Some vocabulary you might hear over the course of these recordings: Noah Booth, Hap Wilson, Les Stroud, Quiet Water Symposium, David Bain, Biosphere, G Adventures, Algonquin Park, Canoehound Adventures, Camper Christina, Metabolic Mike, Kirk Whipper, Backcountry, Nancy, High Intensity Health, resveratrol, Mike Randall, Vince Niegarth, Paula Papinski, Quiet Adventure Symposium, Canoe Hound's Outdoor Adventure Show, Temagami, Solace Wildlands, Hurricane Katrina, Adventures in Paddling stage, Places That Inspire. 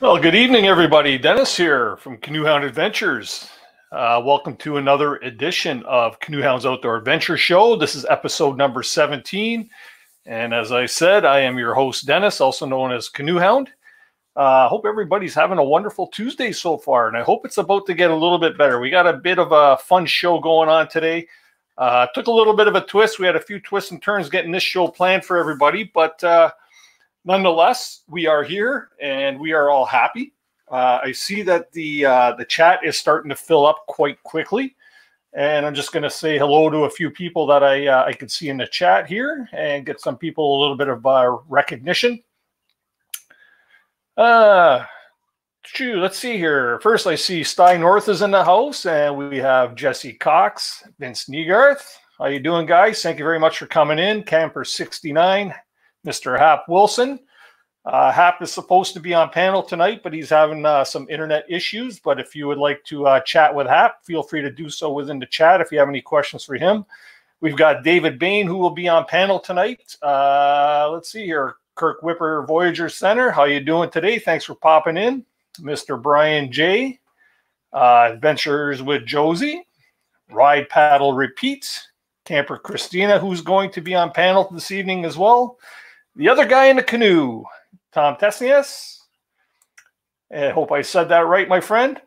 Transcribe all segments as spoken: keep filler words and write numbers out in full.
Well, good evening, everybody. Dennis here from Canoe Hound Adventures. Uh, welcome to another edition of Canoe Hound's Outdoor Adventure Show. This is episode number seventeen. And as I said, I am your host, Dennis, also known as Canoe Hound. I uh, hope everybody's having a wonderful Tuesday so far, and I hope it's about to get a little bit better. We got a bit of a fun show going on today. Uh, took a little bit of a twist. We had a few twists and turns getting this show planned for everybody, but uh, nonetheless, we are here and we are all happy. Uh, I see that the uh, the chat is starting to fill up quite quickly, and I'm just going to say hello to a few people that I uh, I can see in the chat here and get some people a little bit of uh, recognition. Uh, shoot, let's see here. First, I see Sty North is in the house, and we have Jesse Cox, Vince Niegarth. How you doing, guys? Thank you very much for coming in. Camper sixty-nine. Mister Hap Wilson. Uh, Hap is supposed to be on panel tonight, but he's having uh, some internet issues. But if you would like to uh, chat with Hap, feel free to do so within the chat if you have any questions for him. We've got David Bain, who will be on panel tonight. Uh, let's see here. Kirk Whipper, Voyager Center. How you doing today? Thanks for popping in. Mister Brian J. Uh, Adventures with Josie. Ride, Paddle, Repeat. Camper Christina, who's going to be on panel this evening as well. The other guy in the canoe, Tom Tesnius. I hope I said that right, my friend.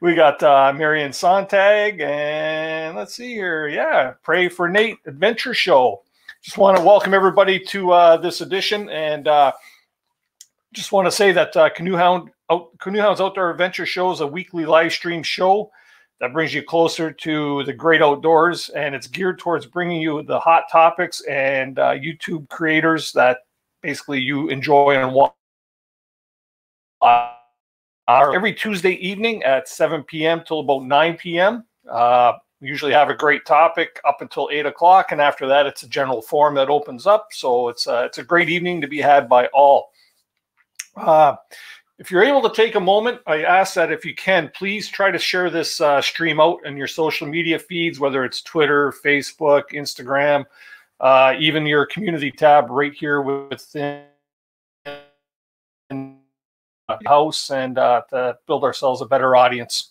We got uh, Marion Sontag, and let's see here. Yeah, Pray for Nate Adventure Show. Just want to welcome everybody to uh, this edition, and uh, just want to say that uh, Canoe Hound, Out, Canoe Hound's Outdoor Adventure Show is a weekly live stream show that brings you closer to the great outdoors, and it's geared towards bringing you the hot topics and uh, YouTube creators that basically you enjoy and watch. Uh, every Tuesday evening at seven p m till about nine p m Uh, we usually have a great topic up until eight o'clock, and after that it's a general forum that opens up. So it's a, it's a great evening to be had by all. Uh, If you're able to take a moment, I ask that if you can, please try to share this uh, stream out in your social media feeds, whether it's Twitter, Facebook, Instagram, uh, even your community tab right here within the house, and uh, to build ourselves a better audience.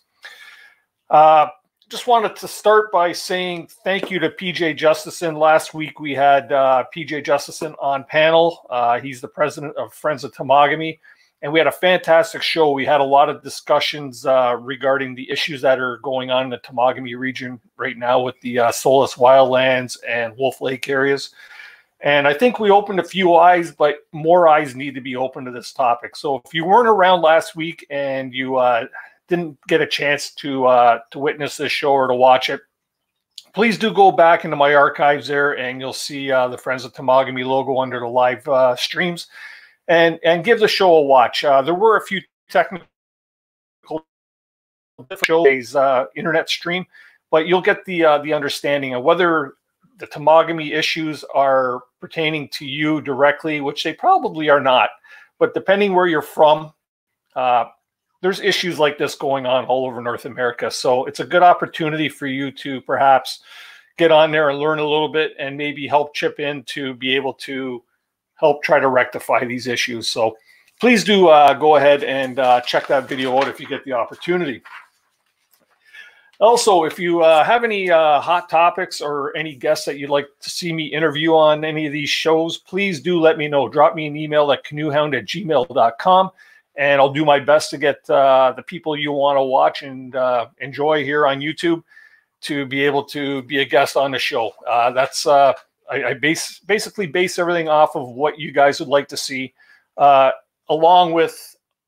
Uh, just wanted to start by saying thank you to P J Justison. Last week we had uh, P J Justison on panel. Uh, he's the president of Friends of Temagami. And we had a fantastic show. We had a lot of discussions uh, regarding the issues that are going on in the Temagami region right now with the uh, Solace Wildlands and Wolf Lake areas. And I think we opened a few eyes, but more eyes need to be open to this topic. So if you weren't around last week and you uh, didn't get a chance to, uh, to witness this show or to watch it, please do go back into my archives there, and you'll see uh, the Friends of Temagami logo under the live uh, streams. And, and give the show a watch. Uh, there were a few technical shows, uh, internet stream, but you'll get the uh, the understanding of whether the Temagami issues are pertaining to you directly, which they probably are not. But depending where you're from, uh, there's issues like this going on all over North America. So it's a good opportunity for you to perhaps get on there and learn a little bit, and maybe help chip in to be able to help try to rectify these issues. So please do uh, go ahead and uh, check that video out if you get the opportunity. Also, if you uh, have any uh, hot topics or any guests that you'd like to see me interview on any of these shows, please do let me know. Drop me an email at canoehound at gmail dot com, and I'll do my best to get uh, the people you want to watch and uh, enjoy here on YouTube to be able to be a guest on the show. Uh, that's... Uh, I base, basically base everything off of what you guys would like to see, uh, along with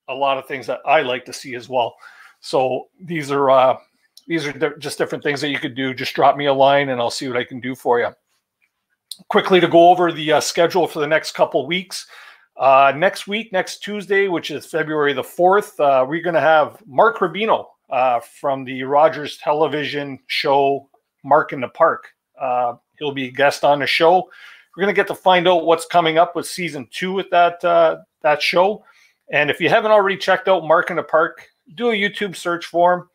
a lot of things that I like to see as well. So these are uh, these are di just different things that you could do. Just drop me a line, and I'll see what I can do for you. Quickly to go over the uh, schedule for the next couple weeks. Uh, next week, next Tuesday, which is February the fourth, uh, we're going to have Mark Rubino uh, from the Rogers Television show, Mark in the Park. Uh, He'll be a guest on the show. We're going to get to find out what's coming up with season two with that uh, that show. And if you haven't already checked out Mark in the Park, do a YouTube search for him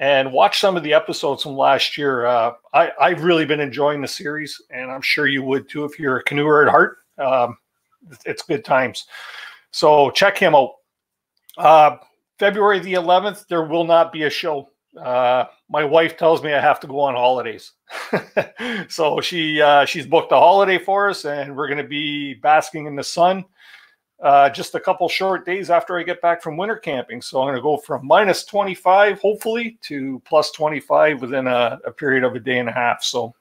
and watch some of the episodes from last year. Uh, I, I've really been enjoying the series, and I'm sure you would too if you're a canoeer at heart. Um, it's good times. So check him out. Uh, February the eleventh, there will not be a show. Uh, my wife tells me I have to go on holidays. So she uh, she's booked a holiday for us, and we're going to be basking in the sun uh, just a couple short days after I get back from winter camping. So I'm going to go from minus twenty-five, hopefully, to plus twenty-five within a, a period of a day and a half. So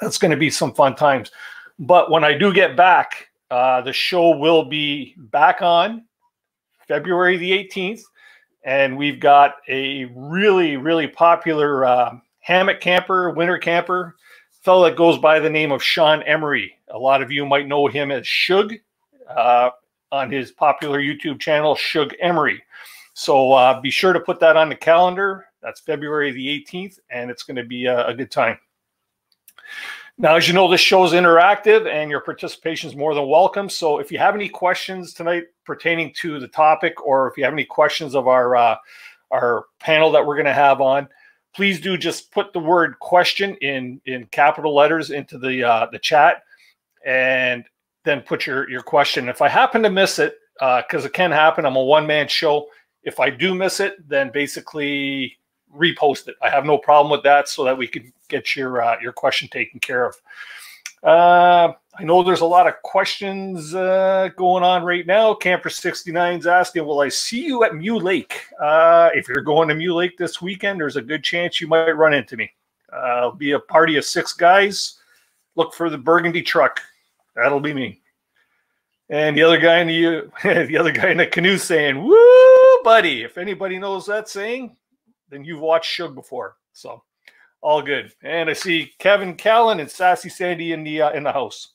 that's going to be some fun times. But when I do get back, uh, the show will be back on February the eighteenth. And we've got a really, really popular uh, hammock camper, winter camper, fellow that goes by the name of Sean Emery. A lot of you might know him as Shug uh, on his popular YouTube channel, Shug Emery. So uh, be sure to put that on the calendar. That's February the eighteenth, and it's going to be a, a good time. Now, as you know, this show is interactive, and your participation is more than welcome. So if you have any questions tonight pertaining to the topic, or if you have any questions of our uh, our panel that we're going to have on, please do just put the word question in in capital letters into the uh, the chat, and then put your, your question. If I happen to miss it, because uh, it can happen, I'm a one-man show. If I do miss it, then basically repost it. I have no problem with that, so that we can get your uh, your question taken care of. Uh, I know there's a lot of questions uh, going on right now. Camper sixty-nine's asking, will I see you at Mule Lake? Uh, if you're going to Mule Lake this weekend, there's a good chance you might run into me. Uh, it'll be a party of six guys. Look for the burgundy truck. That'll be me. And the other guy in the, the, other guy in the canoe saying, woo, buddy. If anybody knows that saying, then you've watched Shug before. So all good. And I see Kevin Callan and Sassy Sandy in the uh, in the house.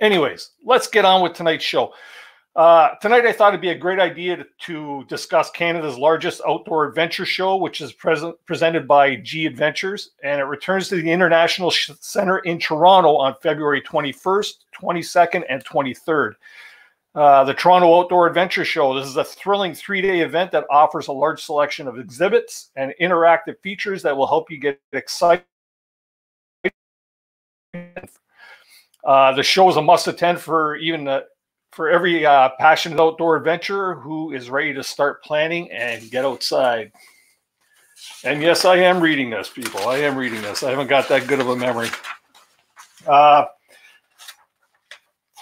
Anyways, let's get on with tonight's show. Uh, tonight, I thought it'd be a great idea to, to discuss Canada's largest outdoor adventure show, which is present, presented by G Adventures, and it returns to the International Centre in Toronto on February twenty-first, twenty-second, and twenty-third. Uh, the Toronto Outdoor Adventure Show. This is a thrilling three-day event that offers a large selection of exhibits and interactive features that will help you get excited. Uh, the show is a must-attend for even uh, for every uh, passionate outdoor adventurer who is ready to start planning and get outside. And yes, I am reading this, people. I am reading this. I haven't got that good of a memory. Uh,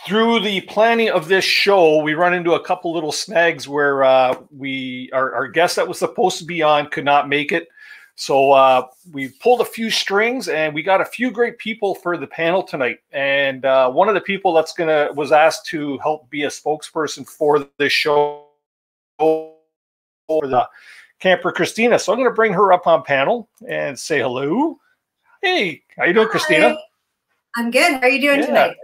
Through the planning of this show, we run into a couple little snags where uh, we our, our guest that was supposed to be on could not make it. So uh, we pulled a few strings, and we got a few great people for the panel tonight. And uh, one of the people that's gonna was asked to help be a spokesperson for this show, for the Camper Christina. So I'm gonna bring her up on panel and say hello. Hey, how you doing, Hi. Christina? I'm good. How are you doing yeah. tonight?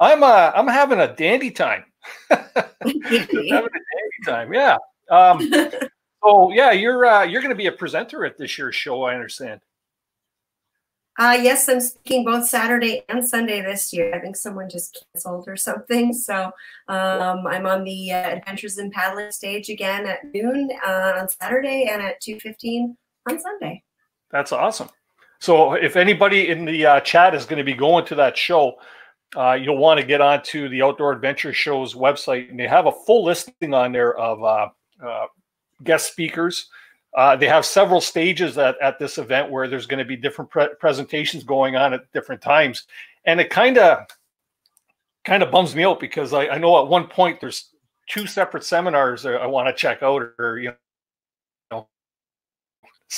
I'm uh, I'm having a dandy time. Having a dandy time, yeah. Um, so yeah, you're uh, you're going to be a presenter at this year's show, I understand. Uh, yes, I'm speaking both Saturday and Sunday this year. I think someone just canceled or something, so um, I'm on the uh, Adventures in Paddling stage again at noon uh, on Saturday and at two fifteen on Sunday. That's awesome. So if anybody in the uh, chat is going to be going to that show, Uh, you'll want to get onto the Outdoor Adventure Show's website, and they have a full listing on there of uh, uh, guest speakers. Uh, they have several stages at, at this event where there's going to be different pre presentations going on at different times. And it kind of kind of bums me out, because I, I know at one point there's two separate seminars that I want to check out, or, you know,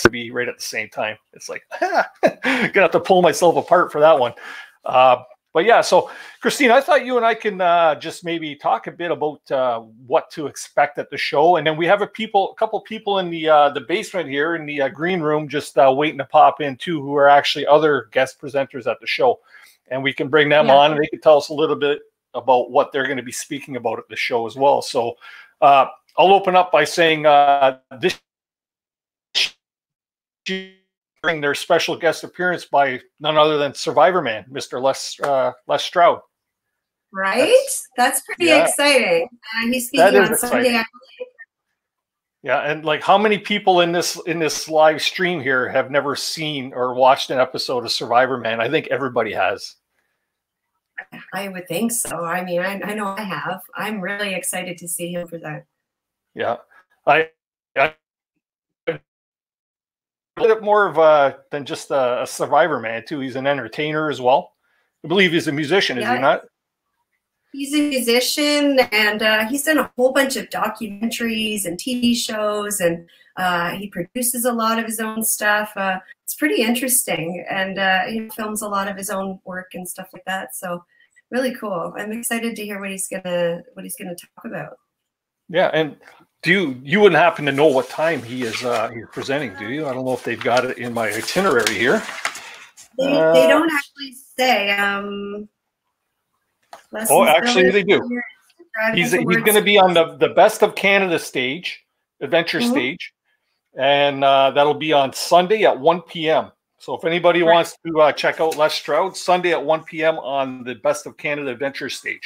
to be right at the same time. It's like, ah, gonna have to pull myself apart for that one. Uh, But yeah, so Christine, I thought you and I can uh, just maybe talk a bit about uh, what to expect at the show, and then we have a people, a couple people in the uh, the basement here in the uh, green room, just uh, waiting to pop in too, who are actually other guest presenters at the show, and we can bring them yeah. on, and they can tell us a little bit about what they're going to be speaking about at the show as well. So uh, I'll open up by saying uh, this year, their special guest appearance by none other than Survivor Man, Mister Les uh, Les Stroud. Right, that's, that's pretty yeah. exciting. And he's speaking on Sunday, I believe. Yeah, and like, how many people in this in this live stream here have never seen or watched an episode of Survivor Man? I think everybody has. I would think so. I mean, I, I know I have. I'm really excited to see him for that. Yeah. I, I a little bit more of a, than just a, a survivor man too. He's an entertainer as well. I believe he's a musician, yeah. Is he not? He's a musician, and uh, he's done a whole bunch of documentaries and T V shows, and uh, he produces a lot of his own stuff. Uh, it's pretty interesting, and uh, he films a lot of his own work and stuff like that. So really cool. I'm excited to hear what he's gonna what he's gonna talk about. Yeah, and do you you wouldn't happen to know what time he is uh, he's presenting, do you? I don't know if they've got it in my itinerary here. They, uh, they don't actually say. Um, Oh, actually, they do. He's he's going to be on the the Best of Canada stage, adventure mm-hmm. stage, and uh, that'll be on Sunday at one p m So if anybody right. wants to uh, check out Les Stroud, Sunday at one p m on the Best of Canada adventure stage.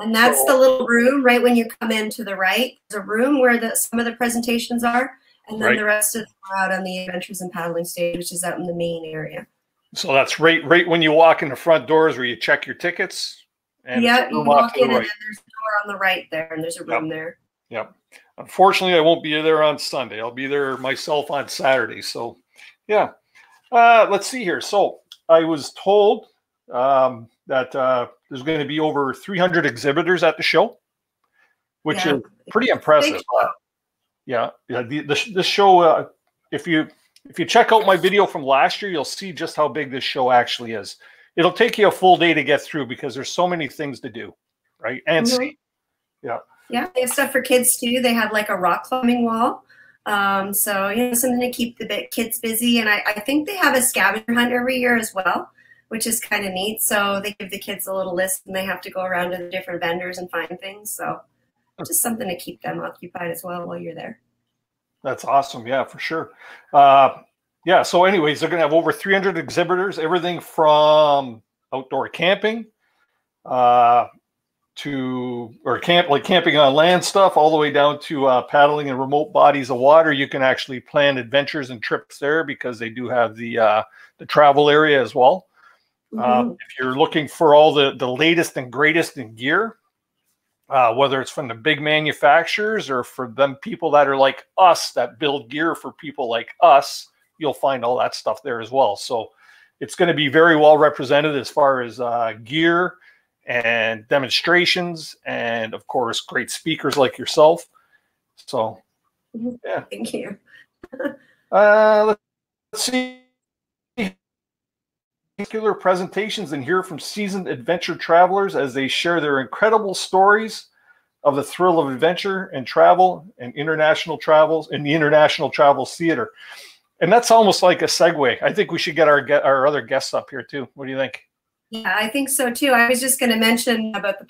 And that's so, the little room right when you come in to the right. There's a room where the some of the presentations are, and then right. the rest of them are out on the Adventures in Paddling stage, which is out in the main area. So that's right right when you walk in the front doors where you check your tickets. And yeah, you walk in, right. and then there's a door on the right there, and there's a room yep. there. Yep. Unfortunately, I won't be there on Sunday. I'll be there myself on Saturday. So, yeah. Uh, let's see here. So, I was told um, that uh, there's going to be over three hundred exhibitors at the show, which yeah. is pretty impressive. Uh, yeah. yeah. The, the, the show, uh, if you if you check out my video from last year, you'll see just how big this show actually is. It'll take you a full day to get through because there's so many things to do, right? And mm-hmm. see. Yeah. Yeah, they have stuff for kids too. They have like a rock climbing wall. Um, so, you know, something to keep the kids busy. And I, I think they have a scavenger hunt every year as well, which is kind of neat. So they give the kids a little list and they have to go around to the different vendors and find things. So just something to keep them occupied as well while you're there. That's awesome. Yeah, for sure. Uh, Yeah, so anyways, they're going to have over three hundred exhibitors, everything from outdoor camping uh, to, or camp, like camping on land stuff, all the way down to uh, paddling in remote bodies of water. You can actually plan adventures and trips there because they do have the, uh, the travel area as well. Mm-hmm. um, if you're looking for all the, the latest and greatest in gear, uh, whether it's from the big manufacturers or for them people that are like us that build gear for people like us, you'll find all that stuff there as well. So it's going to be very well represented as far as uh, gear and demonstrations and, of course, great speakers like yourself. So, yeah. Thank you. uh, let's see. Particular presentations and hear from seasoned adventure travelers as they share their incredible stories of the thrill of adventure and travel and international travels in the International Travel Theater. And that's almost like a segue. I think we should get our our other guests up here too. What do you think? Yeah, I think so too. I was just going to mention about the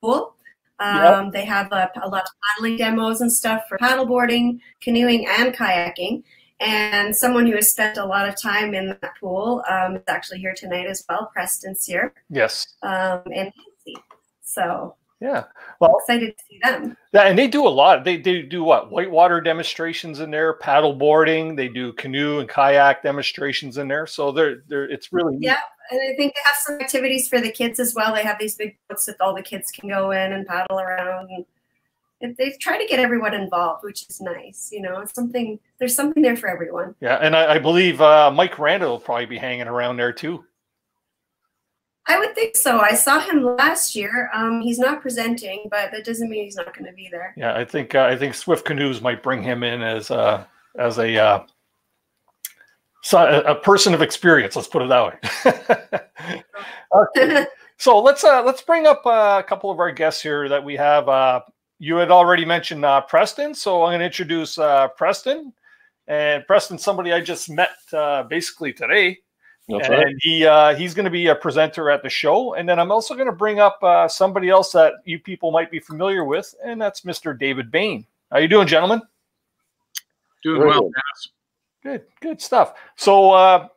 pool. Um, yep. They have a, a lot of paddling demos and stuff for paddleboarding, canoeing, and kayaking. And someone who has spent a lot of time in that pool um, is actually here tonight as well, Preston Sear. Yes. Um, and Nancy. So. Yeah, well, I'm excited to see them. Yeah, and they do a lot. They they do what whitewater demonstrations in there, paddle boarding. They do canoe and kayak demonstrations in there. So they're they're it's really neat. Yeah, and I think they have some activities for the kids as well. They have these big boats that all the kids can go in and paddle around. And they try to get everyone involved, which is nice. You know, it's something there's something there for everyone. Yeah, and I, I believe uh, Mike Randall will probably be hanging around there too. I would think so. I saw him last year. Um, he's not presenting, but that doesn't mean he's not going to be there. Yeah, I think uh, I think Swift Canoes might bring him in as uh, as a uh, a person of experience. Let's put it that way. Okay. So let's uh, let's bring up uh, a couple of our guests here that we have. Uh, you had already mentioned uh, Preston, so I'm going to introduce uh, Preston. And Preston, somebody I just met uh, basically today. That's and right. he uh, he's going to be a presenter at the show. And then I'm also going to bring up uh, somebody else that you people might be familiar with, and that's Mister David Bain. How you doing, gentlemen? Doing Very well, good. good, good stuff. So, uh,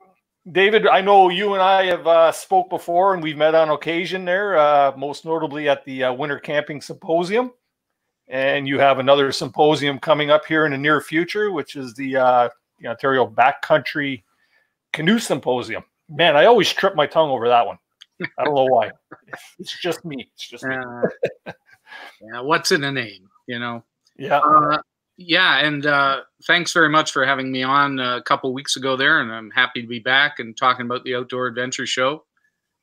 David, I know you and I have uh, spoke before, and we've met on occasion there, uh, most notably at the uh, Winter Camping Symposium. And you have another symposium coming up here in the near future, which is the, uh, the Ontario Backcountry Canoe Symposium. Man, I always trip my tongue over that one. I don't know why. It's just me. It's just me. Uh, yeah, what's in a name, you know? Yeah. Uh, yeah. And uh, thanks very much for having me on a couple weeks ago there. And I'm happy to be back and talking about the Outdoor Adventure Show.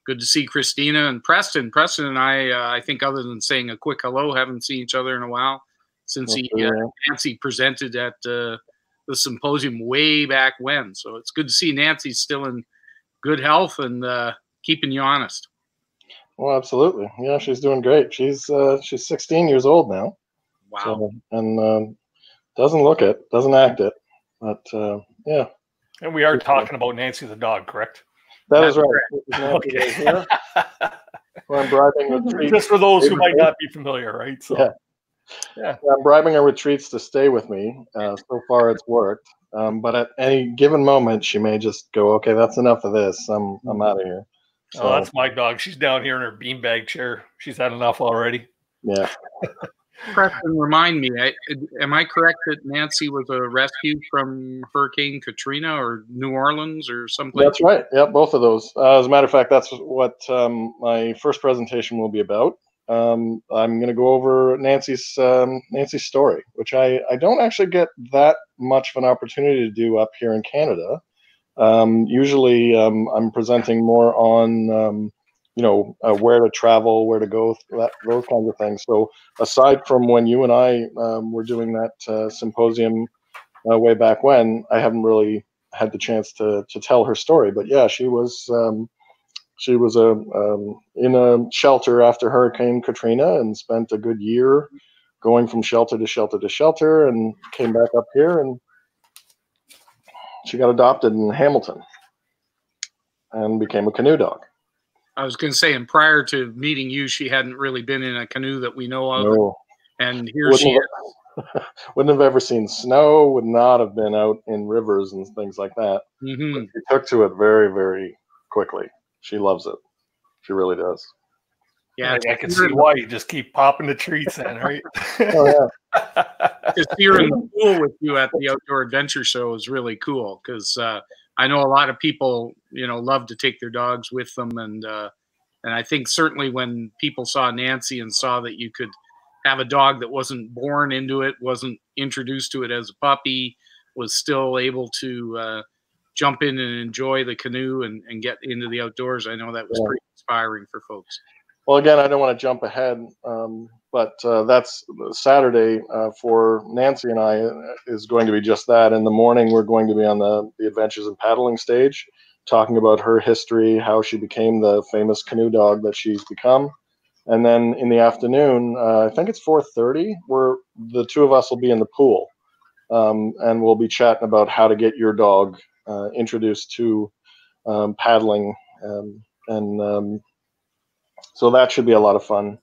Good to see Christina and Preston. Preston and I, uh, I think other than saying a quick hello, haven't seen each other in a while since he, uh, Nancy presented at uh, the symposium way back when. So it's good to see Nancy's still in good health and uh, keeping you honest. Well, absolutely. Yeah, she's doing great. She's uh, she's sixteen years old now. Wow. So, and um, doesn't look it, doesn't act it. But, uh, yeah. And we are she's talking about Nancy the dog, correct? That That's is right. Okay. Here. Well, I'm bribing her with treats. Just for those who might not be familiar, right? So. Yeah. Yeah. yeah. I'm bribing her with treats to stay with me. Uh, so far, it's worked. Um, but at any given moment, she may just go, okay, that's enough of this. I'm, I'm out of here. So, oh, that's my dog. She's down here in her beanbag chair. She's had enough already. Yeah. Preston, remind me, I, am I correct that Nancy was a rescue from Hurricane Katrina or New Orleans or someplace? That's right. Yeah, both of those. Uh, as a matter of fact, that's what um, my first presentation will be about. Um, I'm going to go over Nancy's um, Nancy's story, which I, I don't actually get that much of an opportunity to do up here in Canada. Um, usually um, I'm presenting more on, um, you know, uh, where to travel, where to go, that, those kinds of things. So aside from when you and I um, were doing that uh, symposium uh, way back when, I haven't really had the chance to, to tell her story. But yeah, she was um, she was a, um, in a shelter after Hurricane Katrina and spent a good year going from shelter to shelter to shelter and came back up here and she got adopted in Hamilton and became a canoe dog. I was going to say, and prior to meeting you, she hadn't really been in a canoe that we know of. No. And here wouldn't she have, is. Wouldn't have ever seen snow, would not have been out in rivers and things like that. Mm-hmm. But she took to it very, very quickly. She loves it. She really does. Yeah, I, I can see why you just keep popping the treats in, right? Oh, yeah. Just here in the pool with you at the Outdoor Adventure Show is really cool because uh, I know a lot of people, you know, love to take their dogs with them, and uh, and I think certainly when people saw Nancy and saw that you could have a dog that wasn't born into it, wasn't introduced to it as a puppy, was still able to uh, jump in and enjoy the canoe and, and get into the outdoors, I know that was yeah. pretty inspiring for folks. Well, again, I don't want to jump ahead, um, but uh, that's Saturday uh, for Nancy and I is going to be just that. In the morning, we're going to be on the, the Adventures in Paddling stage, talking about her history, how she became the famous canoe dog that she's become. And then in the afternoon, uh, I think it's four thirty, where the two of us will be in the pool. Um, and we'll be chatting about how to get your dog uh, introduced to um, paddling um, and um so that should be a lot of fun.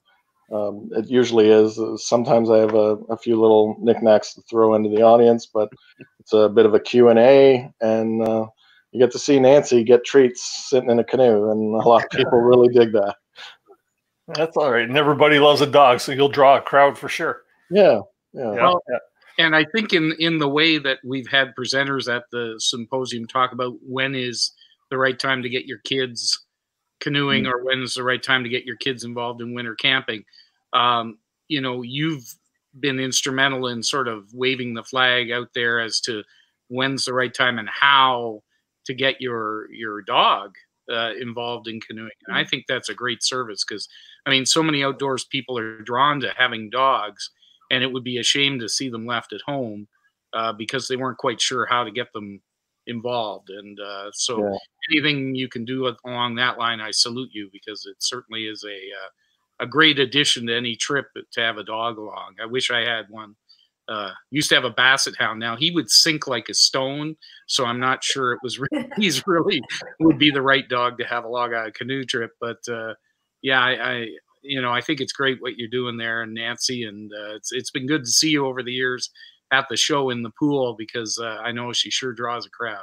Um, it usually is. Sometimes I have a, a few little knickknacks to throw into the audience, but it's a bit of a Q and A, and uh, you get to see Nancy get treats sitting in a canoe, and a lot of people really dig that. That's all right. And everybody loves a dog, so you'll draw a crowd for sure. Yeah. Yeah. yeah. Well, and I think in, in the way that we've had presenters at the symposium talk about when is the right time to get your kids canoeing or when is the right time to get your kids involved in winter camping. Um, you know, you've been instrumental in sort of waving the flag out there as to when's the right time and how to get your, your dog uh, involved in canoeing. And I think that's a great service because, I mean, so many outdoors people are drawn to having dogs and it would be a shame to see them left at home uh, because they weren't quite sure how to get them involved. And uh, so yeah. anything you can do along that line, I salute you because it certainly is a uh, a great addition to any trip to have a dog along. I wish I had one. Uh, used to have a basset hound. Now he would sink like a stone, so I'm not sure it was really, he's really would be the right dog to have along a canoe trip. But uh, yeah, I, I you know I think it's great what you're doing there, and Nancy, and uh, it's it's been good to see you over the years at the show in the pool because uh, I know she sure draws a crowd.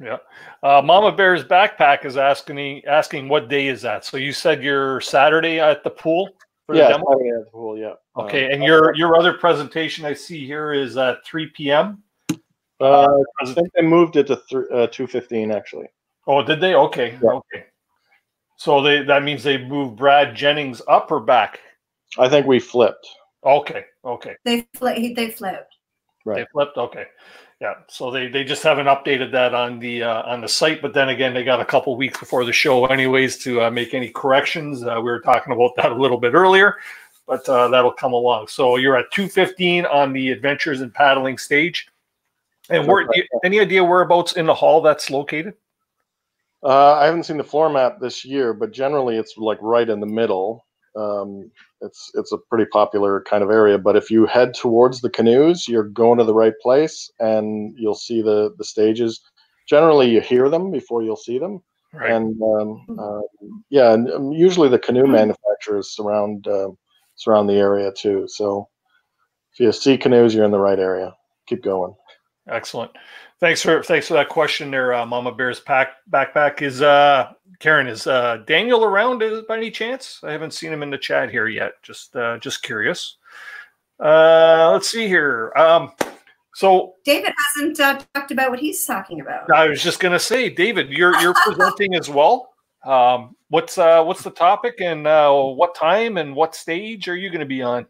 Yeah. Uh, Mama Bear's Backpack is asking asking what day is that? So you said you're Saturday at the pool for yeah, the demo? Saturday at the pool, yeah. Okay, um, and your your other presentation I see here is at three P M? Uh, I think they moved it to uh, two fifteen, actually. Oh, did they? Okay, yeah. okay. So they that means they moved Brad Jennings up or back? I think we flipped. Okay. Okay. They flipped. They flipped. Right. They flipped. Okay. Yeah. So they, they just haven't updated that on the uh, on the site. But then again, they got a couple weeks before the show anyways to uh, make any corrections. Uh, we were talking about that a little bit earlier, but uh, that'll come along. So you're at two fifteen on the Adventures in Paddling stage. And where, do you, any idea whereabouts in the hall that's located? Uh, I haven't seen the floor map this year, but generally it's like right in the middle. Um, it's it's a pretty popular kind of area, but if you head towards the canoes, you're going to the right place, and you'll see the the stages. Generally, you hear them before you'll see them, right. and um, uh, yeah, and usually the canoe manufacturers surround uh, surround the area too. So if you see canoes, you're in the right area. Keep going. Excellent. Thanks for thanks for that question there, uh, Mama Bear's pack backpack. Is uh, Karen, is uh, Daniel around by any chance? I haven't seen him in the chat here yet. Just uh, just curious. Uh, let's see here. Um, so David hasn't uh, talked about what he's talking about. I was just gonna say, David, you're you're presenting as well. Um, what's uh, what's the topic, and uh, what time and what stage are you going to be on?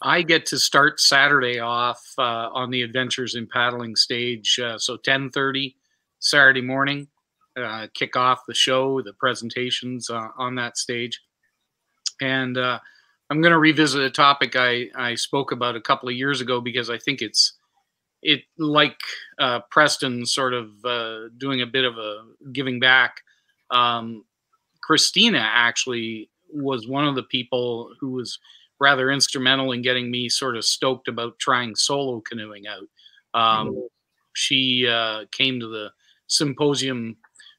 I get to start Saturday off uh, on the Adventures in Paddling stage. Uh, so ten thirty Saturday morning, uh, kick off the show, the presentations uh, on that stage. And uh, I'm going to revisit a topic I, I spoke about a couple of years ago, because I think it's it like uh, Preston sort of uh, doing a bit of a giving back. Um, Christina actually was one of the people who was rather instrumental in getting me sort of stoked about trying solo canoeing out. Um, mm-hmm. She uh, came to the symposium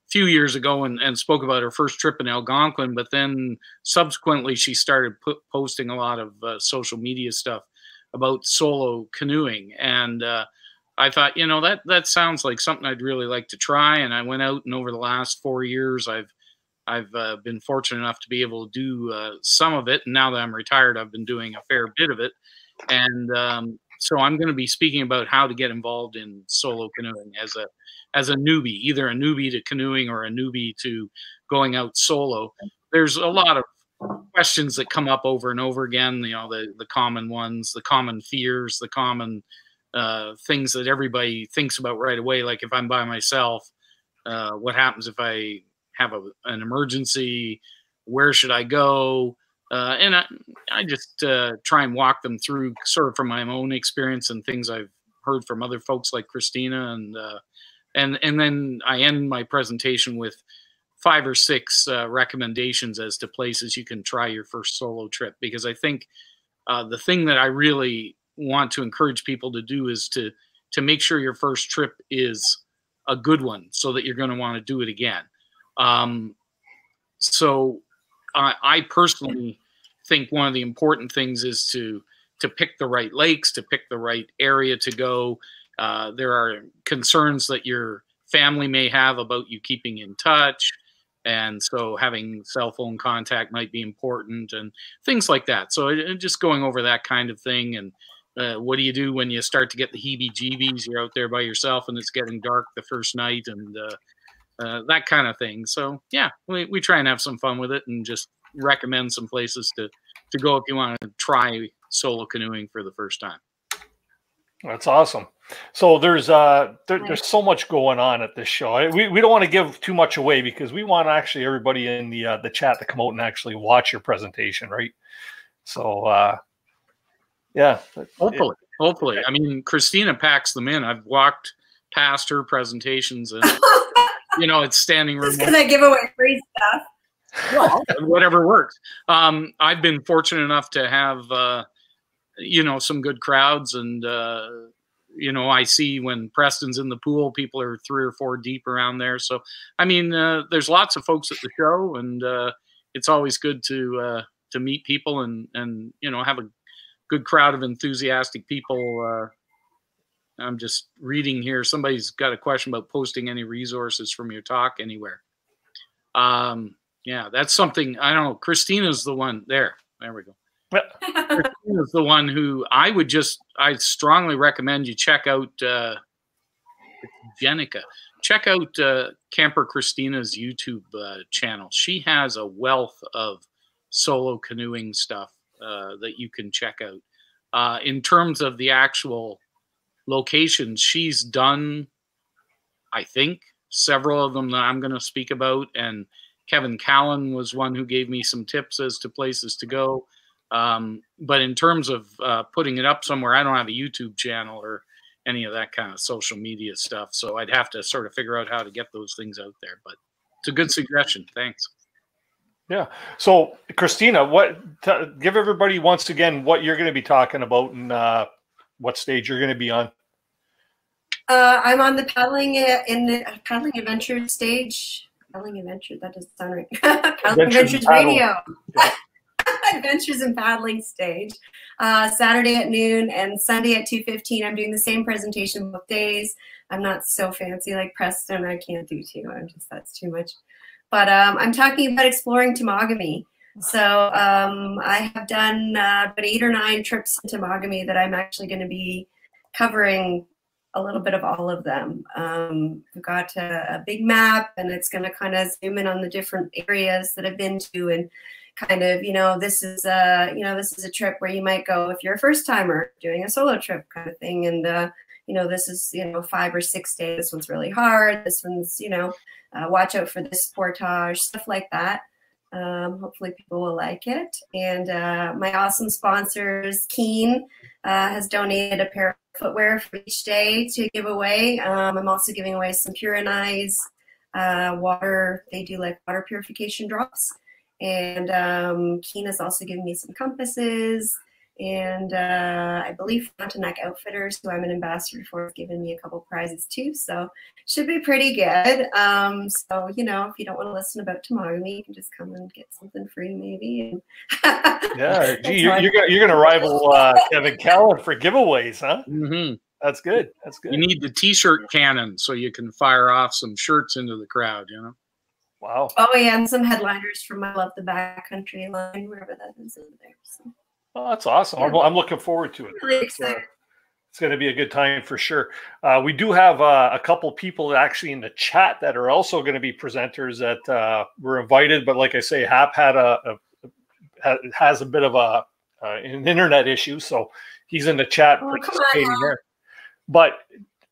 a few years ago and, and spoke about her first trip in Algonquin, but then subsequently she started put, posting a lot of uh, social media stuff about solo canoeing. And uh, I thought, you know, that, that sounds like something I'd really like to try. And I went out, and over the last four years, I've I've uh, been fortunate enough to be able to do uh, some of it. And now that I'm retired, I've been doing a fair bit of it. And um, so I'm going to be speaking about how to get involved in solo canoeing as a as a newbie, either a newbie to canoeing or a newbie to going out solo. There's a lot of questions that come up over and over again, you know, the, the common ones, the common fears, the common uh, things that everybody thinks about right away. Like, if I'm by myself, uh, what happens if I have a, an emergency? Where should I go? Uh, and I, I just uh, try and walk them through sort of from my own experience and things I've heard from other folks like Christina. And uh, and and then I end my presentation with five or six uh, recommendations as to places you can try your first solo trip, because I think uh, the thing that I really want to encourage people to do is to to make sure your first trip is a good one, so that you're going to want to do it again. Um, so I, I personally think one of the important things is to, to pick the right lakes, to pick the right area to go. Uh, there are concerns that your family may have about you keeping in touch. And so having cell phone contact might be important, and things like that. So just going over that kind of thing. And, uh, what do you do when you start to get the heebie-jeebies? You're out there by yourself and it's getting dark the first night, and, uh, Uh, that kind of thing. So yeah, we, we try and have some fun with it, and just recommend some places to, to go if you want to try solo canoeing for the first time. That's awesome. So there's uh there, there's so much going on at this show. We, we don't want to give too much away, because we want actually everybody in the uh, the chat to come out and actually watch your presentation, right? So uh, yeah, hopefully, it, hopefully. Yeah. I mean, Christina packs them in. I've walked past her presentations and. You know, it's standing room. Just gonna give away free stuff. Well, whatever works. Um, I've been fortunate enough to have, uh, you know, some good crowds, and uh, you know, I see when Preston's in the pool, people are three or four deep around there. So, I mean, uh, there's lots of folks at the show, and uh, it's always good to uh, to meet people, and and you know, have a good crowd of enthusiastic people. Uh, I'm just reading here. Somebody's got a question about posting any resources from your talk anywhere. Um, yeah, that's something, I don't know. Christina's the one there. There we go. Christina's the one who I would just, I strongly recommend you check out uh, Jenica. Check out uh, Camper Christina's YouTube uh, channel. She has a wealth of solo canoeing stuff uh, that you can check out. Uh, in terms of the actual locations, she's done, I think, several of them that I'm going to speak about. And Kevin Callan was one who gave me some tips as to places to go. Um, but in terms of uh, putting it up somewhere, I don't have a YouTube channel or any of that kind of social media stuff. So I'd have to sort of figure out how to get those things out there. But it's a good suggestion. Thanks. Yeah. So, Christina, what t- give everybody once again what you're going to be talking about and uh, what stage you're going to be on. Uh, I'm on the paddling uh, in the paddling adventure stage. Paddling adventure. That doesn't sound right. Paddling Adventures, Adventures Radio. Yeah. Adventures in Paddling stage. Uh, Saturday at noon and Sunday at two fifteen. I'm doing the same presentation both days. I'm not so fancy like Preston. I can't do two. I'm just that's too much. But um, I'm talking about exploring Temagami. So um, I have done uh, about eight or nine trips to Temagami that I'm actually going to be covering a little bit of all of them. Um, I've got a, a big map, and it's going to kind of zoom in on the different areas that I've been to, and kind of, you know, this is a, you know, this is a trip where you might go if you're a first timer doing a solo trip kind of thing. And uh, you know, this is, you know, five or six days. This one's really hard. This one's, you know, uh, watch out for this portage, stuff like that. Um, hopefully people will like it. And uh, my awesome sponsors, Keen, uh, has donated a pair of footwear for each day to give away. Um, I'm also giving away some Purinized uh, water. They do like water purification drops. And um, Keen has also given me some compasses. And uh, I believe Frontenac Outfitters, who I'm an ambassador for, has given me a couple prizes too. So should be pretty good. Um, so, you know, if you don't want to listen about Temagami, you can just come and get something free maybe. And yeah, gee, you're, you're, you're going to rival uh, Kevin Callan for giveaways, huh? Mm-hmm. That's good. That's good. You need the T-shirt cannon so you can fire off some shirts into the crowd, you know? Wow. Oh, yeah, and some headliners from my Love the Backcountry line, wherever that is over there. So. Oh, that's awesome. I'm, I'm looking forward to it. Really excited. So it's going to be a good time for sure. Uh, we do have uh, a couple people actually in the chat that are also going to be presenters that uh, were invited. But like I say, Hap had a, a has a bit of a uh, an internet issue. So he's in the chat oh, participating there. But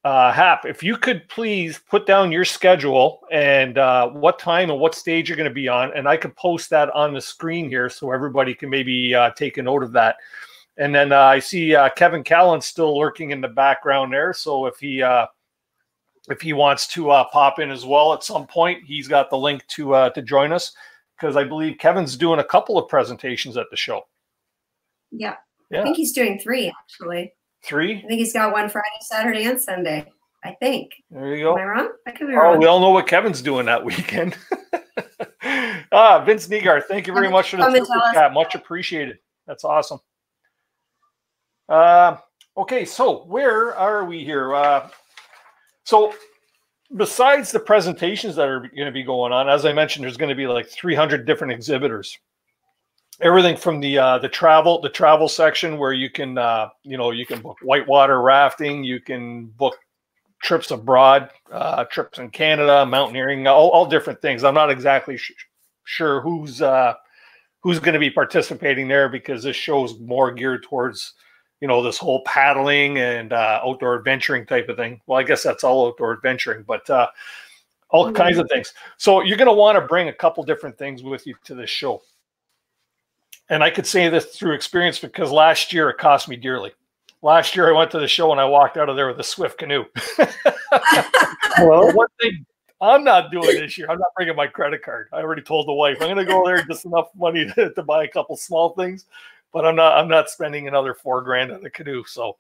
uh, Hap, if you could please put down your schedule and uh, what time and what stage you're going to be on. And I could post that on the screen here so everybody can maybe uh, take a note of that. And then uh, I see uh, Kevin Callan still lurking in the background there. So if he uh, if he wants to uh, pop in as well at some point, he's got the link to uh, to join us, because I believe Kevin's doing a couple of presentations at the show. Yeah, yeah. I think he's doing three, actually. Three? I think he's got one Friday, Saturday, and Sunday, I think. There you go. Am I wrong? I could be oh, wrong. Oh, we all know what Kevin's doing that weekend. ah, Vince Negar, thank you very I'm, much for the super chat. Much appreciated. That's awesome. Uh, okay, so where are we here? Uh, so besides the presentations that are going to be going on, as I mentioned, there's going to be like three hundred different exhibitors. Everything from the uh, the travel the travel section where you can uh, you know you can book whitewater rafting, you can book trips abroad, uh, trips in Canada, mountaineering, all, all different things. I'm not exactly sh sure who's uh, who's going to be participating there, because this show's more geared towards you know this whole paddling and uh, outdoor adventuring type of thing. Well, I guess that's all outdoor adventuring, but uh, all mm-hmm. kinds of things. So you're going to want to bring a couple different things with you to this show. And I could say this through experience, because last year it cost me dearly. Last year I went to the show and I walked out of there with a Swift canoe. Well, one thing I'm not doing this year, I'm not bringing my credit card. I already told the wife I'm going to go there just enough money to, to buy a couple small things, but I'm not I'm not spending another four grand on the canoe. So,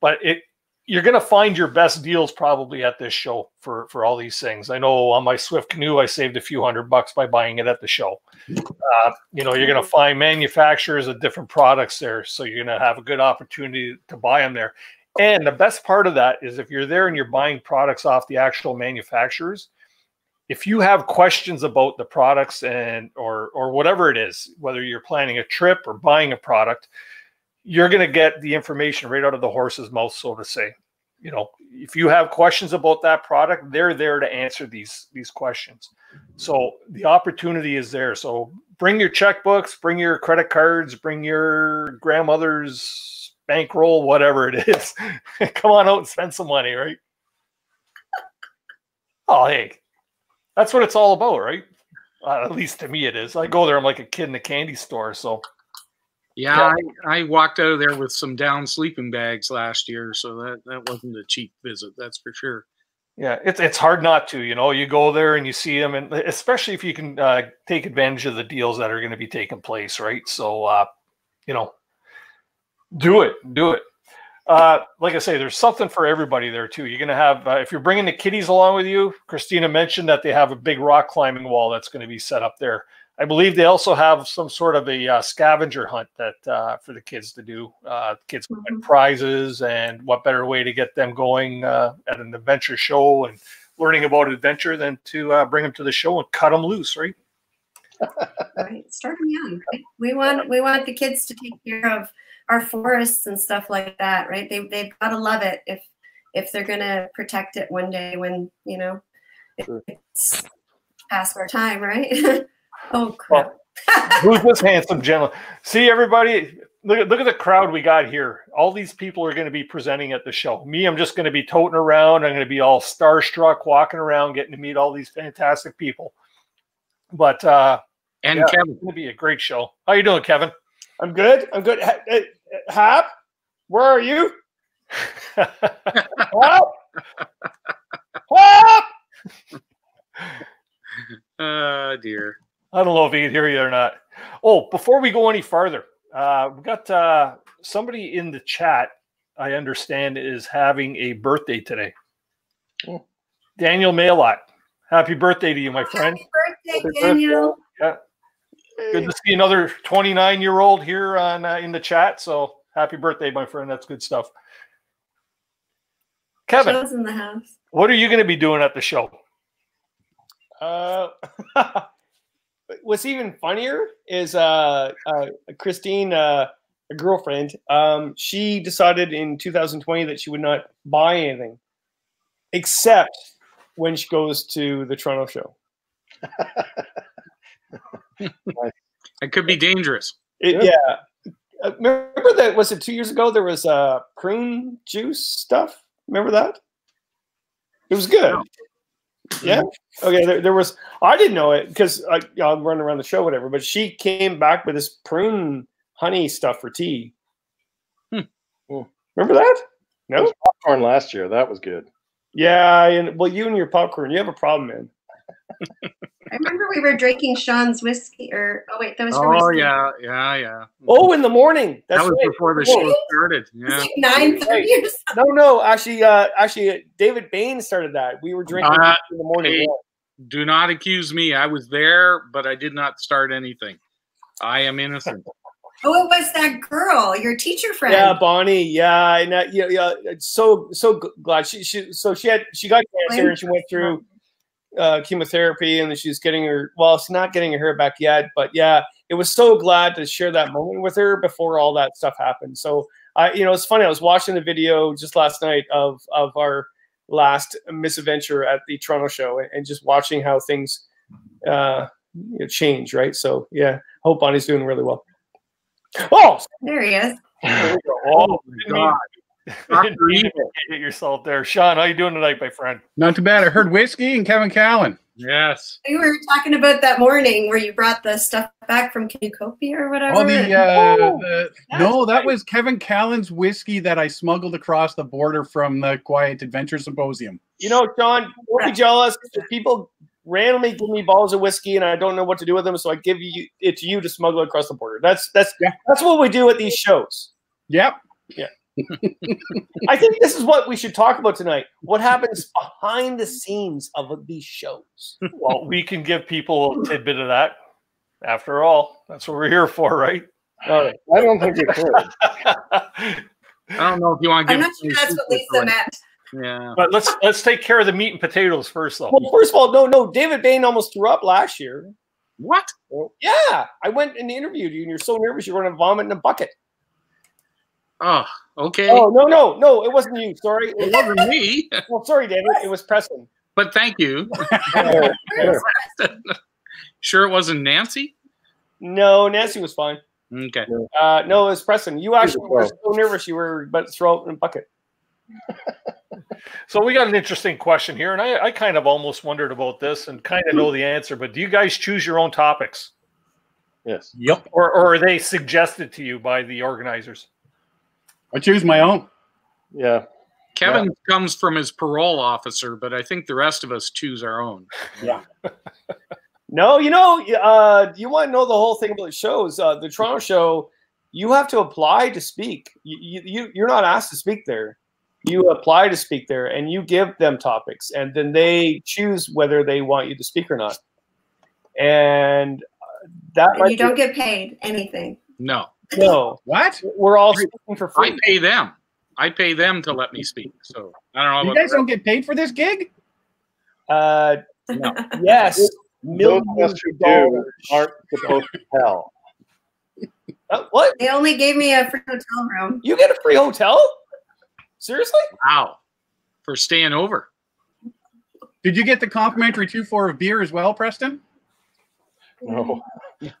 but it you're going to find your best deals probably at this show for for all these things. I know on my Swift canoe, I saved a few hundred bucks by buying it at the show. Uh, you know, you're going to find manufacturers of different products there, so you're going to have a good opportunity to buy them there. And the best part of that is if you're there and you're buying products off the actual manufacturers, if you have questions about the products and or or whatever it is, whether you're planning a trip or buying a product, you're going to get the information right out of the horse's mouth, so to say. You know, if you have questions about that product, they're there to answer these, these questions. So the opportunity is there. So bring your checkbooks, bring your credit cards, bring your grandmother's bankroll, whatever it is. Come on out and spend some money, right? Oh, hey, that's what it's all about, right? Uh, at least to me it is. I go there, I'm like a kid in a candy store, so. Yeah, yeah. I, I walked out of there with some down sleeping bags last year, so that, that wasn't a cheap visit, that's for sure. Yeah, it's, it's hard not to, you know. You go there and you see them, and especially if you can uh, take advantage of the deals that are going to be taking place, right? So, uh, you know, do it, do it. Uh, like I say, there's something for everybody there too. You're going to have, uh, if you're bringing the kiddies along with you, Christina mentioned that they have a big rock climbing wall that's going to be set up there. I believe they also have some sort of a uh, scavenger hunt that uh, for the kids to do. Uh, kids win prizes, and what better way to get them going uh, at an adventure show and learning about adventure than to uh, bring them to the show and cut them loose, right? Right, start them young. Right? We want we want the kids to take care of our forests and stuff like that, right? They they've got to love it if if they're gonna protect it one day when you know it's past our time, right? Oh crap! Well, who's this handsome gentleman? See everybody, look, look at the crowd we got here. All these people are going to be presenting at the show. Me, I'm just going to be toting around. I'm going to be all starstruck, walking around, getting to meet all these fantastic people. But uh, and yeah, Kevin, it's going to be a great show. How you doing, Kevin? I'm good. I'm good. Hap, where are you? Hap, Hap. Oh dear. I don't know if he can hear you or not. Oh, before we go any farther, uh, we've got uh, somebody in the chat, I understand, is having a birthday today. Oh. Daniel Mailot. Happy birthday to you, my friend. Happy birthday, Happy Daniel. Birthday. Yeah. Good to see another twenty-nine-year-old here on uh, in the chat. So happy birthday, my friend. That's good stuff. Kevin, show's in the house. What are you going to be doing at the show? Uh... What's even funnier is uh, uh, Christine, uh, a girlfriend, um, she decided in two thousand twenty that she would not buy anything except when she goes to the Toronto show. It could be dangerous. It, yeah. Uh, remember that, was it two years ago? There was uh, prune juice stuff. Remember that? It was good. Wow. Yeah. Okay. There, there was. I didn't know it because I, you know, I'm running around the show, whatever. But she came back with this prune honey stuff for tea. Hmm. Remember that? No, it was popcorn last year. That was good. Yeah. And well, you and your popcorn, you have a problem, man. I remember we were drinking Sean's whiskey, or oh wait, that was. Her oh whiskey. yeah, yeah, yeah. Oh, in the morning. That's that was right. before the show really? started. Yeah. Like nine thirty. Right. No, no, actually, uh, actually, David Bain started that. We were drinking uh, in the morning. Hey, do not accuse me. I was there, but I did not start anything. I am innocent. Oh, it was that girl, your teacher friend. Yeah, Bonnie. Yeah, and uh, yeah, yeah. So, so glad she, she. So she had, she got cancer, and she went through. Uh, chemotherapy, and she's getting her, well, she's not getting her hair back yet, but yeah, it was so glad to share that moment with her before all that stuff happened. So I, you know, it's funny. I was watching the video just last night of, of our last misadventure at the Toronto show, and just watching how things uh, you know, change. Right. So yeah, hope Bonnie's doing really well. Oh, there he is. There oh my God. Get yourself there, Sean. How you doing tonight, my friend? Not too bad. I heard whiskey and Kevin Callan. Yes. We were talking about that morning where you brought the stuff back from Canoecopia or whatever. Oh, the, uh, oh, the, no, that was Kevin Callan's whiskey that I smuggled across the border from the Quiet Adventure Symposium. You know, Sean, don't be jealous. People randomly give me bottles of whiskey, and I don't know what to do with them, so I give you it to you to smuggle across the border. That's that's yeah. that's what we do at these shows. Yep. Yeah. I think this is what we should talk about tonight. What happens behind the scenes of these shows? Well, we can give people a tidbit of that. After all, that's what we're here for, right? Uh, I don't think you could. I don't know if you want to give. I'm not sure that's what Lisa meant. Yeah, but let's let's take care of the meat and potatoes first, though. Well, first of all, no, no. David Bain almost threw up last year. What? Yeah, I went and interviewed you, and you're so nervous you're going to vomit in a bucket. Oh, okay. Oh, no, no, no. It wasn't you. Sorry. It wasn't me. Well, sorry, David. It was Preston. But thank you. Sure it wasn't Nancy? No, Nancy was fine. Okay. Uh, no, it was Preston. You actually were so nervous you were about to throw out in a bucket. So we got an interesting question here, and I, I kind of almost wondered about this and kind of know the answer, but do you guys choose your own topics? Yes. Yep. Or, or are they suggested to you by the organizers? I choose my own. Yeah. Kevin yeah. comes from his parole officer, but I think the rest of us choose our own. Yeah. No, you know, uh, you want to know the whole thing about the shows. Uh, the Toronto show, you have to apply to speak. You, you, you're not asked to speak there. You apply to speak there, and you give them topics, and then they choose whether they want you to speak or not. And that and might you don't be, get paid anything. No. No. What? We're all speaking for free. I pay them. I pay them to let me speak. So I don't know. You guys don't get paid for this gig? Uh, no. Yes. Millions of dollars aren't supposed to tell. Uh, what? They only gave me a free hotel room. You get a free hotel? Seriously? Wow. For staying over. Did you get the complimentary two four of beer as well, Preston? No.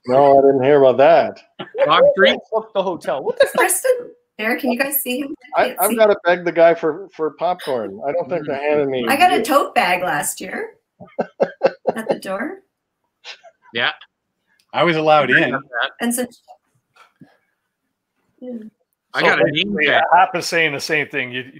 No, I didn't hear about that. Dog treat? The hotel. What the Preston? There, can you guys see him? I, I've got to beg the guy for, for popcorn. I don't think they handed me. I got a tote bag last year. At the door? Yeah. I was allowed I in. And since yeah. I so got a name tag. Hap is saying the same thing. You,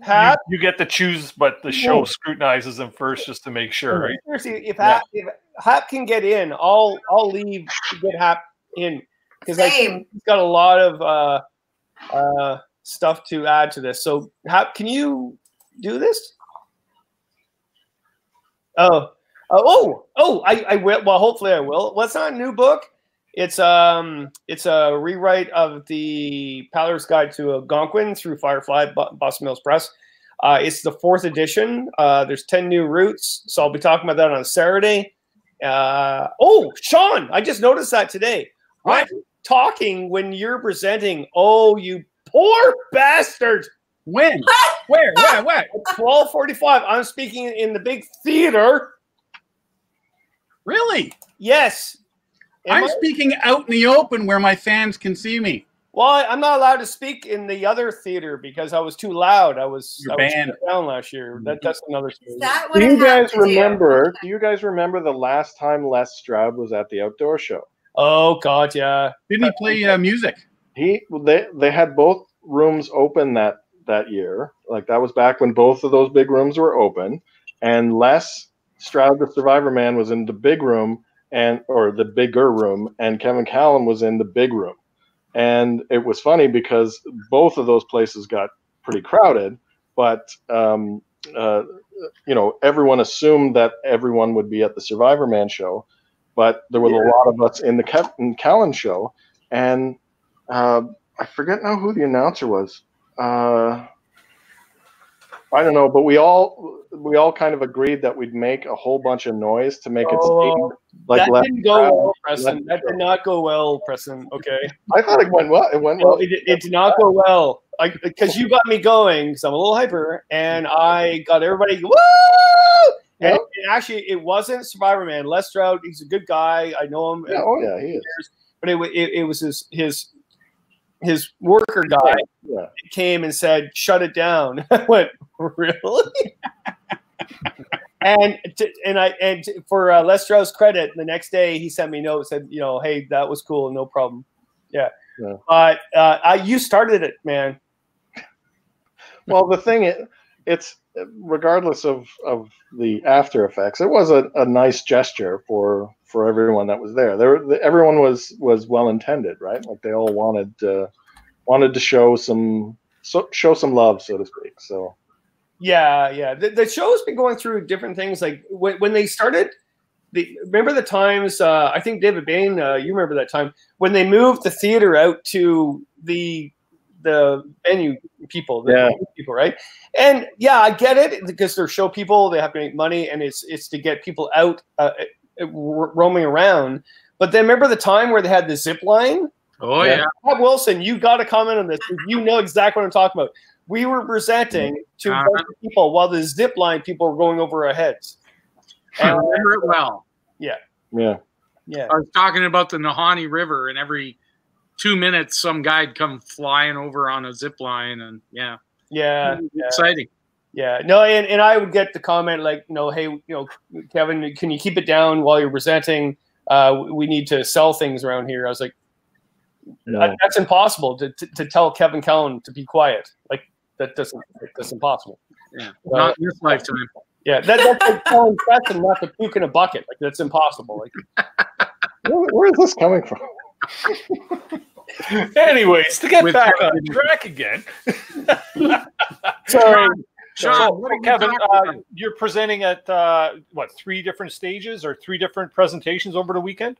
Hap, you, you get to choose, but the show yeah. scrutinizes them first just to make sure. Right? Seriously, if Hap, yeah. if Hap can get in, I'll I'll leave to get Hap in. Because he's got a lot of uh, uh, stuff to add to this. So Hap, can you do this? Oh. Uh, oh, oh! I, I will. Well, hopefully I will. What's well, not a new book? It's um, it's a rewrite of the Paddler's Guide to Algonquin through Firefly Boston Mills Press. Uh, it's the fourth edition. Uh, there's ten new routes, so I'll be talking about that on Saturday. Uh, oh, Sean! I just noticed that today. What? I'm talking when you're presenting. Oh, you poor bastard! When? Where? Where? Where? At twelve forty-five. I'm speaking in the big theater. Really? Yes. Am I'm I? speaking out in the open where my fans can see me. Well, I'm not allowed to speak in the other theater because I was too loud. I was, I was shut down last year. That, that's another story. That do you guys remember? Do you guys remember the last time Les Stroud was at the outdoor show? Oh God, yeah. Didn't he play uh, music? He they they had both rooms open that that year. Like that was back when both of those big rooms were open, and Les Stroud, the Survivor Man, was in the big room, and or the bigger room, and Kevin Callan was in the big room. And it was funny because both of those places got pretty crowded, but um, uh, you know, everyone assumed that everyone would be at the Survivor Man show, but there was yeah. a lot of us in the Kevin Callan show, and uh, I forget now who the announcer was. Uh, I don't know, but we all we all kind of agreed that we'd make a whole bunch of noise to make it oh, seem like that left didn't go crowd, well, Preston. That did not go well, Preston. Okay, I thought it went well. It went well. It, it, it did not go well because you got me going because I'm a little hyper, and I got everybody woo. And, yep. and actually, it wasn't Survivor Man. Les Stroud, he's a good guy. I know him. Yeah, oh yeah, he is. But it it, it was his his. His worker guy yeah, yeah. came and said, "Shut it down." I went, "Really?" and to, and I and to, for uh, Les Stroud's credit, the next day he sent me a note, said, "You know, hey, that was cool, no problem." Yeah, yeah. but uh, I, you started it, man. Well, the thing is, it's regardless of of the after effects, it was a, a nice gesture for. For everyone that was there, there everyone was was well intended, right? Like they all wanted uh, wanted to show some so, show some love, so to speak. So, yeah, yeah. The, the show's been going through different things. Like when, when they started, the remember the times. Uh, I think David Bain, uh, you remember that time when they moved the theater out to the the venue people, the yeah. venue people, right? And yeah, I get it because they're show people. They have to make money, and it's it's to get people out. Uh, roaming around, but then remember the time where they had the zip line? Oh yeah, Hap Wilson, you got to comment on this. You know exactly what I'm talking about. We were presenting to uh, people while the zip line people were going over our heads. And I remember it well. Yeah, yeah. Yeah. I was talking about the Nahanni River, and every two minutes some guy'd come flying over on a zip line, and yeah. Yeah. yeah. Exciting. Yeah. No, and, and I would get the comment like, you know, hey, you know, Kevin, can you keep it down while you're presenting? Uh, we need to sell things around here. I was like, no. That's impossible to, to, to tell Kevin Callan to be quiet. Like, that doesn't, that's impossible. Yeah. Uh, Not in this lifetime. Yeah. That, that's like telling Preston not to puke in a bucket. Like, that's impossible. Like, where, where is this coming from? Anyways, to get With back on track again. so, John, so Kevin, uh, you're presenting at uh, what, three different stages or three different presentations over the weekend?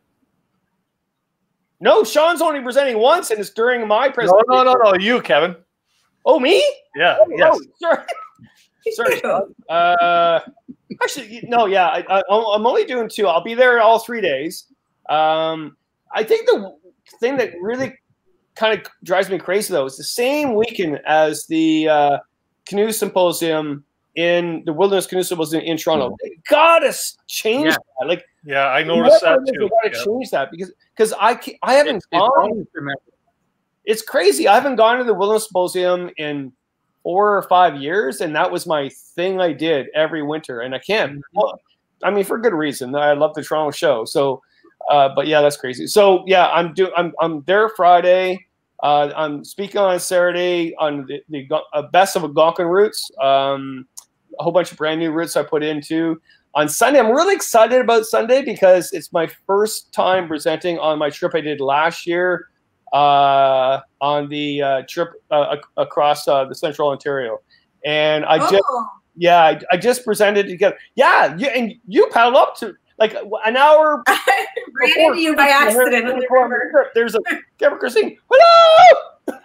No, Sean's only presenting once, and it's during my presentation. No, no, no, no, you, Kevin. Oh, me? Yeah. Oh, yes. Oh, sorry. sorry. Uh, actually, no. Yeah, I, I, I'm only doing two. I'll be there all three days. Um, I think the thing that really kind of drives me crazy though is the same weekend as the uh, Canoe Symposium in the Wilderness Canoe Symposium in Toronto. They gotta change yeah. that. Like, yeah, I noticed that too. They gotta yeah. change that because because I I haven't it's, gone. It's, it's crazy. I haven't gone to the Wilderness Symposium in four or five years, and that was my thing. I did every winter, and I can't. Well, I mean, for good reason. I love the Toronto show. So, uh, but yeah, that's crazy. So yeah, I'm do I'm I'm there Friday. Uh, I'm speaking on Saturday on the, the uh, best of Algonquin routes. Um, a whole bunch of brand new routes I put into on Sunday. I'm really excited about Sunday because it's my first time presenting on my trip I did last year. Uh, on the uh, trip uh, across uh, the central Ontario, and I oh. just yeah, I, I just presented together. Yeah, you, and you paddled up to like an hour. I ran into you by accident on the river. There's a Camper Christina. Hello.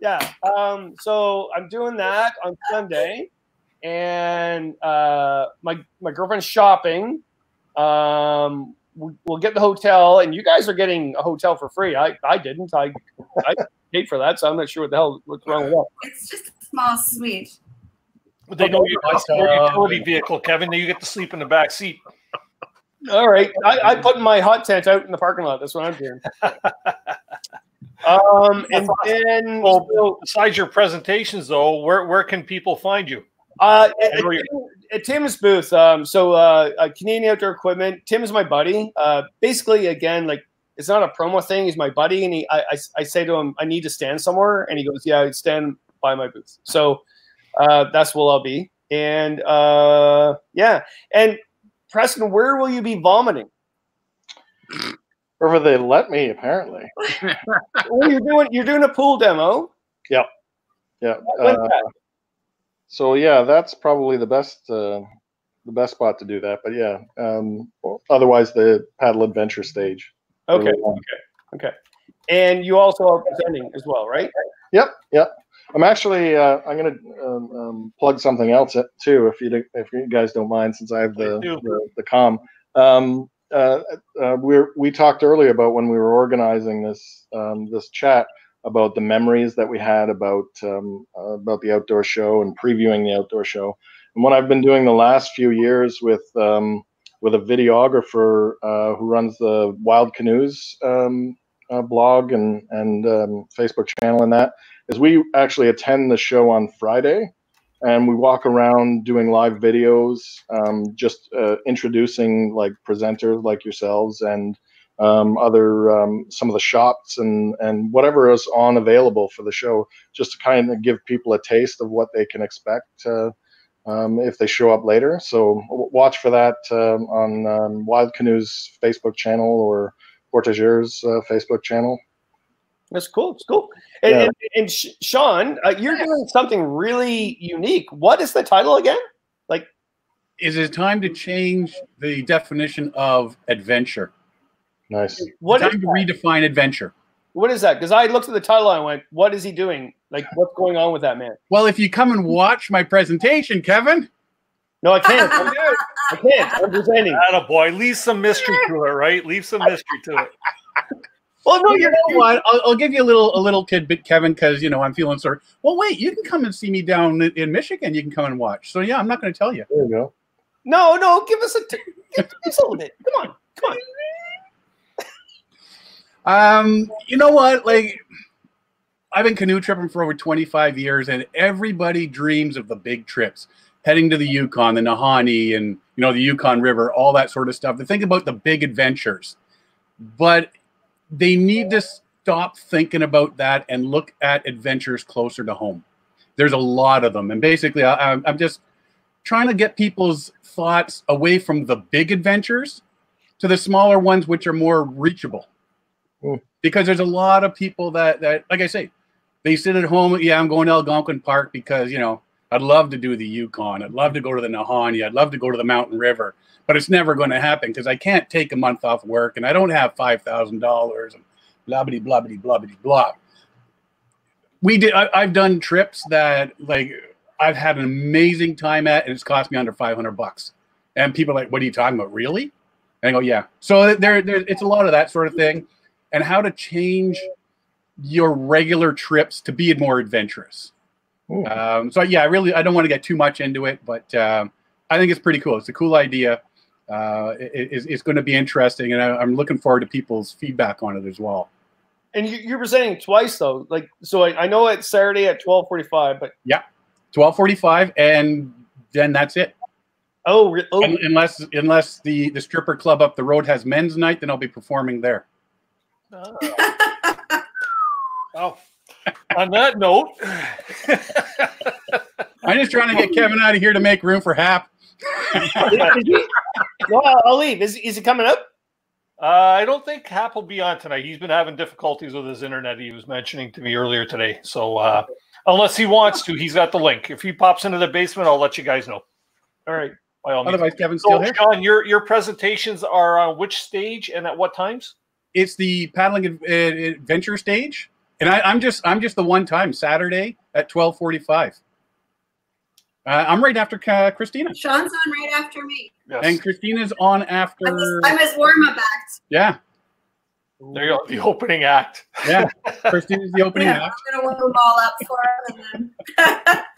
yeah. Um. So I'm doing that on Sunday, and uh, my my girlfriend's shopping. Um. We'll get the hotel, and you guys are getting a hotel for free. I, I didn't. I, I paid for that, so I'm not sure what the hell what's wrong with that. It's just a small suite. They know you buy your utility vehicle, Kevin. You get to sleep in the back seat. All right. I, I put my hot tent out in the parking lot. That's what I'm doing. um, and then, well, so, besides your presentations, though, where, where can people find you? Uh, at, at, at Tim's booth, um, so uh, uh, Canadian Outdoor Equipment. Tim is my buddy. Uh, basically, again, like it's not a promo thing. He's my buddy, and he, I, I, I say to him, I need to stand somewhere, and he goes, yeah, I'd stand by my booth. So uh, that's where I'll be. And uh, yeah, and Preston, where will you be vomiting? Wherever they let me, apparently. well, you're doing you're doing a pool demo. Yep. Yeah. Yeah. So yeah, that's probably the best uh, the best spot to do that. But yeah, um, otherwise the paddle adventure stage. Okay. Okay. Okay. And you also are presenting as well, right? Yep. Yep. I'm actually uh, I'm gonna um, um, plug something else too, if you do, if you guys don't mind, since I have the the, the comm. Um, uh, uh, we we talked earlier about when we were organizing this um, this chat. About the memories that we had about um, uh, about the outdoor show and previewing the outdoor show, and what I've been doing the last few years with um, with a videographer uh, who runs the Wild Canoes um, uh, blog and and um, Facebook channel, and that is we actually attend the show on Friday, and we walk around doing live videos, um, just uh, introducing like presenters like yourselves and. Um, other um, some of the shops and and whatever is on available for the show, just to kind of give people a taste of what they can expect uh, um, if they show up later. So watch for that um, on um, Wild Canoes Facebook channel or Portageurs uh, Facebook channel. That's cool. It's cool. And, yeah. and, and Sean, uh, you're doing something really unique. What is the title again? Like, is it time to change the definition of adventure? Nice. What time to redefine adventure. What is that? Because I looked at the title and I went, what is he doing? Like, what's going on with that man? Well, if you come and watch my presentation, Kevin. No, I can't. I can't. I'm presenting. Attaboy. Leave some mystery to it, right? Leave some mystery to it. Well, no, you know what? I'll, I'll give you a little a little tidbit, Kevin, because, you know, I'm feeling sort of, well, wait, you can come and see me down in Michigan. You can come and watch. So, yeah, I'm not going to tell you. There you go. No, no, give us a, give us a little bit. Come on. Come on. Um, you know what? Like, I've been canoe tripping for over twenty-five years, and everybody dreams of the big trips, heading to the Yukon, the Nahanni, and you know the Yukon River, all that sort of stuff. They think about the big adventures, but they need to stop thinking about that and look at adventures closer to home. There's a lot of them, and basically, I, I'm just trying to get people's thoughts away from the big adventures to the smaller ones, which are more reachable. Ooh. Because there's a lot of people that, that, like I say, they sit at home. Yeah, I'm going to Algonquin Park because, you know, I'd love to do the Yukon. I'd love to go to the Nahanni. I'd love to go to the Mountain River. But it's never going to happen because I can't take a month off work and I don't have five thousand dollars and blah-bitty, blah-bitty, blah-bitty, blah. We did, I, I've done trips that, like, I've had an amazing time at, and it's cost me under five hundred bucks. And people are like, what are you talking about? Really? And I go, yeah. So there, there, it's a lot of that sort of thing. And how to change your regular trips to be more adventurous. Um, so, yeah, I really, I don't want to get too much into it, but um, I think it's pretty cool. It's a cool idea. Uh, it, it's, it's going to be interesting, and I, I'm looking forward to people's feedback on it as well. And you, you're presenting twice, though. Like, so I, I know it's Saturday at twelve forty-five, but yeah, twelve forty-five, and then that's it. Oh, oh. And, unless unless the the stripper club up the road has men's night, then I'll be performing there. Oh. Oh. On that note, I'm just trying to get Kevin out of here to make room for Hap. No, I'll leave. Is is he coming up? Uh, I don't think Hap will be on tonight. He's been having difficulties with his internet. He was mentioning to me earlier today. So uh, unless he wants to, he's got the link. If he pops into the basement, I'll let you guys know. All right. By all means. Otherwise, Kevin's still here. John, your your presentations are on which stage and at what times? It's the paddling adventure stage. And I, I'm just I'm just the one time Saturday at twelve forty-five. Uh, I'm right after uh, Christina. Sean's on right after me. Yes. And Christina's on after. I'm his, I'm his warm-up act. Yeah. There you go. The opening act. Yeah. Christina's the opening yeah, act. I'm gonna warm them all up for him. And then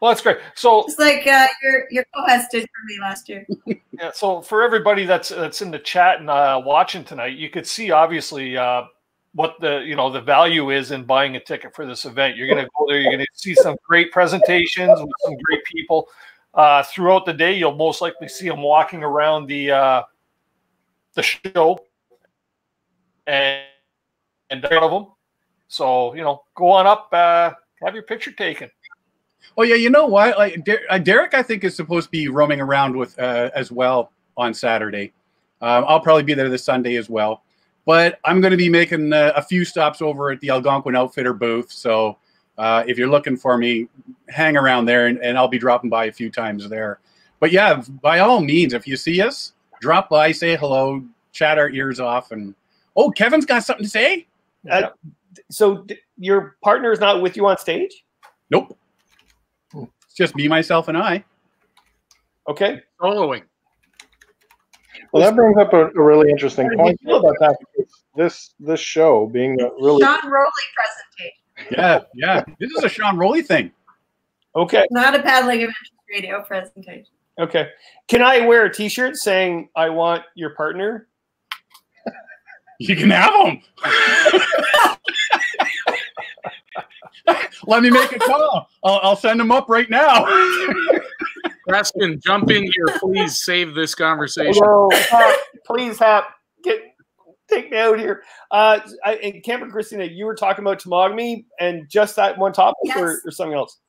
well, that's great. So it's like uh, your your co-host did for me last year. Yeah. So for everybody that's that's in the chat and uh, watching tonight, you could see obviously. Uh, what the you know the value is in buying a ticket for this event. You're going to go there. You're going to see some great presentations with some great people uh, throughout the day. You'll most likely see them walking around the uh, the show and and one of them. So you know, go on up, uh, have your picture taken. Oh yeah, you know what? Like Derek, I think is supposed to be roaming around with uh, as well on Saturday. Um, I'll probably be there this Sunday as well. But I'm going to be making uh, a few stops over at the Algonquin Outfitter booth. So uh, if you're looking for me, hang around there, and, and I'll be dropping by a few times there. But yeah, by all means, if you see us, drop by, say hello, chat our ears off. And oh, Kevin's got something to say? Uh, so your partner is not with you on stage? Nope. It's just me, myself, and I. Okay. Following. Well, that brings up a, a really interesting point about that. This this show being a really Sean Rowley presentation. Yeah, yeah. This is a Sean Rowley thing. Okay. Not a Paddling Adventures Radio presentation. Okay. Can I wear a T-shirt saying "I want your partner"? You can have them. Let me make a call. I'll, I'll send them up right now. Preston, jump in here, please. Save this conversation. Hello, Hap, please, Hap, get take me out here. Uh, I, and Camper Christina, you were talking about Temagami and just that one topic, yes. or, or something else?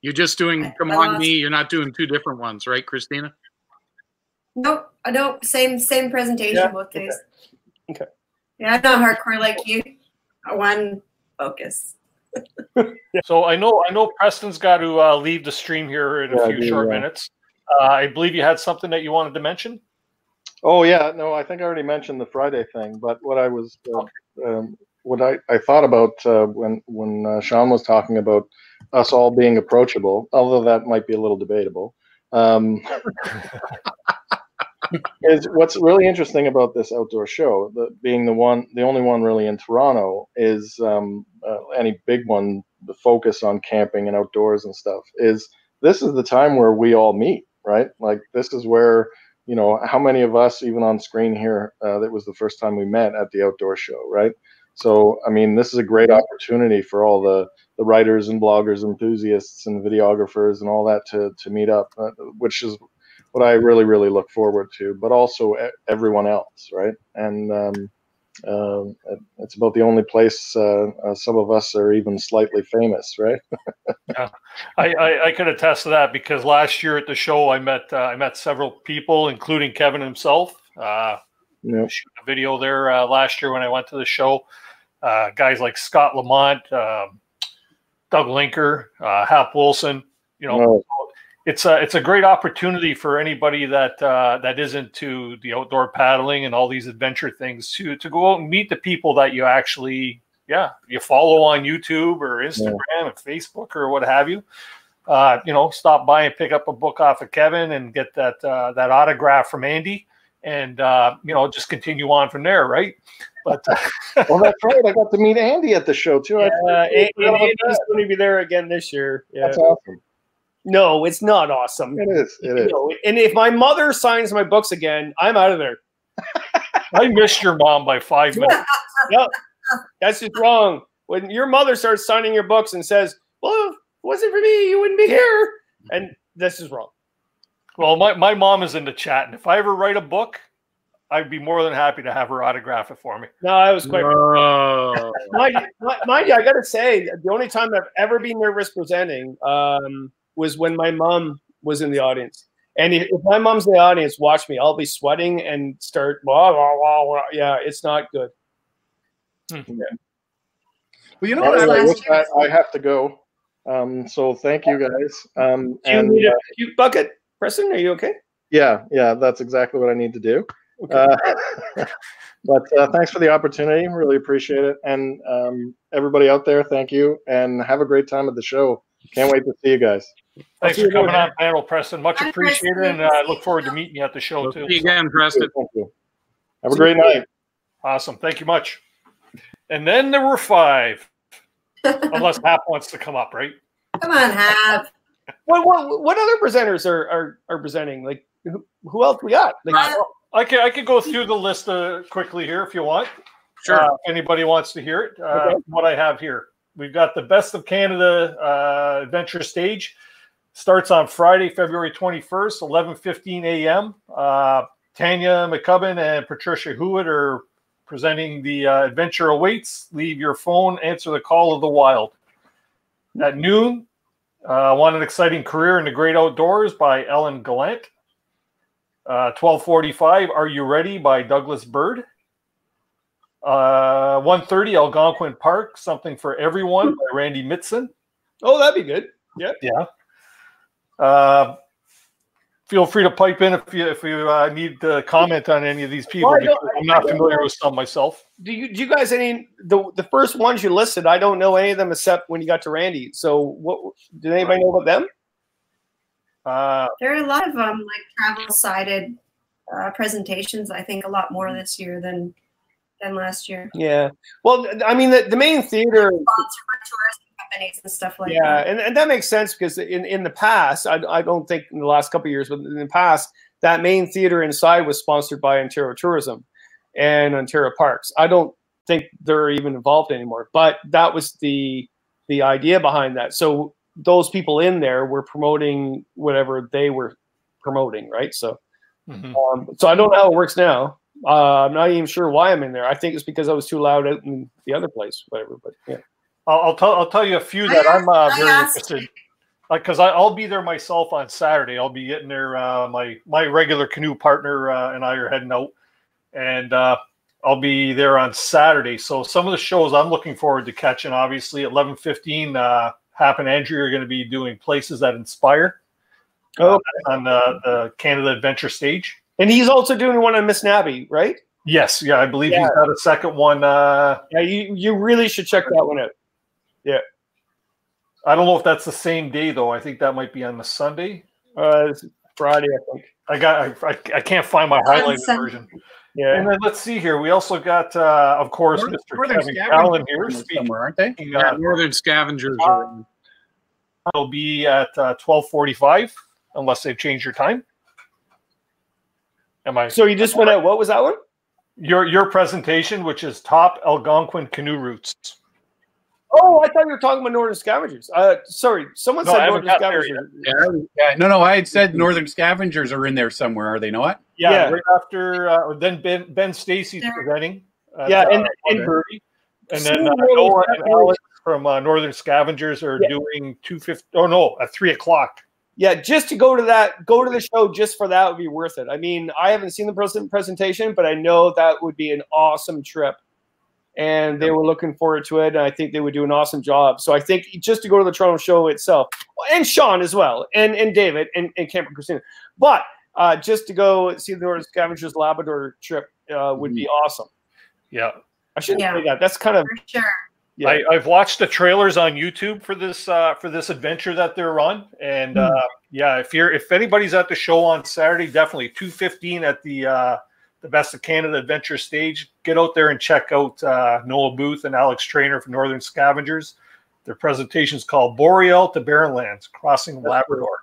You're just doing Temagami. You're not doing two different ones, right, Christina? Nope, I don't. Same, same presentation yeah. both days. Okay. okay. Yeah, I'm not hardcore like you. One focus. So I know I know Preston's got to uh, leave the stream here in a yeah, few do, short yeah. minutes. Uh, I believe you had something that you wanted to mention. Oh yeah, no, I think I already mentioned the Friday thing. But what I was, uh, okay. um, what I, I thought about uh, when when uh, Sean was talking about us all being approachable, although that might be a little debatable, um, is what's really interesting about this outdoor show, the, being the one, the only one really in Toronto, is. Um, Uh, any big one, the focus on camping and outdoors and stuff, is this is the time where we all meet. right? Like, this is where, you know, how many of us, even on screen here, uh, that was the first time we met at the outdoor show, right? So, I mean, this is a great opportunity for all the, the writers and bloggers, enthusiasts and videographers and all that to, to meet up, uh, which is what I really, really look forward to, but also everyone else, right? And um, uh, it's about the only place uh, uh, some of us are even slightly famous, right? Yeah. I, I, I can attest to that, because last year at the show, I met, uh, I met several people, including Kevin himself. Uh, Yep. Shooting a video there uh, last year when I went to the show. Uh, guys like Scott Lamont, uh, Doug Linker, uh, Hap Wilson. You know, no. it's a it's a great opportunity for anybody that uh, that is into the outdoor paddling and all these adventure things to to go out and meet the people that you actually yeah you follow on YouTube or Instagram yeah. and Facebook or what have you. Uh, you know, stop by and pick up a book off of Kevin and get that uh, that autograph from Andy. And, uh, you know, just continue on from there, right? But uh, well, that's right. I got to meet Andy at the show, too. Yeah, I Andy's going to be there again this year. Yeah. That's awesome. No, it's not awesome. It is. It is. You know, and if my mother signs my books again, I'm out of there. I missed your mom by five minutes. No, that's just wrong. When your mother starts signing your books and says, well, if it wasn't for me, you wouldn't be here. And this is wrong. Well, my, my mom is in the chat, and if I ever write a book, I'd be more than happy to have her autograph it for me. No, I was quite no. mind, mind you, I got to say, the only time I've ever been nervous presenting um, was when my mom was in the audience. And if my mom's in the audience, watch me. I'll be sweating and start, blah, blah, blah, blah. Yeah, it's not good. Mm-hmm. Yeah. Well, you know what? Anyway, last year? I, I have to go. Um, so thank you, guys. Um, Do you and, need a cute uh, bucket? Preston, are you okay? Yeah, yeah, that's exactly what I need to do. Okay. Uh, but uh, thanks for the opportunity. Really appreciate it. And um, everybody out there, thank you. And have a great time at the show. Can't wait to see you guys. Thanks for coming on panel, Preston. Much appreciated. And I uh, look forward to meeting you at the show, too. See you again, Preston. Thank you. Have a great night. Awesome. Thank you much. And then there were five. Unless Hap wants to come up, right? Come on, Hap. What, what what other presenters are are, are presenting? Like, who, who else we got? Like, uh, I can I could go through the list uh, quickly here if you want. Sure. Uh, if anybody wants to hear it, uh, okay. What I have here, we've got the Best of Canada uh, Adventure Stage. Starts on Friday, February twenty-first, eleven fifteen a m Uh, Tanya McCubbin and Patricia Hewitt are presenting the uh, Adventure Awaits. Leave your phone. Answer the call of the wild. At noon. Uh, Want an Exciting Career in the Great Outdoors by Ellen Gallant. Uh, twelve forty-five, Are You Ready by Douglas Bird. Uh, one thirty, Algonquin Park, Something for Everyone by Randy Mitson. Oh, that'd be good. Yeah. Yeah. Uh, feel free to pipe in if you, if you uh, need to comment on any of these people. Well, I'm not familiar with some myself. Do you, do you guys, any, the, the first ones you listed, I don't know any of them except when you got to Randy. So what, did anybody know about them? Uh, there are a lot of um, like travel-sided uh, presentations, I think a lot more this year than than last year. Yeah. Well, I mean, the, the main theater. Sponsor for tourists. And stuff like yeah, that. And, and that makes sense because in, in the past, I, I don't think in the last couple of years, but in the past, that main theater inside was sponsored by Ontario Tourism and Ontario Parks. I don't think they're even involved anymore, but that was the the idea behind that. So those people in there were promoting whatever they were promoting, right? So, mm-hmm. um, so I don't know how it works now. Uh, I'm not even sure why I'm in there. I think it's because I was too loud out in the other place, whatever. But yeah. I'll, I'll tell I'll tell you a few that I'm uh, very interested, because like, I'll be there myself on Saturday. I'll be getting there. Uh, my my regular canoe partner uh, and I are heading out, and uh, I'll be there on Saturday. So some of the shows I'm looking forward to catching. Obviously, at eleven fifteen, uh, Hap and Andrew are going to be doing Places That Inspire. Oh, okay. uh, on uh, the Canada Adventure Stage, and he's also doing one on Miss Nabby, right? Yes, yeah, I believe yeah. he's got a second one. Uh, yeah, you you really should check that one out. Yeah, I don't know if that's the same day though. I think that might be on the Sunday, uh, Friday. I think I got. I, I, I can't find my highlighted version. Yeah, and then let's see here. We also got, uh, of course, Northern, Mister Northern Kevin Callan here speaking, aren't they? Uh, yeah, Northern Scavengers. It'll be at uh, twelve forty-five. unless they've changed your time. Am I? So you just went out. What was that one? Your your presentation, which is top Algonquin canoe routes. Oh, I thought you were talking about Northern Scavengers. Uh, sorry, someone no, said Northern Scavengers. Yeah, yeah. No, no, I had said Northern Scavengers are in there somewhere. Are they not? Yeah, yeah. Right after uh, then Ben Ben Stacy's yeah. presenting. Uh, yeah, and and, and, and then uh, Noah and Alex from uh, Northern Scavengers are yeah. doing two fifty. Oh no, at three o'clock. Yeah, just to go to that, go to the show just for that would be worth it. I mean, I haven't seen the presentation, but I know that would be an awesome trip. And they were looking forward to it, and I think they would do an awesome job. So I think just to go to the Toronto show itself, and Sean as well, and, and David, and, and Camper Christina. But uh, just to go see the Northern Scavengers Labrador trip uh, would be awesome. Yeah. I shouldn't yeah. say that. That's kind of – sure. Yeah. I, I've watched the trailers on YouTube for this uh, for this adventure that they're on, and mm-hmm. uh, yeah, if you're if anybody's at the show on Saturday, definitely two fifteen at the uh, the Best of Canada Adventure Stage. Get out there and check out uh, Noah Booth and Alex Trainer from Northern Scavengers. Their presentation is called "Boreal to Barrenlands: Crossing Labrador."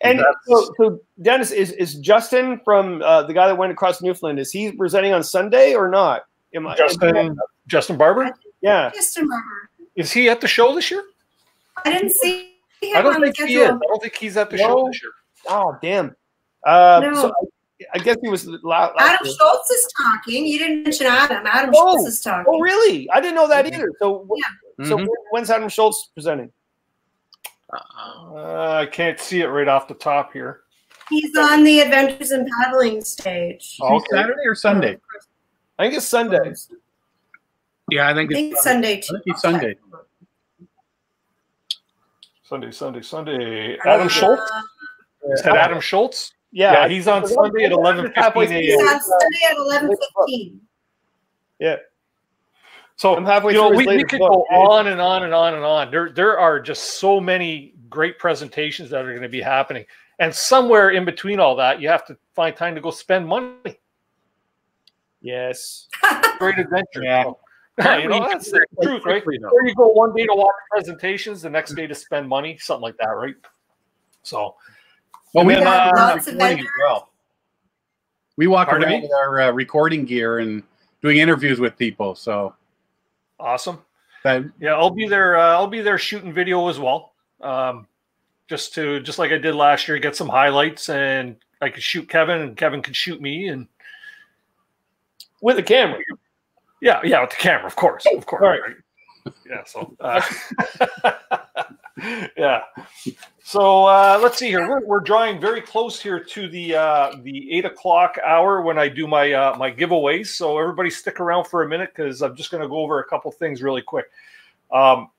And, and so, so, Dennis is is Justin from uh, the guy that went across Newfoundland. Is he presenting on Sunday or not? Am I Justin? Justin Barber. Yeah. Is he at the show this year? I didn't see him. I don't on think the he is. I don't think he's at the no. show this year. Oh, damn. Uh, no. So I, I guess he was loud. Adam year. Schultz is talking. You didn't mention Adam. Adam oh. Schultz is talking. Oh, really? I didn't know that either. So, yeah. so mm-hmm. when's Adam Schultz presenting? Uh, I can't see it right off the top here. He's on the Adventures in Paddling stage. Oh, okay. Saturday or Sunday? I think it's Sunday. Yeah, I think, I think it's Sunday. Sunday too. I think it's Sunday. Sunday, Sunday, Sunday. Adam uh, Schultz? Is that Adam Schultz? Yeah, yeah he's on Sunday at eleven fifteen. He's on Sunday at eleven fifteen. Yeah. So I'm halfway you know, we, we could go on and on and on and on. There, there are just so many great presentations that are going to be happening. And somewhere in between all that, you have to find time to go spend money. Yes. Great adventure. Yeah. Yeah, you know, that's the truth, right? There you go one day to watch presentations, the next day to spend money, something like that, right? So, well, we, we have uh, lots of as well. We walk Pardon around me? with our uh, recording gear and doing interviews with people. So, awesome. That, yeah, I'll be there. Uh, I'll be there shooting video as well, um, just to just like I did last year, get some highlights, and I could shoot Kevin, and Kevin could shoot me, and with a camera. Yeah, yeah, with the camera, of course, of course. All right. Right. Yeah, so, uh, yeah. So uh, let's see here. We're, we're drawing very close here to the uh, the eight o'clock hour when I do my uh, my giveaways. So everybody stick around for a minute because I'm just going to go over a couple things really quick. Um,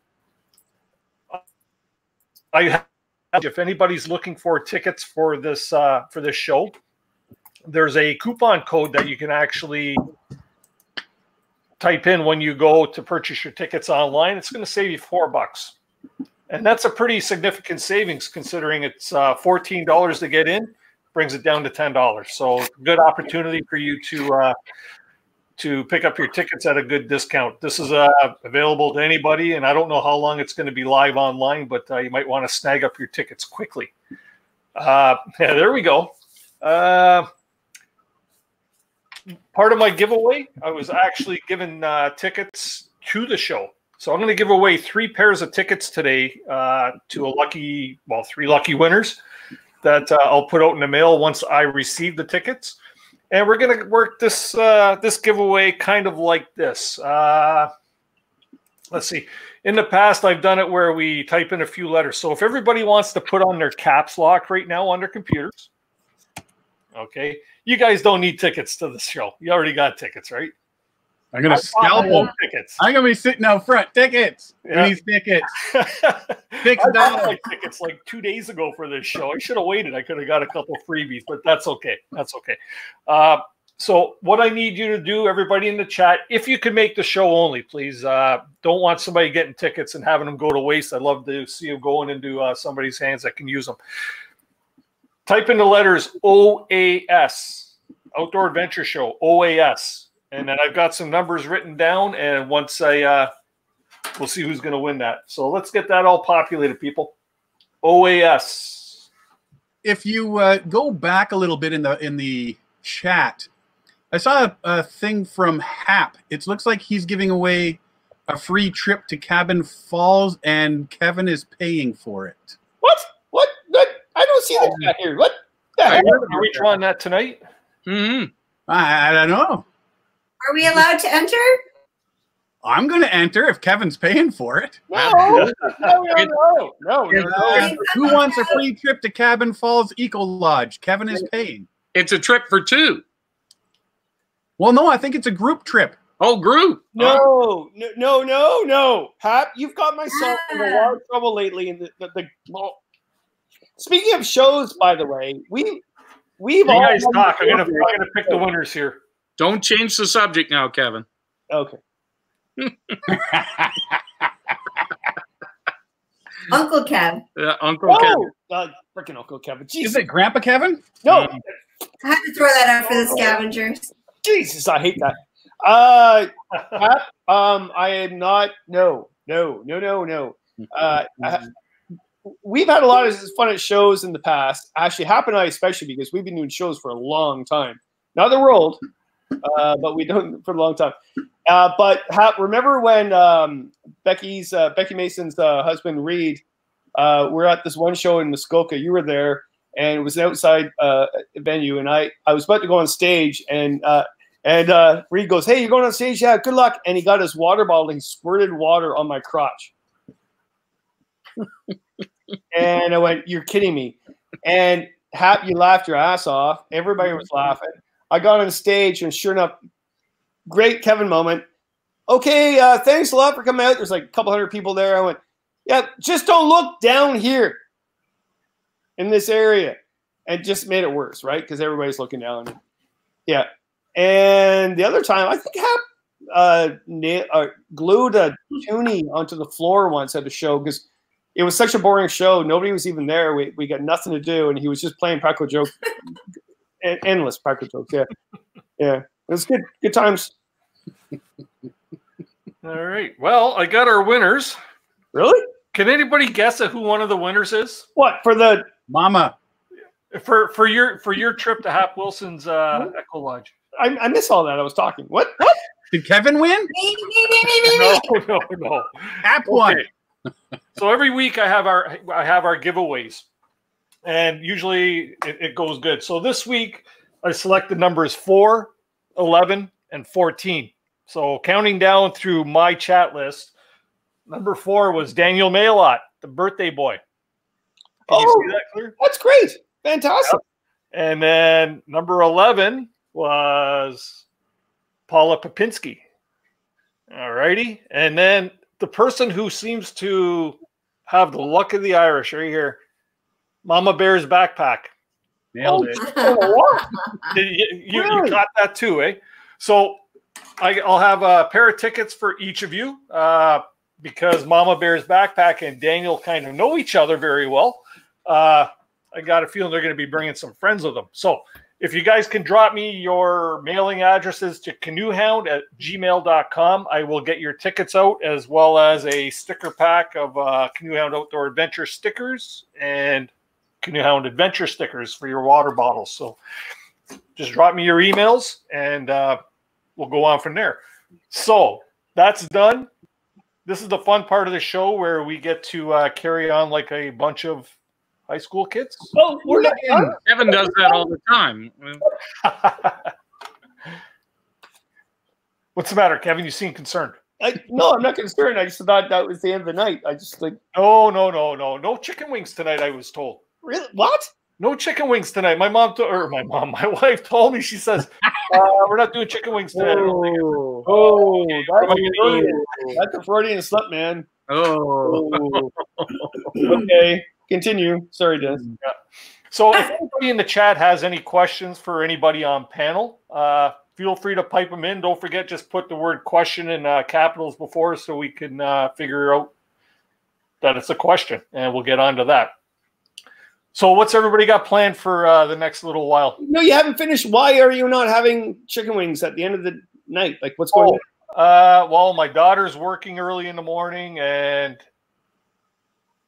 I have, if anybody's looking for tickets for this uh, for this show, there's a coupon code that you can actually type in when you go to purchase your tickets online. It's going to save you four bucks. And that's a pretty significant savings considering it's uh, fourteen dollars to get in, brings it down to ten dollars. So good opportunity for you to uh, to pick up your tickets at a good discount. This is uh, available to anybody, and I don't know how long it's going to be live online, but uh, you might want to snag up your tickets quickly. Uh, yeah, there we go. Uh, Part of my giveaway, I was actually given uh, tickets to the show. So I'm going to give away three pairs of tickets today uh, to a lucky, well, three lucky winners that uh, I'll put out in the mail once I receive the tickets. And we're going to work this uh, this giveaway kind of like this. Uh, let's see. In the past, I've done it where we type in a few letters. So if everybody wants to put on their caps lock right now on their computers, okay, you guys don't need tickets to the show. You already got tickets, right? I'm gonna scalpel tickets. I'm gonna be sitting out front. Tickets. Yeah. These tickets. Six dollars. I bought tickets like two days ago for this show. I should have waited. I could have got a couple freebies, but that's okay. That's okay. Uh, so what I need you to do, everybody in the chat, if you can make the show only, please. Uh, don't want somebody getting tickets and having them go to waste. I'd love to see them going into uh, somebody's hands that can use them. Type in the letters O A S, Outdoor Adventure Show, O A S. And then I've got some numbers written down, and once I uh, – we'll see who's going to win that. So let's get that all populated, people. O A S. if you uh, go back a little bit in the in the chat, I saw a, a thing from Hap. It looks like he's giving away a free trip to Cabin Falls, and Kevin is paying for it. What? What? What? I don't see the chat here. What? Are we drawing that tonight? Mm-hmm. I, I don't know. Are we allowed to enter? I'm going to enter if Kevin's paying for it. No, no, we no, no. Uh, who wants a free trip to Cabin Falls Eco Lodge? Kevin is paying. It's a trip for two. Well, no, I think it's a group trip. Oh, group. No, no, no, no, no. Hap, you've got myself in a lot of trouble lately. In the, the, the well, speaking of shows, by the way, we, we've you all guys talk. I'm going to pick the winners here. Don't change the subject now, Kevin. Okay. Uncle Kev. Uh, Uncle oh, Kev. Freaking Uncle Kevin. Jesus. Is it Grandpa Kevin? No. Um, I had to throw that out for the Scavengers. Jesus, I hate that. Uh, um, I am not. No, no, no, no, no. Uh, I, we've had a lot of fun at shows in the past. Actually, Hap and I especially, because we've been doing shows for a long time. Not that we're old, uh, but we don't for a long time. Uh, but Hap, remember when um, Becky's uh, Becky Mason's uh, husband Reed, uh, we're at this one show in Muskoka. You were there, and it was an outside uh, venue. And I, I was about to go on stage, and uh, and uh, Reed goes, "Hey, you're going on stage? Yeah, good luck." And he got his water bottle and he squirted water on my crotch. And I went, "You're kidding me!" And Hap, you laughed your ass off. Everybody was laughing. I got on stage, and sure enough. Great Kevin moment. Okay, uh, thanks a lot for coming out. There's like a couple hundred people there. I went, yeah, just don't look down here in this area. And just made it worse, right? Because everybody's looking down. Yeah. And the other time, I think Hap uh, uh, glued a toonie onto the floor once at a show because it was such a boring show. Nobody was even there. We, we got nothing to do. And he was just playing practical jokes. Endless practical jokes, yeah. Yeah. It was good, good times. All right. Well, I got our winners. Really? Can anybody guess at who one of the winners is? What for the mama? For for your for your trip to Hap Wilson's uh, Echo Lodge. I, I miss all that. I was talking. What? What? Did Kevin win? Me, me, me, me, me. No, no, no. Hap won. Okay. So every week I have our I have our giveaways, and usually it, it goes good. So this week I selected numbers four. eleven and fourteen. So counting down through my chat list, number four was Daniel Mailot, the birthday boy. Can oh, you see that clear? That's great. Fantastic. Yep. And then number eleven was Paula Papinski. All righty. And then the person who seems to have the luck of the Irish right here, Mama Bear's backpack. Nailed it. Oh, you, you, really? You got that too, eh? So I, I'll have a pair of tickets for each of you uh, because Mama Bear's backpack and Daniel kind of know each other very well. Uh, I got a feeling they're going to be bringing some friends with them. So if you guys can drop me your mailing addresses to canoe hound at gmail dot com, I will get your tickets out as well as a sticker pack of uh, Canoe Hound Outdoor Adventure stickers and Canoe Hound Adventure stickers for your water bottles. So just drop me your emails and uh, we'll go on from there. So that's done. This is the fun part of the show where we get to uh, carry on like a bunch of high school kids. Oh, we're not done. Kevin does that all the time. What's the matter, Kevin? You seem concerned. I, no, I'm not concerned. I just thought that was the end of the night. I just like, oh, no, no, no, no chicken wings tonight, I was told. Really? What? No chicken wings tonight. My mom, to, or my mom, my wife told me. She says uh, we're not doing chicken wings tonight. Oh, oh, okay. That's, a that's a Freudian slip, man. Oh, okay. Continue. Sorry, Dennis. Yeah. So, if anybody in the chat has any questions for anybody on panel, uh, feel free to pipe them in. Don't forget, just put the word "question" in uh, capitals before, so we can uh, figure out that it's a question, and we'll get onto that. So what's everybody got planned for uh, the next little while? No, you haven't finished. Why are you not having chicken wings at the end of the night? Like, what's going on? Uh, well, my daughter's working early in the morning, and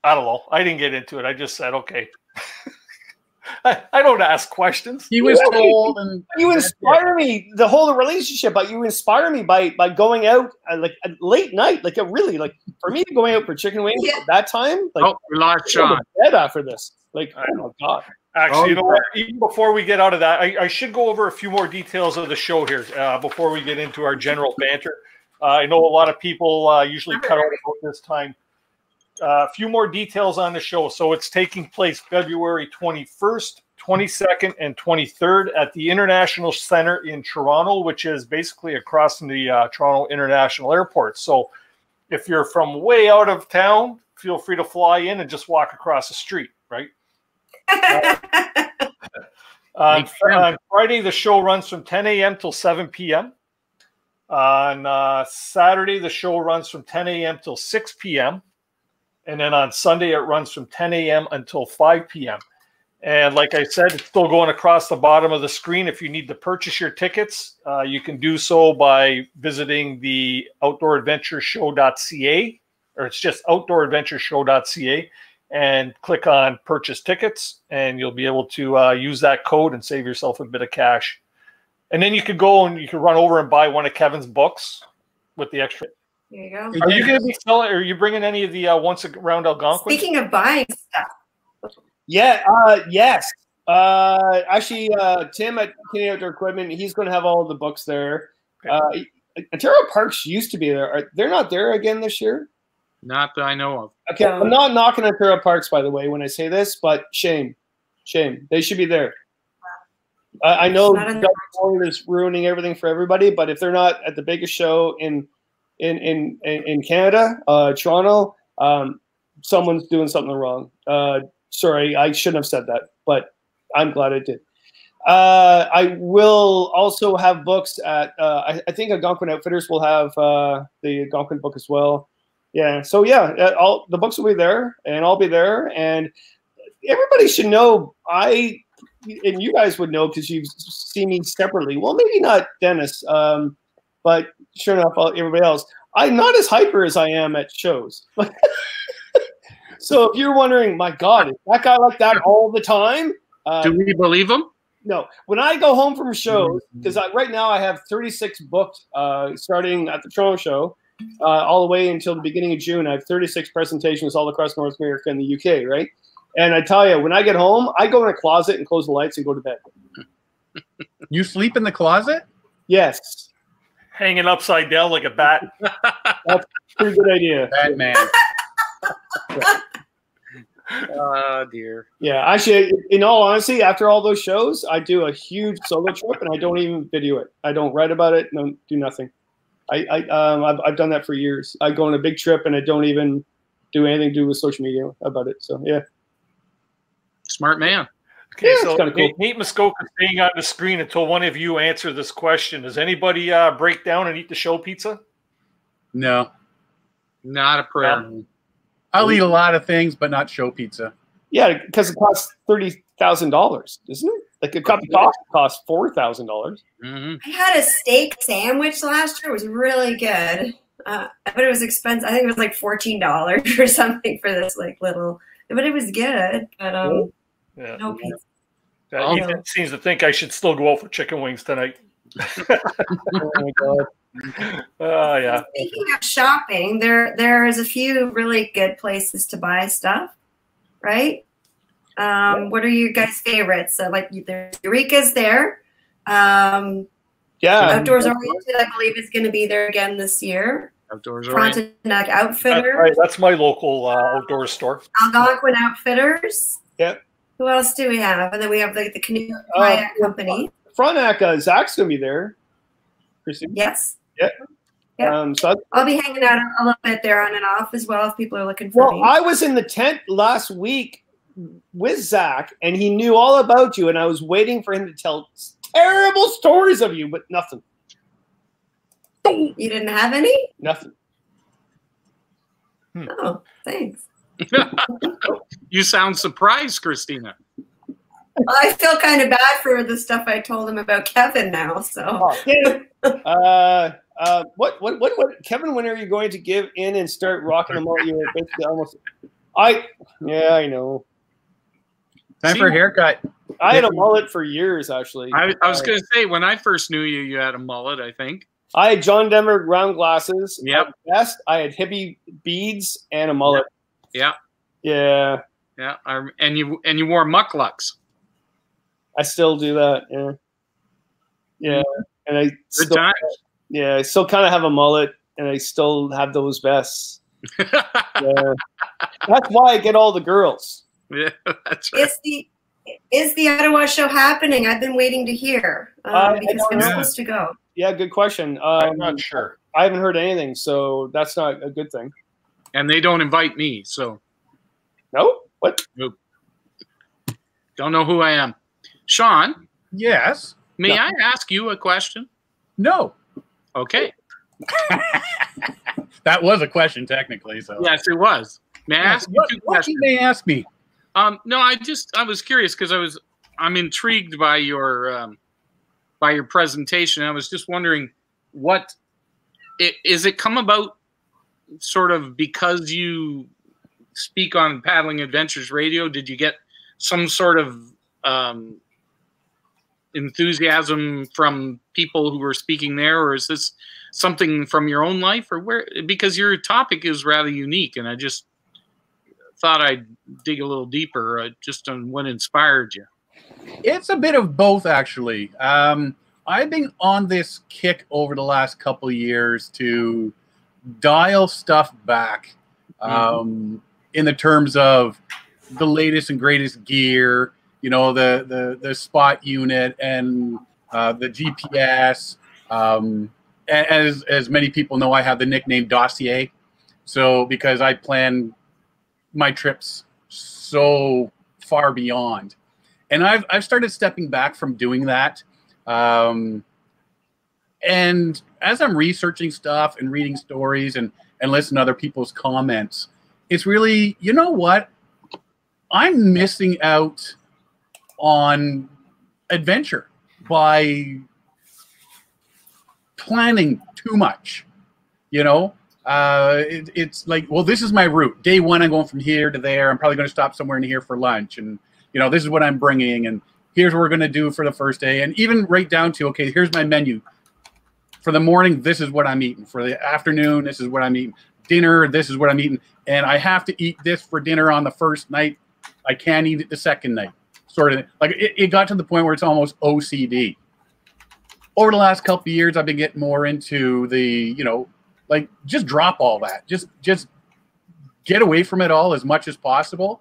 I don't know. I didn't get into it. I just said, okay. I, I don't ask questions. He was you, told, and you inspire me. The whole relationship, but you inspire me by by going out uh, like uh, late night, like a really like for me going out for chicken wings yeah. at that time. Like, oh, we lost Sean. Bed after this, like oh my god. Actually, oh, you know what? Even before we get out of that, I, I should go over a few more details of the show here uh, before we get into our general banter. Uh, I know a lot of people uh, usually cut out about this time. A uh, few more details on the show. So it's taking place February twenty-first, twenty-second, and twenty-third at the International Center in Toronto, which is basically across from the uh, Toronto International Airport. So if you're from way out of town, feel free to fly in and just walk across the street, right? Uh, on, on Friday, the show runs from ten A M till seven P M On uh, Saturday, the show runs from ten A M till six P M And then on Sunday, it runs from ten A M until five P M And like I said, it's still going across the bottom of the screen. If you need to purchase your tickets, uh, you can do so by visiting the outdoor adventure show dot C A, or it's just outdoor adventure show dot C A. And click on purchase tickets, and you'll be able to uh, use that code and save yourself a bit of cash. And then you could go and you could run over and buy one of Kevin's books with the extra. There you go. Are yes. you going to be selling? Are you bringing any of the uh, once around Algonquin? Speaking of buying stuff. Yeah. Uh, yes. Uh, actually, uh, Tim at Canadian Outdoor Equipment, he's going to have all the books there. Okay. Uh, Ontario Parks used to be there. Are, they're not there again this year. Not that I know of. Okay, I'm not knocking Ontario Parks, by the way, when I say this, but shame, shame. They should be there. Uh, I know Doug is ruining everything for everybody, but if they're not at the biggest show in in in in Canada, uh, Toronto, um, someone's doing something wrong. Uh, sorry, I shouldn't have said that, but I'm glad I did. Uh, I will also have books at. Uh, I, I think Algonquin Outfitters will have uh, the Algonquin book as well. Yeah. So yeah, all the books will be there, and I'll be there, and everybody should know. I and you guys would know because you've seen me separately. Well, maybe not Dennis, um, but sure enough, everybody else. I'm not as hyper as I am at shows. So if you're wondering, my God, is that guy like that all the time? Uh, Do we believe him? No. When I go home from shows, because right now I have thirty-six booked, uh, starting at the Toronto show. Uh, all the way until the beginning of June, I have thirty-six presentations all across North America and the U K, right? And I tell you, when I get home, I go in a closet and close the lights and go to bed. You sleep in the closet? Yes. Hanging upside down like a bat. That's a pretty good idea. Bad man. Oh, dear. Yeah, actually, in all honesty, after all those shows, I do a huge solo trip, and I don't even video it. I don't write about it. No, do nothing. I, I um I've, I've done that for years. I go on a big trip and I don't even do anything to do with social media about it. So yeah, smart man. Okay, yeah, so cool. Nate, Nate Muskoka staying on the screen until one of you answer this question. Does anybody uh, break down and eat the show pizza? No, not a prayer. No. I'll eat a lot of things, but not show pizza. Yeah, because it costs thirty thousand dollars, isn't it? Like a cup of coffee costs four thousand dollars. Mm-hmm. I had a steak sandwich last year; it was really good, uh, but it was expensive. I think it was like fourteen dollars or something for this like little, but it was good. But um, yeah. no pizza. Yeah. Uh, Ethan seems to think I should still go out for chicken wings tonight. Oh my god! Oh uh, yeah. Speaking of shopping, there there is a few really good places to buy stuff, right? Um, what are you guys' favorites? So, like, there's Eureka's there. Um, yeah. Outdoors Oriented, I believe, is going to be there again this year. Outdoors Oriented. Frontenac Outfitters. That's right. That's my local uh, outdoor store. Algonquin Outfitters. Yep. Who else do we have? And then we have, like, the Canoe uh, Company. Frontenac, uh, Zach's going to be there. Christine? Yes. Yep. Yep. Um, so I'll be hanging out a little bit there on and off as well if people are looking for well, me. Well, I was in the tent last week with Zach, and he knew all about you, and I was waiting for him to tell terrible stories of you, but nothing. You didn't have any? Nothing. Hmm. Oh, thanks. You sound surprised, Christina. Well, I feel kind of bad for the stuff I told him about Kevin now. So, oh, uh, uh, what, what, what, what, Kevin? When are you going to give in and start rocking them all? You basically almost. I yeah, I know. Time for a haircut. I had a mullet for years, actually. I, I was uh, going to say, when I first knew you, you had a mullet, I think. I had John Denver round glasses. Yep. Vest. I had hippie beads and a mullet. Yep. Yeah. Yeah. I, and you and you wore mucklucks. I still do that. Yeah. Yeah. And I Good still, times. Yeah, I still kind of have a mullet, and I still have those vests. Yeah. That's why I get all the girls. Yeah, that's right. Is the is the Ottawa show happening? I've been waiting to hear um, uh, because I'm supposed to go. Yeah, good question. Um, I'm not sure. I haven't heard anything, so that's not a good thing. And they don't invite me, so. No? What? Nope. Don't know who I am. Sean? Yes? May no. I ask you a question? No. Okay. That was a question, technically. So. Yes, it was. May I ask what, you two what questions? What did they ask me? Um, no, I just I was curious because I was I'm intrigued by your um, by your presentation. I was just wondering what it, is it come about sort of because you speak on Paddling Adventures Radio? Did you get some sort of um, enthusiasm from people who were speaking there, or is this something from your own life, or where? Because your topic is rather unique, and I just thought I'd dig a little deeper uh, just on what inspired you. It's a bit of both, actually. Um, I've been on this kick over the last couple of years to dial stuff back um, mm-hmm. in the terms of the latest and greatest gear, you know, the the, the spot unit and uh, the G P S. Um, as, as many people know, I have the nickname Dossier. So because I plan my trips so far beyond. And I've, I've started stepping back from doing that. Um, and as I'm researching stuff and reading stories and, and listening to other people's comments, it's really, you know what? I'm missing out on adventure by planning too much, you know? Uh, it, it's like, well, this is my route. Day one, I'm going from here to there. I'm probably going to stop somewhere in here for lunch. And, you know, this is what I'm bringing. And here's what we're going to do for the first day. And even right down to, okay, here's my menu. For the morning, this is what I'm eating. For the afternoon, this is what I'm eating. Dinner, this is what I'm eating. And I have to eat this for dinner on the first night. I can't eat it the second night. Sort of like it, it got to the point where it's almost O C D. Over the last couple of years, I've been getting more into the, you know, like, just drop all that. Just just get away from it all as much as possible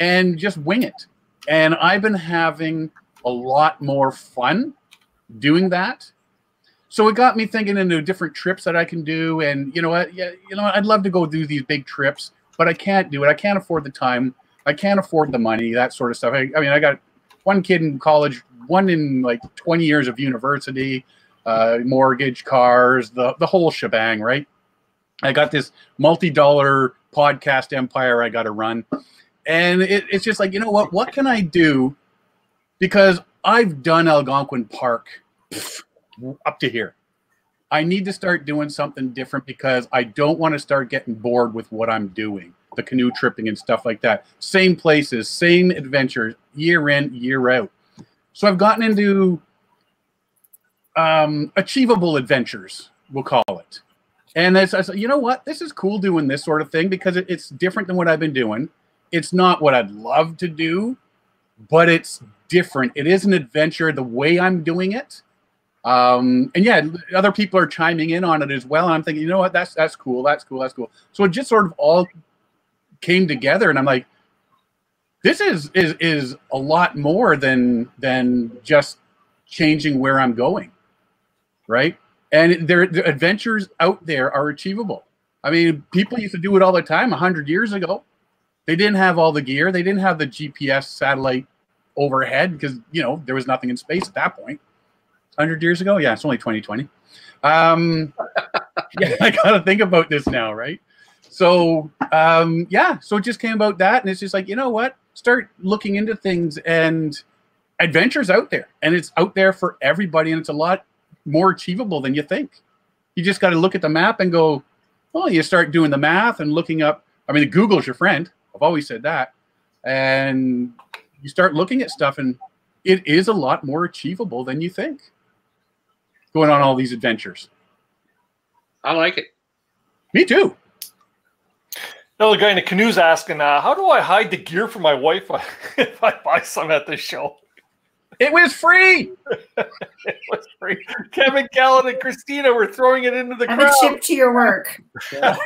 and just wing it. And I've been having a lot more fun doing that. So it got me thinking into different trips that I can do. And you know what? Yeah, you know, I'd love to go do these big trips, but I can't do it. I can't afford the time. I can't afford the money, that sort of stuff. I, I mean, I got one kid in college, one in like twenty years of university. Uh, mortgage, cars, the, the whole shebang, right? I got this multi-dollar podcast empire I got to run. And it, it's just like, you know what? What can I do? Because I've done Algonquin Park pff, up to here. I need to start doing something different because I don't want to start getting bored with what I'm doing, the canoe tripping and stuff like that. Same places, same adventures, year in, year out. So I've gotten into Um, achievable adventures, we'll call it. And it's, I said, you know what? This is cool doing this sort of thing because it, it's different than what I've been doing. It's not what I'd love to do, but it's different. It is an adventure the way I'm doing it. Um, and yeah, other people are chiming in on it as well. And I'm thinking, you know what? That's, that's cool. That's cool. That's cool. So it just sort of all came together. And I'm like, this is, is, is a lot more than, than just changing where I'm going. Right? And their, their adventures out there are achievable. I mean, people used to do it all the time a hundred years ago. They didn't have all the gear. They didn't have the G P S satellite overhead because, you know, there was nothing in space at that point. a hundred years ago? Yeah, it's only twenty twenty. Um, yeah, I got to think about this now, right? So, um, yeah, so it just came about that. And it's just like, you know what? Start looking into things and adventures out there. And it's out there for everybody. And it's a lot more achievable than you think. You just got to look at the map and go, well, you start doing the math and looking up. I mean, Google's your friend. I've always said that. And you start looking at stuff, and it is a lot more achievable than you think, going on all these adventures. I like it. Me too. Another guy in the canoe's asking, uh, how do I hide the gear for my wife if I buy some at this show? It was free. It was free. Kevin Callan and Christina were throwing it into the and crowd. And it shipped to your work. Yeah.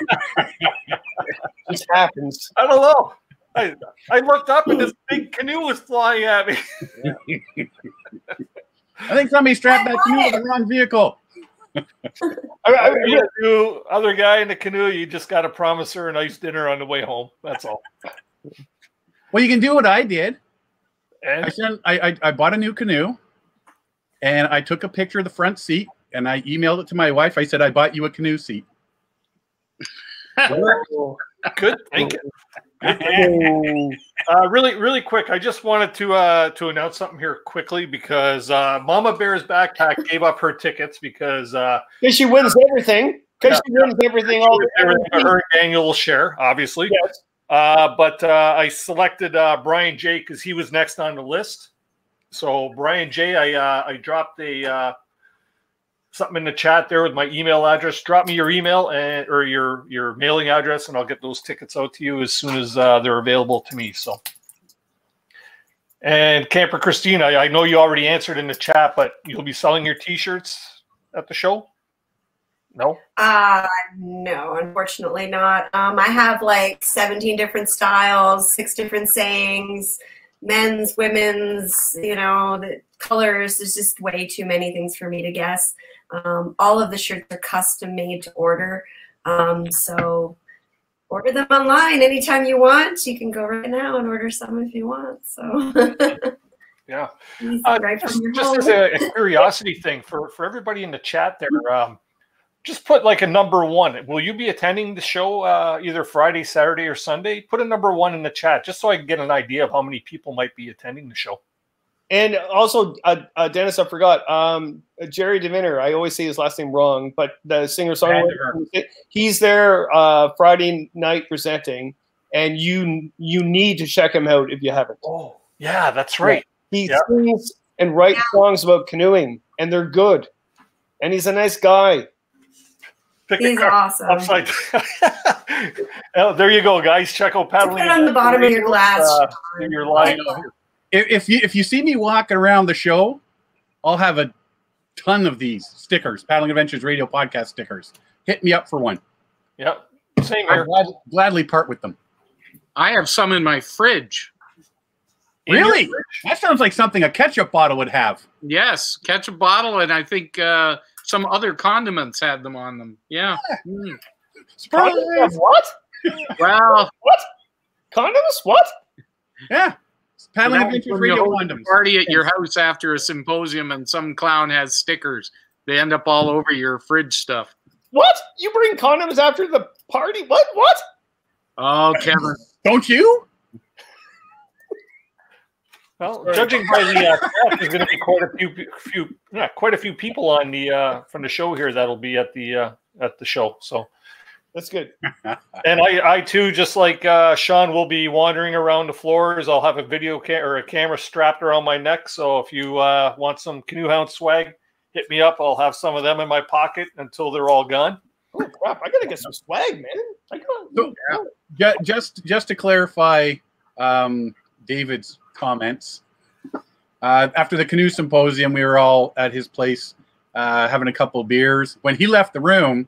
This happens. I don't know. I, I looked up and this big canoe was flying at me. Yeah. I think somebody strapped I that canoe it. to the wrong vehicle. I, I, yeah. You, other guy in the canoe, you just got to promise her a nice dinner on the way home. That's all. Well, you can do what I did. And I, sent, I, I, I bought a new canoe, and I took a picture of the front seat, and I emailed it to my wife. I said, I bought you a canoe seat. Good thinking. uh, really, really quick, I just wanted to uh, to announce something here quickly, because uh, Mama Bear's Backpack gave up her tickets because uh, she wins everything. Because yeah, she wins everything. All everything her annual share, obviously. Yes. Uh, but uh, I selected uh, Brian J because he was next on the list. So Brian J, I uh, I dropped a uh, something in the chat there with my email address. Drop me your email and or your your mailing address, and I'll get those tickets out to you as soon as uh, they're available to me. So, and Camper Christina, I know you already answered in the chat, but you'll be selling your T-shirts at the show. No? Uh, no, unfortunately not. Um, I have like seventeen different styles, six different sayings, men's, women's, you know, the colors. There's just way too many things for me to guess. Um, all of the shirts are custom made to order. Um, so order them online anytime you want. You can go right now and order some if you want. So. Yeah. Uh, right just just as a, a curiosity thing for, for everybody in the chat there, um, just put like a number one. Will you be attending the show uh, either Friday, Saturday, or Sunday? Put a number one in the chat just so I can get an idea of how many people might be attending the show. And also, uh, uh, Dennis, I forgot, um, Jerry Vandiver. I always say his last name wrong, but the singer-songwriter, he's there uh, Friday night presenting, and you you need to check him out if you haven't. Oh, yeah, that's right. Yeah. He yeah. sings and writes yeah. songs about canoeing, and they're good. And he's a nice guy. He's awesome. Oh, there you go, guys. Check out paddling. Put it on the bottom of your glass. Uh, in your line. If you if you see me walking around the show, I'll have a ton of these stickers, Paddling Adventures Radio Podcast stickers. Hit me up for one. Yep. Same here. Glad, gladly part with them. I have some in my fridge. In really? Fridge? That sounds like something a ketchup bottle would have. Yes, ketchup bottle, and I think. Uh, Some other condiments had them on them. Yeah. Mm. Surprise! What? Wow. What? Condoms? What? Yeah. Paddling Adventures Radio condoms. Party at your house after a symposium, and some clown has stickers. They end up all over your fridge stuff. What? You bring condoms after the party? What? What? Oh, Kevin. Don't you? Well, judging by the uh, there's going to be quite a few, few yeah, quite a few people on the uh, from the show here that'll be at the uh, at the show. So that's good. And I, I too, just like uh, Sean, will be wandering around the floors. I'll have a video cam or a camera strapped around my neck. So if you uh, want some Canoe Hound swag, hit me up. I'll have some of them in my pocket until they're all gone. Oh crap! I gotta get some swag, man. I gotta, so, yeah. Just just to clarify, um, David's comments. Uh, after the canoe symposium, we were all at his place uh, having a couple of beers. When he left the room,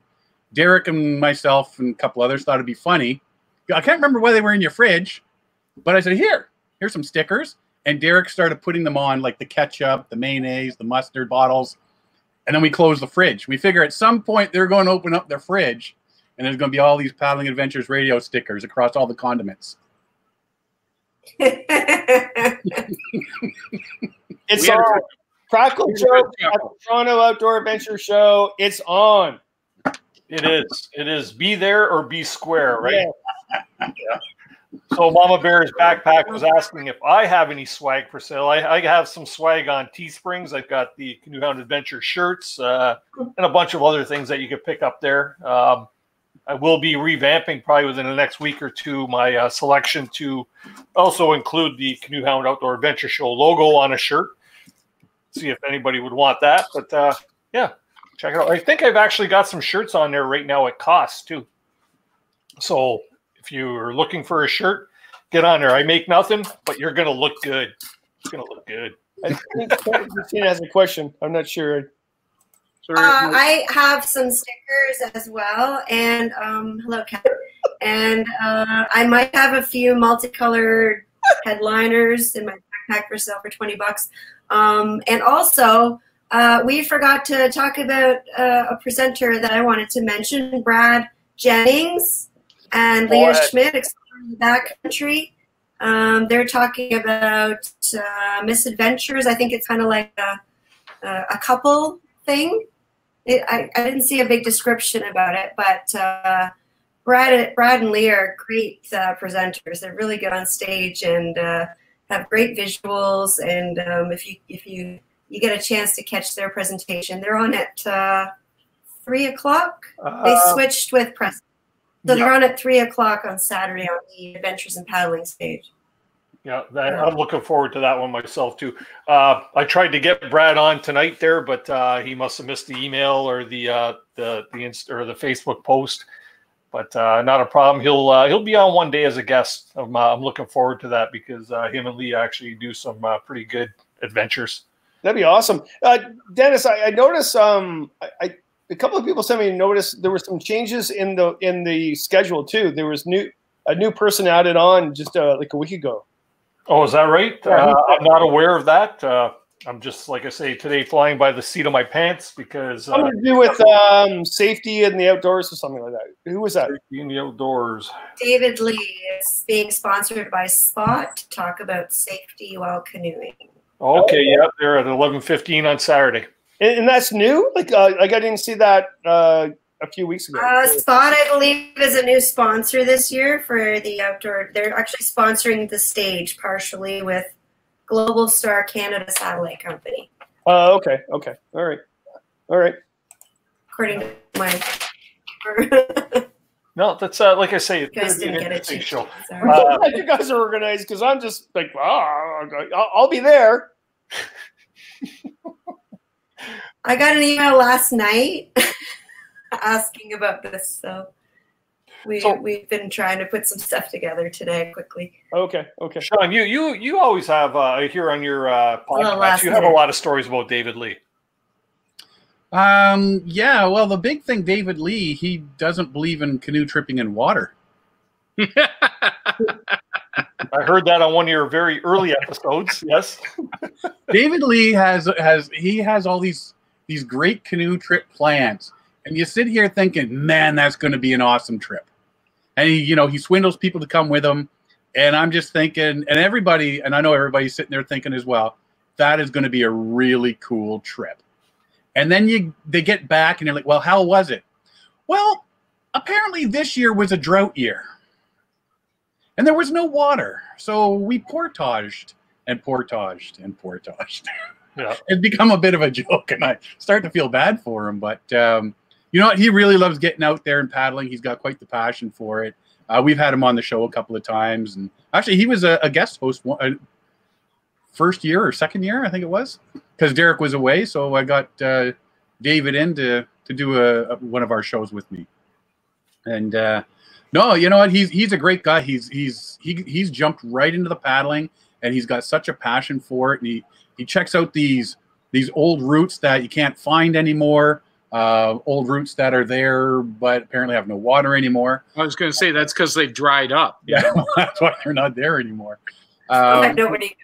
Derek and myself and a couple others thought it'd be funny. I can't remember why they were in your fridge, but I said, here, here's some stickers. And Derek started putting them on, like the ketchup, the mayonnaise, the mustard bottles. And then we closed the fridge. We figure at some point they're going to open up their fridge, and there's going to be all these Paddling Adventures Radio stickers across all the condiments. It's on. Practical Joke at the Toronto Outdoor Adventure Show. It's on. It is. It is. Be there or be square, right? Yeah. Yeah. So Mama Bear's Backpack was asking if I have any swag for sale. I, I have some swag on Teesprings. I've got the Canoe Hound Adventure shirts uh, and a bunch of other things that you could pick up there. Um, I will be revamping probably within the next week or two my uh, selection to also include the Canoe Hound Outdoor Adventure Show logo on a shirt. See if anybody would want that. But uh, yeah, check it out. I think I've actually got some shirts on there right now at cost too. So if you are looking for a shirt, get on there. I make nothing, but you're going to look good. It's going to look good. I think Christina has a question. I'm not sure. Uh, I have some stickers as well, and um, hello, Kat. And uh, I might have a few multicolored headliners in my backpack for sale for twenty bucks. Um, and also, uh, we forgot to talk about uh, a presenter that I wanted to mention, Brad Jennings and Leah right. Schmidt, Exploring the Backcountry. Um, they're talking about uh, misadventures. I think it's kind of like a, a couple thing. It, I, I didn't see a big description about it, but uh, Brad, Brad and Lee are great uh, presenters. They're really good on stage and uh, have great visuals. And um, if you if you you get a chance to catch their presentation, they're on at uh, three o'clock. Uh, they switched with Preston, so yeah. They're on at three o'clock on Saturday on the Adventures in Paddling stage. Yeah, that, I'm looking forward to that one myself too. Uh, I tried to get Brad on tonight there, but uh, he must have missed the email or the uh, the the Insta or the Facebook post. But uh, not a problem. He'll uh, he'll be on one day as a guest. I'm uh, I'm looking forward to that because uh, him and Lee actually do some uh, pretty good adventures. That'd be awesome, uh, Dennis. I, I noticed um I, I a couple of people sent me a notice there were some changes in the in the schedule too. There was new a new person added on just uh, like a week ago. Oh, is that right? Uh, I'm not aware of that. Uh, I'm just, like I say, today flying by the seat of my pants because... Uh, something to do with um, safety in the outdoors or something like that. Who was that? Safety in the outdoors. David Lee is being sponsored by Spot to talk about safety while canoeing. Okay, yeah, they're at eleven fifteen on Saturday. And, and that's new? Like, uh, like I didn't see that uh, a few weeks ago. Uh, Spot, I believe, is a new sponsor this year for the outdoor. They're actually sponsoring the stage partially with Global Star Canada Satellite Company. Oh, uh, okay, okay, all right, all right. According to my. No, that's uh, like I say, you guys didn't get it. Show. Uh, you guys are organized because I'm just like, oh, I'll be there. I got an email last night. Asking about this, so we so, we've been trying to put some stuff together today quickly. Okay, okay. Sean, you you you always have uh, here on your uh, podcast. You have a lot of stories about David Lee. Um, yeah. Well, the big thing, David Lee, he doesn't believe in canoe tripping in water. I heard that on one of your very early episodes. Yes, David Lee has has he has all these these great canoe trip plans. And you sit here thinking, man, that's going to be an awesome trip. And, he, you know, he swindles people to come with him. And I'm just thinking, and everybody, and I know everybody's sitting there thinking as well, that is going to be a really cool trip. And then you they get back and they're like, well, how was it? Well, apparently this year was a drought year. And there was no water. So we portaged and portaged and portaged. Yeah. It's become a bit of a joke. And I start to feel bad for him. But, um, you know what? He really loves getting out there and paddling. He's got quite the passion for it. Uh, we've had him on the show a couple of times, and actually, he was a, a guest host one, uh, first year or second year, I think it was, because Derek was away. So I got uh, David in to to do a, a, one of our shows with me. And uh, no, you know what? He's he's a great guy. He's he's he he's jumped right into the paddling, and he's got such a passion for it. And he he checks out these these old routes that you can't find anymore. Uh, old roots that are there, but apparently have no water anymore. I was going to say that's because they've dried up. Yeah, that's why they're not there anymore. Um, Nobody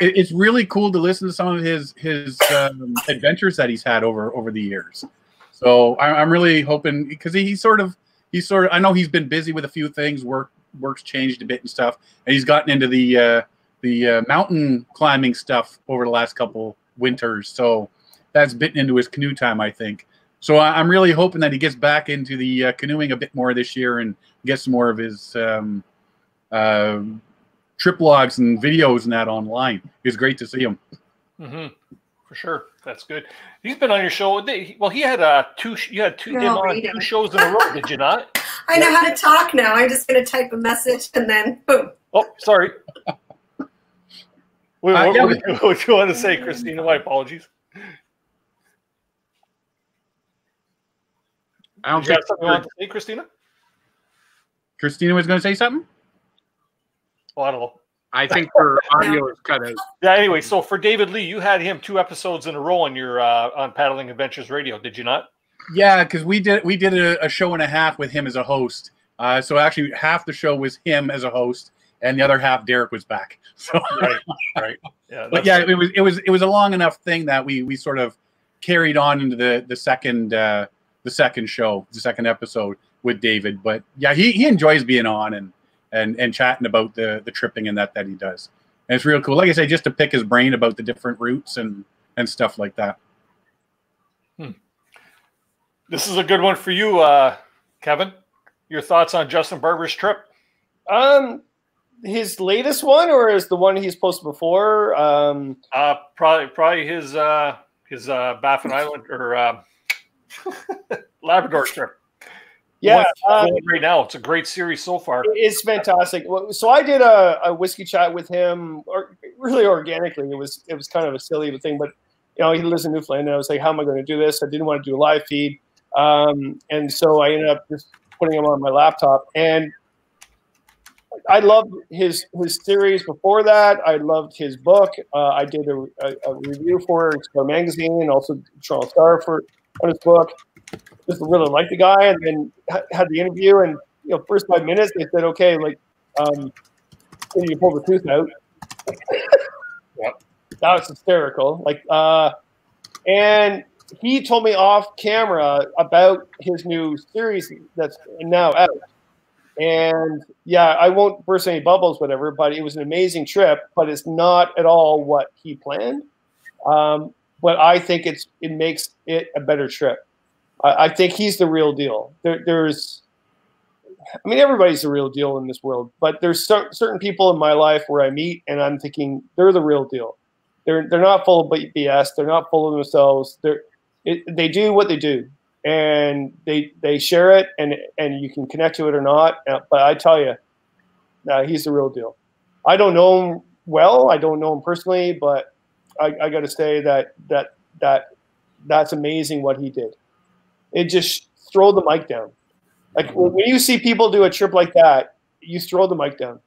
there. It, it's really cool to listen to some of his his um, adventures that he's had over over the years. So I, I'm really hoping because he, he sort of he sort of I know he's been busy with a few things. Work work's changed a bit and stuff, and he's gotten into the uh, the uh, mountain climbing stuff over the last couple winters. So that's bitten into his canoe time, I think. So I'm really hoping that he gets back into the uh, canoeing a bit more this year and gets some more of his um, uh, trip logs and videos and that online. It's great to see him. Mm-hmm. For sure, that's good. He's been on your show. Well, he had uh, two. You had two, no, him on two shows in a row, did you not? I know how to talk now. I'm just going to type a message and then boom. Oh, sorry. Wait, uh, what, yeah, what, what, what you want to say, Christina? My apologies. I don't you think something you want to say, Christina? Christina was going to say something? Well, I don't know. I think her audio is cut out. Yeah. Anyway, so for David Lee, you had him two episodes in a row on your uh, on Paddling Adventures Radio, did you not? Yeah, because we did we did a, a show and a half with him as a host. Uh, so actually, half the show was him as a host, and the other half Derek was back. So right, right. Yeah, but yeah, it was it was it was a long enough thing that we we sort of carried on into the the second uh, the second show, the second episode with David. But yeah, he he enjoys being on and. And, and chatting about the, the tripping and that that he does. And it's real cool. Like I say, just to pick his brain about the different routes and, and stuff like that. Hmm. This is a good one for you, uh, Kevin. Your thoughts on Justin Barber's trip? Um, his latest one, or is the one he's posted before? Um, uh, probably probably his, uh, his uh, Baffin Island or uh, Labrador trip. Yeah, um, right now it's a great series so far. It's fantastic. So I did a, a whiskey chat with him, or really organically. It was it was kind of a silly thing, but you know he lives in Newfoundland, and I was like, how am I going to do this? I didn't want to do a live feed, um, and so I ended up just putting him on my laptop. And I loved his his series before that. I loved his book. Uh, I did a, a, a review for Explore Magazine and also Toronto Star for on his book. Just really liked the guy, and then had the interview. And you know, first five minutes, they said, "Okay, like, um, can you pull the tooth out?" Yeah, that was hysterical. Like, uh, and he told me off camera about his new series that's now out. And yeah, I won't burst any bubbles, whatever. But it was an amazing trip, but it's not at all what he planned. Um, but I think it's it makes it a better trip. I think he's the real deal. There, there's, I mean, everybody's the real deal in this world, but there's cer certain people in my life where I meet and I'm thinking they're the real deal. They're they're not full of B S. They're not full of themselves. They're it, they do what they do, and they they share it, and and you can connect to it or not. But I tell you, nah, he's the real deal. I don't know him well. I don't know him personally, but I, I got to say that that that that's amazing what he did. It just throw the mic down. Like when you see people do a trip like that, you throw the mic down.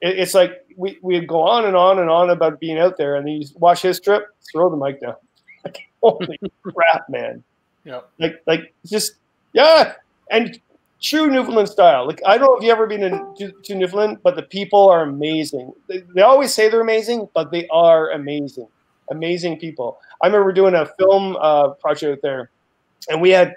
It, it's like we we go on and on and on about being out there, and then you watch his trip, throw the mic down. Like, holy crap, man! Yeah. Like like just yeah, and true Newfoundland style. Like I don't know if you ever been in, to, to Newfoundland, but the people are amazing. They, they always say they're amazing, but they are amazing, amazing people. I remember doing a film uh, project out there. And we had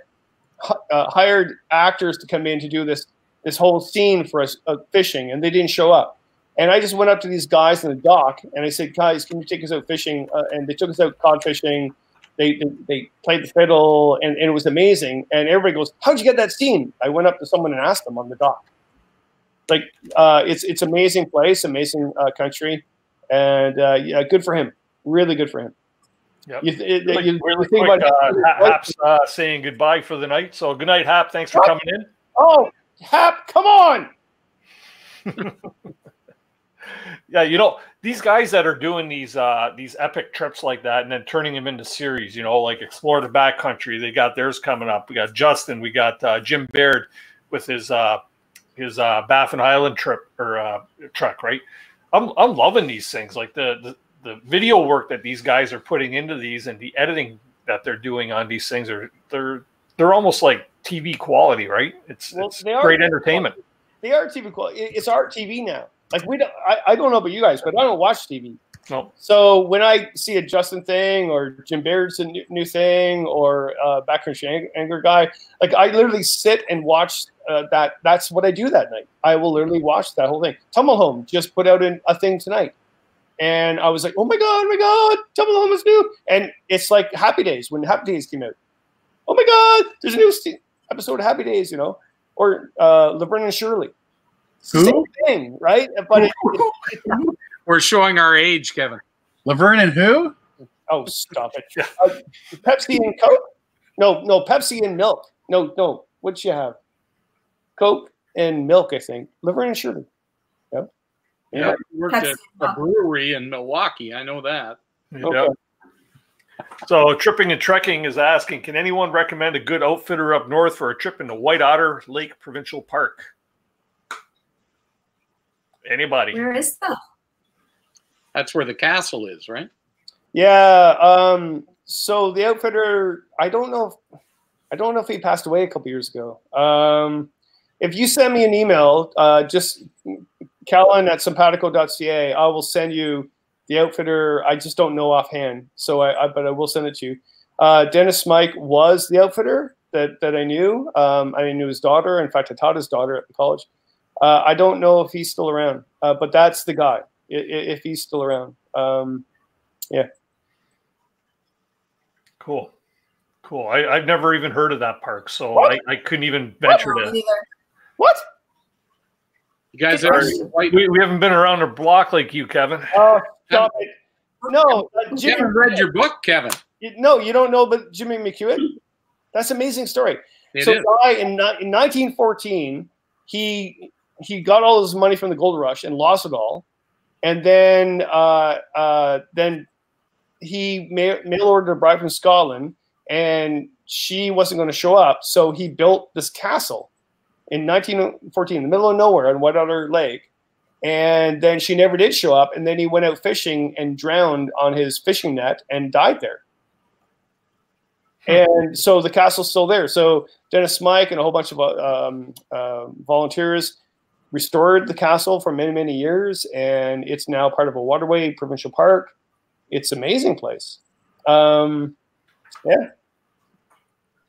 uh, hired actors to come in to do this this whole scene for us uh, fishing, and they didn't show up. And I just went up to these guys in the dock, and I said, "Guys, can you take us out fishing?" Uh, and they took us out cod fishing. They they, they played the fiddle, and, and it was amazing. And everybody goes, "How'd you get that scene?" I went up to someone and asked them on the dock. Like uh, it's it's amazing place, amazing uh, country, and uh, yeah, good for him. Really good for him. Yep. You, it, really, you really quick, about uh, Hap's uh, saying goodbye for the night. So good night, Hap. Thanks for Hap. coming in. Oh, Hap, come on. Yeah, you know, these guys that are doing these uh, these epic trips like that and then turning them into series, you know, like Explore the Backcountry. They got theirs coming up. We got Justin. We got uh, Jim Baird with his uh, his uh, Baffin Island trip or uh, truck, right? I'm, I'm loving these things. Like the, the The video work that these guys are putting into these and the editing that they're doing on these things are they're they're almost like T V quality, right? It's, well, it's great entertainment. They are T V quality. It's art T V now. Like we don't, I, I don't know about you guys, but I don't watch T V. No. So when I see a Justin thing or Jim Baird's a new, new thing or uh, Backcountry Angler guy, like I literally sit and watch uh, that. That's what I do that night. I will literally watch that whole thing. Tumble Home just put out an, a thing tonight. And I was like, oh my God, oh my God, Tumble Home is new. And it's like Happy Days, when Happy Days came out. Oh my God, there's a new episode of Happy Days, you know, or uh, Laverne and Shirley. Who? Same thing, right? But it, it, it, we're showing our age, Kevin. Laverne and who? Oh, stop it. Uh, Pepsi and Coke? No, no, Pepsi and milk. No, no, what'd you have? Coke and milk, I think. Liver and sugar. Yep. Yeah. Yep. I worked at a brewery in Milwaukee. I know that. Okay. Yep. So Tripping and Trekking is asking, can anyone recommend a good outfitter up north for a trip into White Otter Lake Provincial Park? Anybody? Where is that? That's where the castle is, right? Yeah. Um, so the outfitter, I don't know. If, I don't know if he passed away a couple years ago. Um, if you send me an email, uh, just Callan at simpatico dot c a, I will send you the outfitter. I just don't know offhand, so I, I but I will send it to you. Uh, Dennis Mike was the outfitter that that I knew. Um, I knew his daughter. In fact, I taught his daughter at the college. Uh, I don't know if he's still around, uh, but that's the guy. If, if he's still around, um, yeah. Cool, cool. I, I've never even heard of that park, so I, I couldn't even venture to. Either. What? You guys are we, we haven't been around a block like you, Kevin. Oh, uh, stop it! No, uh, Jimmy, you haven't read your book, Kevin. You, no, you don't know, but Jimmy McEwen. That's an amazing story. It so, is. Guy in, in nineteen fourteen, he. He got all his money from the gold rush and lost it all, and then uh, uh, then he ma mail ordered a bride from Scotland, and she wasn't going to show up. So he built this castle in nineteen fourteen, in the middle of nowhere on White Otter Lake, and then she never did show up. And then he went out fishing and drowned on his fishing net and died there. And so the castle's still there. So Dennis Mike and a whole bunch of um, uh, volunteers restored the castle for many, many years, and it's now part of a waterway provincial park. It's an amazing place. Um, yeah.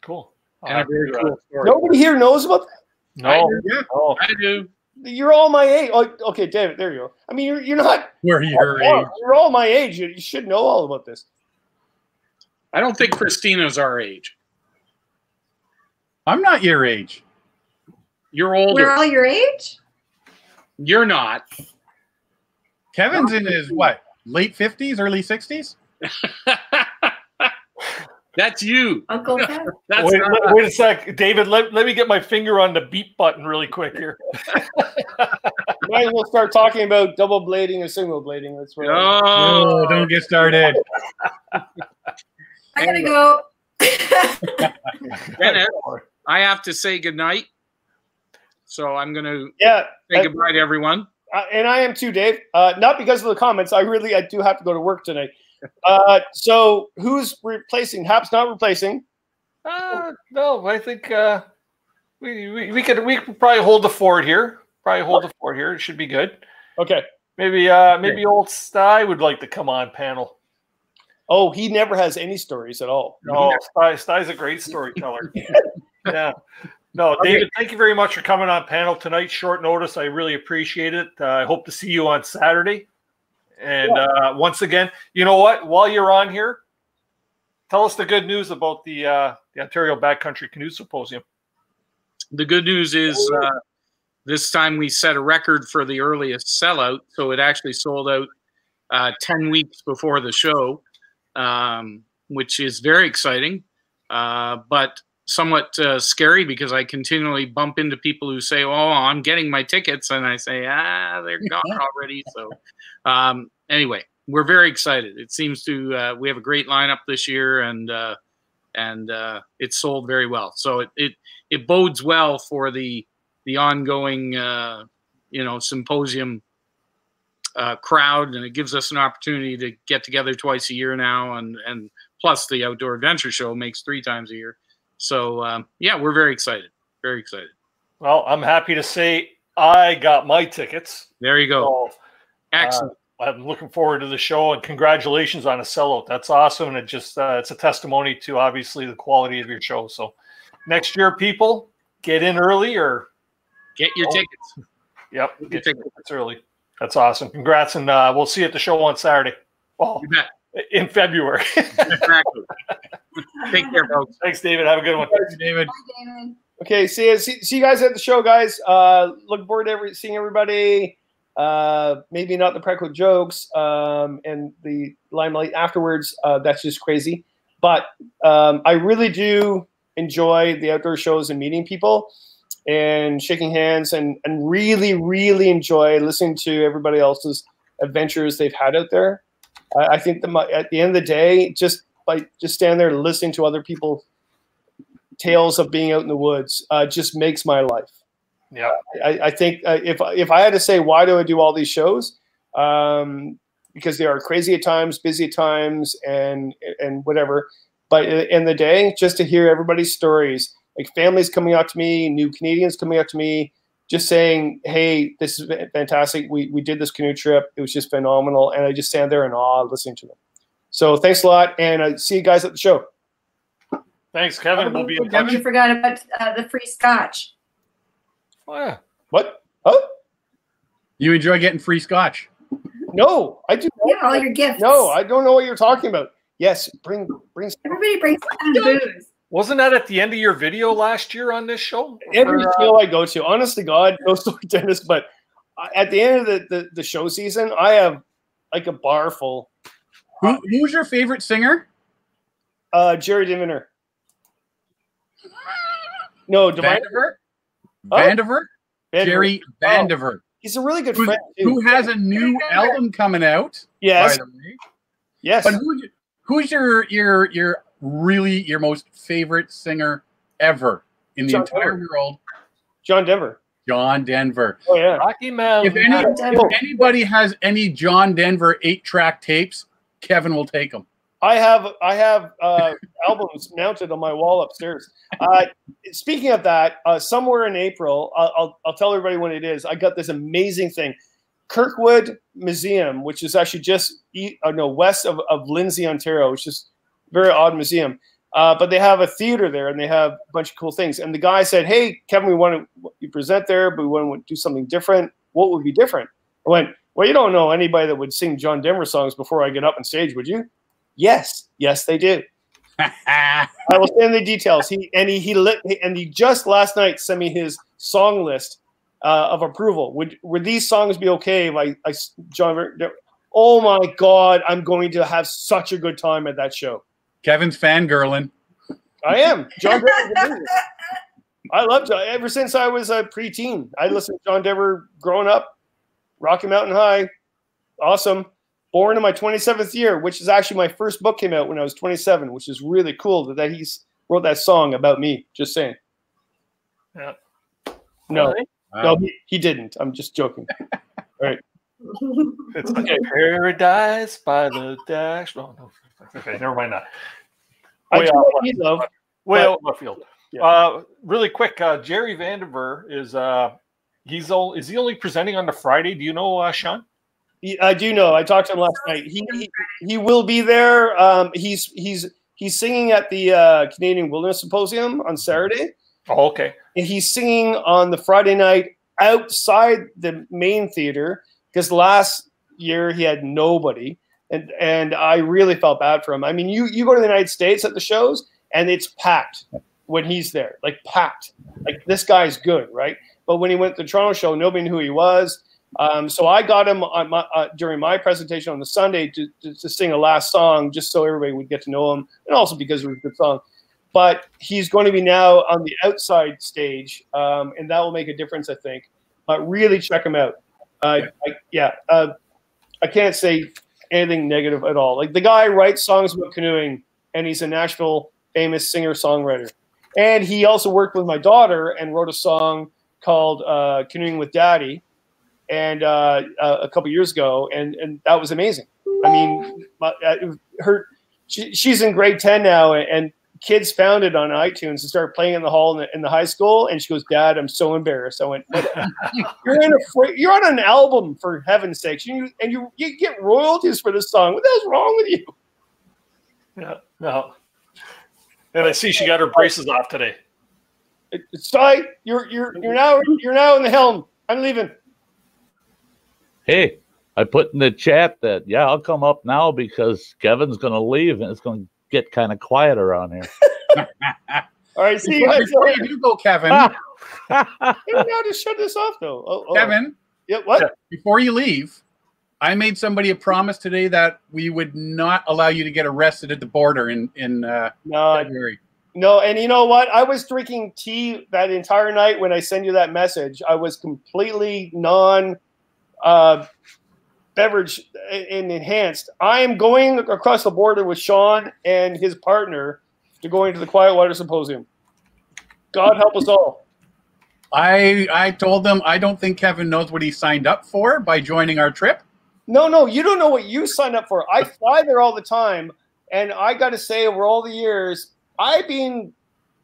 Cool. And very cool. Story. Nobody here knows about that? No. I do. Oh. I do. You're all my age. Oh, okay, David, there you go. I mean, you're, you're not. We're your age. You're all my age. You, you should know all about this. I don't think Christina's our age. I'm not your age. You're older. We're all your age? You're not. Kevin's in his, what, late fifties, early sixties? That's you. Uncle Kevin. That's wait, wait, wait a sec. David, let, let me get my finger on the beep button really quick here. Might as well start talking about double blading or single blading. That's right. No, no, don't get started. I got to go. Dennis, I have to say goodnight. So I'm going to yeah, say goodbye to everyone. Uh, and I am too, Dave. Uh, not because of the comments. I really I do have to go to work tonight. Uh, so who's replacing? Hap's not replacing. Uh, no, I think uh, we, we we could we could probably hold the fort here. Probably hold the fort here. It should be good. Okay. Maybe uh, maybe old Sty would like to come on panel. Oh, he never has any stories at all. No, Sty, Sty's a great storyteller. Yeah. No, David, okay. Thank you very much for coming on panel tonight. Short notice. I really appreciate it. Uh, I hope to see you on Saturday. And yeah. uh, once again, you know what? While you're on here, tell us the good news about the, uh, the Ontario Backcountry Canoe Symposium. The good news is uh, this time we set a record for the earliest sellout. So it actually sold out uh, ten weeks before the show, um, which is very exciting. Uh, but somewhat uh, scary because I continually bump into people who say, oh, I'm getting my tickets. And I say, ah, they're gone already. So um, anyway, we're very excited. It seems to, uh, we have a great lineup this year and uh, and uh, it's sold very well. So it, it, it bodes well for the, the ongoing, uh, you know, symposium uh, crowd. And it gives us an opportunity to get together twice a year now. And, and plus the Outdoor Adventure Show makes three times a year. So, um, yeah, we're very excited. Very excited. Well, I'm happy to say I got my tickets. There you go. So, excellent. Uh, I'm looking forward to the show, and congratulations on a sellout. That's awesome. And it just uh, it's a testimony to, obviously, the quality of your show. So next year, people, get in early or get your oh, tickets. Yep, get, get your tickets. tickets early. That's awesome. Congrats, and uh, we'll see you at the show on Saturday. Well, you bet. In February. Exactly. Take care, folks. Thanks, David. Have a good one. Thanks, David. Bye, David. Okay, see you, see, see you guys at the show, guys. Uh, looking forward to every, seeing everybody. Uh, maybe not the practical jokes um, and the limelight afterwards. Uh, that's just crazy. But um, I really do enjoy the outdoor shows and meeting people. and shaking hands, and, and really, really enjoy listening to everybody else's adventures they've had out there. Uh, I think the, at the end of the day, just like just stand there listening to other people's tales of being out in the woods uh, just makes my life. Yeah, I, I think uh, if if I had to say why do I do all these shows, um, because they are crazy at times, busy at times, and and whatever. But at the end of the day, just to hear everybody's stories, like families coming up to me, new Canadians coming up to me, just saying, "Hey, this is fantastic. We we did this canoe trip. It was just phenomenal." And I just stand there in awe listening to them. So thanks a lot, and I see you guys at the show. Thanks, Kevin. We'll be in touch. You forgot about uh, the free scotch. Oh, yeah. What? Oh, you enjoy getting free scotch? No, I do. Yeah, all your gifts. No, I don't know what you're talking about. Yes, bring bring. Everybody brings booze. Wasn't that at the end of your video last year on this show? Every or, show I go to, honest to God, no story, Dennis. But at the end of the, the the show season, I have like a bar full. Who, who's your favorite singer? Uh, Jerry Vandiver. No, Vandiver. Vandiver? Oh, Jerry Vandiver. Oh, he's a really good friend. Who has a new album coming out? Yes. By the way. Yes. But who, who's your your your really your most favorite singer ever in the John entire Denver. world? John Denver. John Denver. Oh yeah. Rocky Man. If, any, if anybody has any John Denver eight track tapes, Kevin will take them. I have I have uh, albums mounted on my wall upstairs. Uh, speaking of that, uh, somewhere in April, I'll, I'll, I'll tell everybody when it is. I got this amazing thing, Kirkwood Museum, which is actually just uh, no west of, of Lindsay, Ontario, which is a very odd museum. Uh, but they have a theater there, and they have a bunch of cool things. And the guy said, "Hey, Kevin, we want to present there, but we want to do something different. What would be different?" I went, "Well, you don't know anybody that would sing John Denver songs before I get up on stage, would you?" Yes, yes, they do. I will send the details. He and he he lit and he just last night sent me his song list uh, of approval. Would would these songs be okay? If I, I John, oh my God, I'm going to have such a good time at that show. Kevin's fangirling. I am. John Denver. I love John. Ever since I was a preteen, I listened to John Denver growing up. Rocky Mountain High, awesome. Born in my twenty-seventh year, which is actually my first book came out when I was twenty-seven, which is really cool that, that he wrote that song about me. Just saying. Yeah. No, right. no, he, he didn't. I'm just joking. All right. It's okay. Paradise by the dash. Oh, no. Okay, never mind that. Way out well, left field. Yeah. Uh, really quick, uh, Jerry Vandiver is uh, he's all, is he only presenting on the Friday? Do you know, uh, Sean? I do know. I talked to him last night. He he, he will be there. Um, he's he's he's singing at the uh, Canadian Wilderness Symposium on Saturday. Oh, okay. And he's singing on the Friday night outside the main theater because last year he had nobody, and and I really felt bad for him. I mean, you you go to the United States at the shows and it's packed when he's there, like packed. Like this guy's good, right? But when he went to the Toronto show, nobody knew who he was. Um, so I got him on my, uh, during my presentation on the Sunday to, to, to sing a last song just so everybody would get to know him, and also because it was a good song. But he's going to be now on the outside stage, um, and that will make a difference, I think. But really check him out. Uh, yeah, I, yeah uh, I can't say anything negative at all. Like the guy writes songs about canoeing, and he's a Nashville famous singer-songwriter. And he also worked with my daughter and wrote a song called uh, Canoeing with Daddy. And uh, uh, a couple years ago, and, and that was amazing. I mean, my, uh, her she, she's in grade ten now, and, and kids found it on iTunes and started playing in the hall in the, in the high school. And she goes, "Dad, I'm so embarrassed." I went, "You're in a you're on an album for heaven's sakes, you, and you you get royalties for this song. What the hell's wrong with you?" Yeah, no. And I see she got her braces off today. Sorry, you're you're you're now you're now in the helm. I'm leaving. Hey, I put in the chat that, yeah, I'll come up now because Kevin's going to leave and it's going to get kind of quiet around here. All right, see before, you guys before you do go, Kevin. Ah. I'll just shut this off, though. Oh, oh. Kevin, yeah, what? Before you leave, I made somebody a promise today that we would not allow you to get arrested at the border in, in uh, no, February. No, and you know what? I was drinking tea that entire night when I sent you that message. I was completely non uh, beverage and enhanced. I am going across the border with Sean and his partner to going to the Quiet Water Symposium. God help us all. I I told them I don't think Kevin knows what he signed up for by joining our trip. No, no, you don't know what you signed up for. I fly there all the time, and I got to say, over all the years, I've been,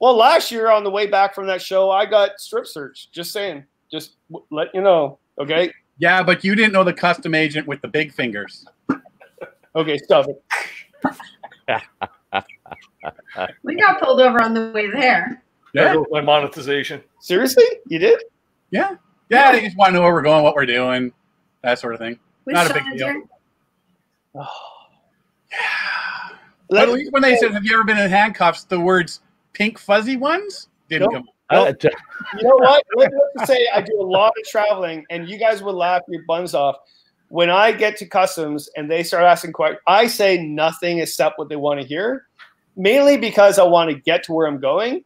well, last year on the way back from that show, I got strip searched. Just saying. Just let you know, okay? Yeah, but you didn't know the custom agent with the big fingers. Okay, stop it. We got pulled over on the way there. Yeah, my monetization. Seriously? You did? Yeah. Yeah, they just want to know where we're going, what we're doing, that sort of thing. With Not Sean a big deal. Oh, yeah. But at least when they said, "Have you ever been in handcuffs?" the words "pink fuzzy ones" didn't nope. come up. Nope. You know what? Let me say, I do a lot of traveling, and you guys would laugh your buns off when I get to customs and they start asking questions. I say nothing except what they want to hear, mainly because I want to get to where I'm going,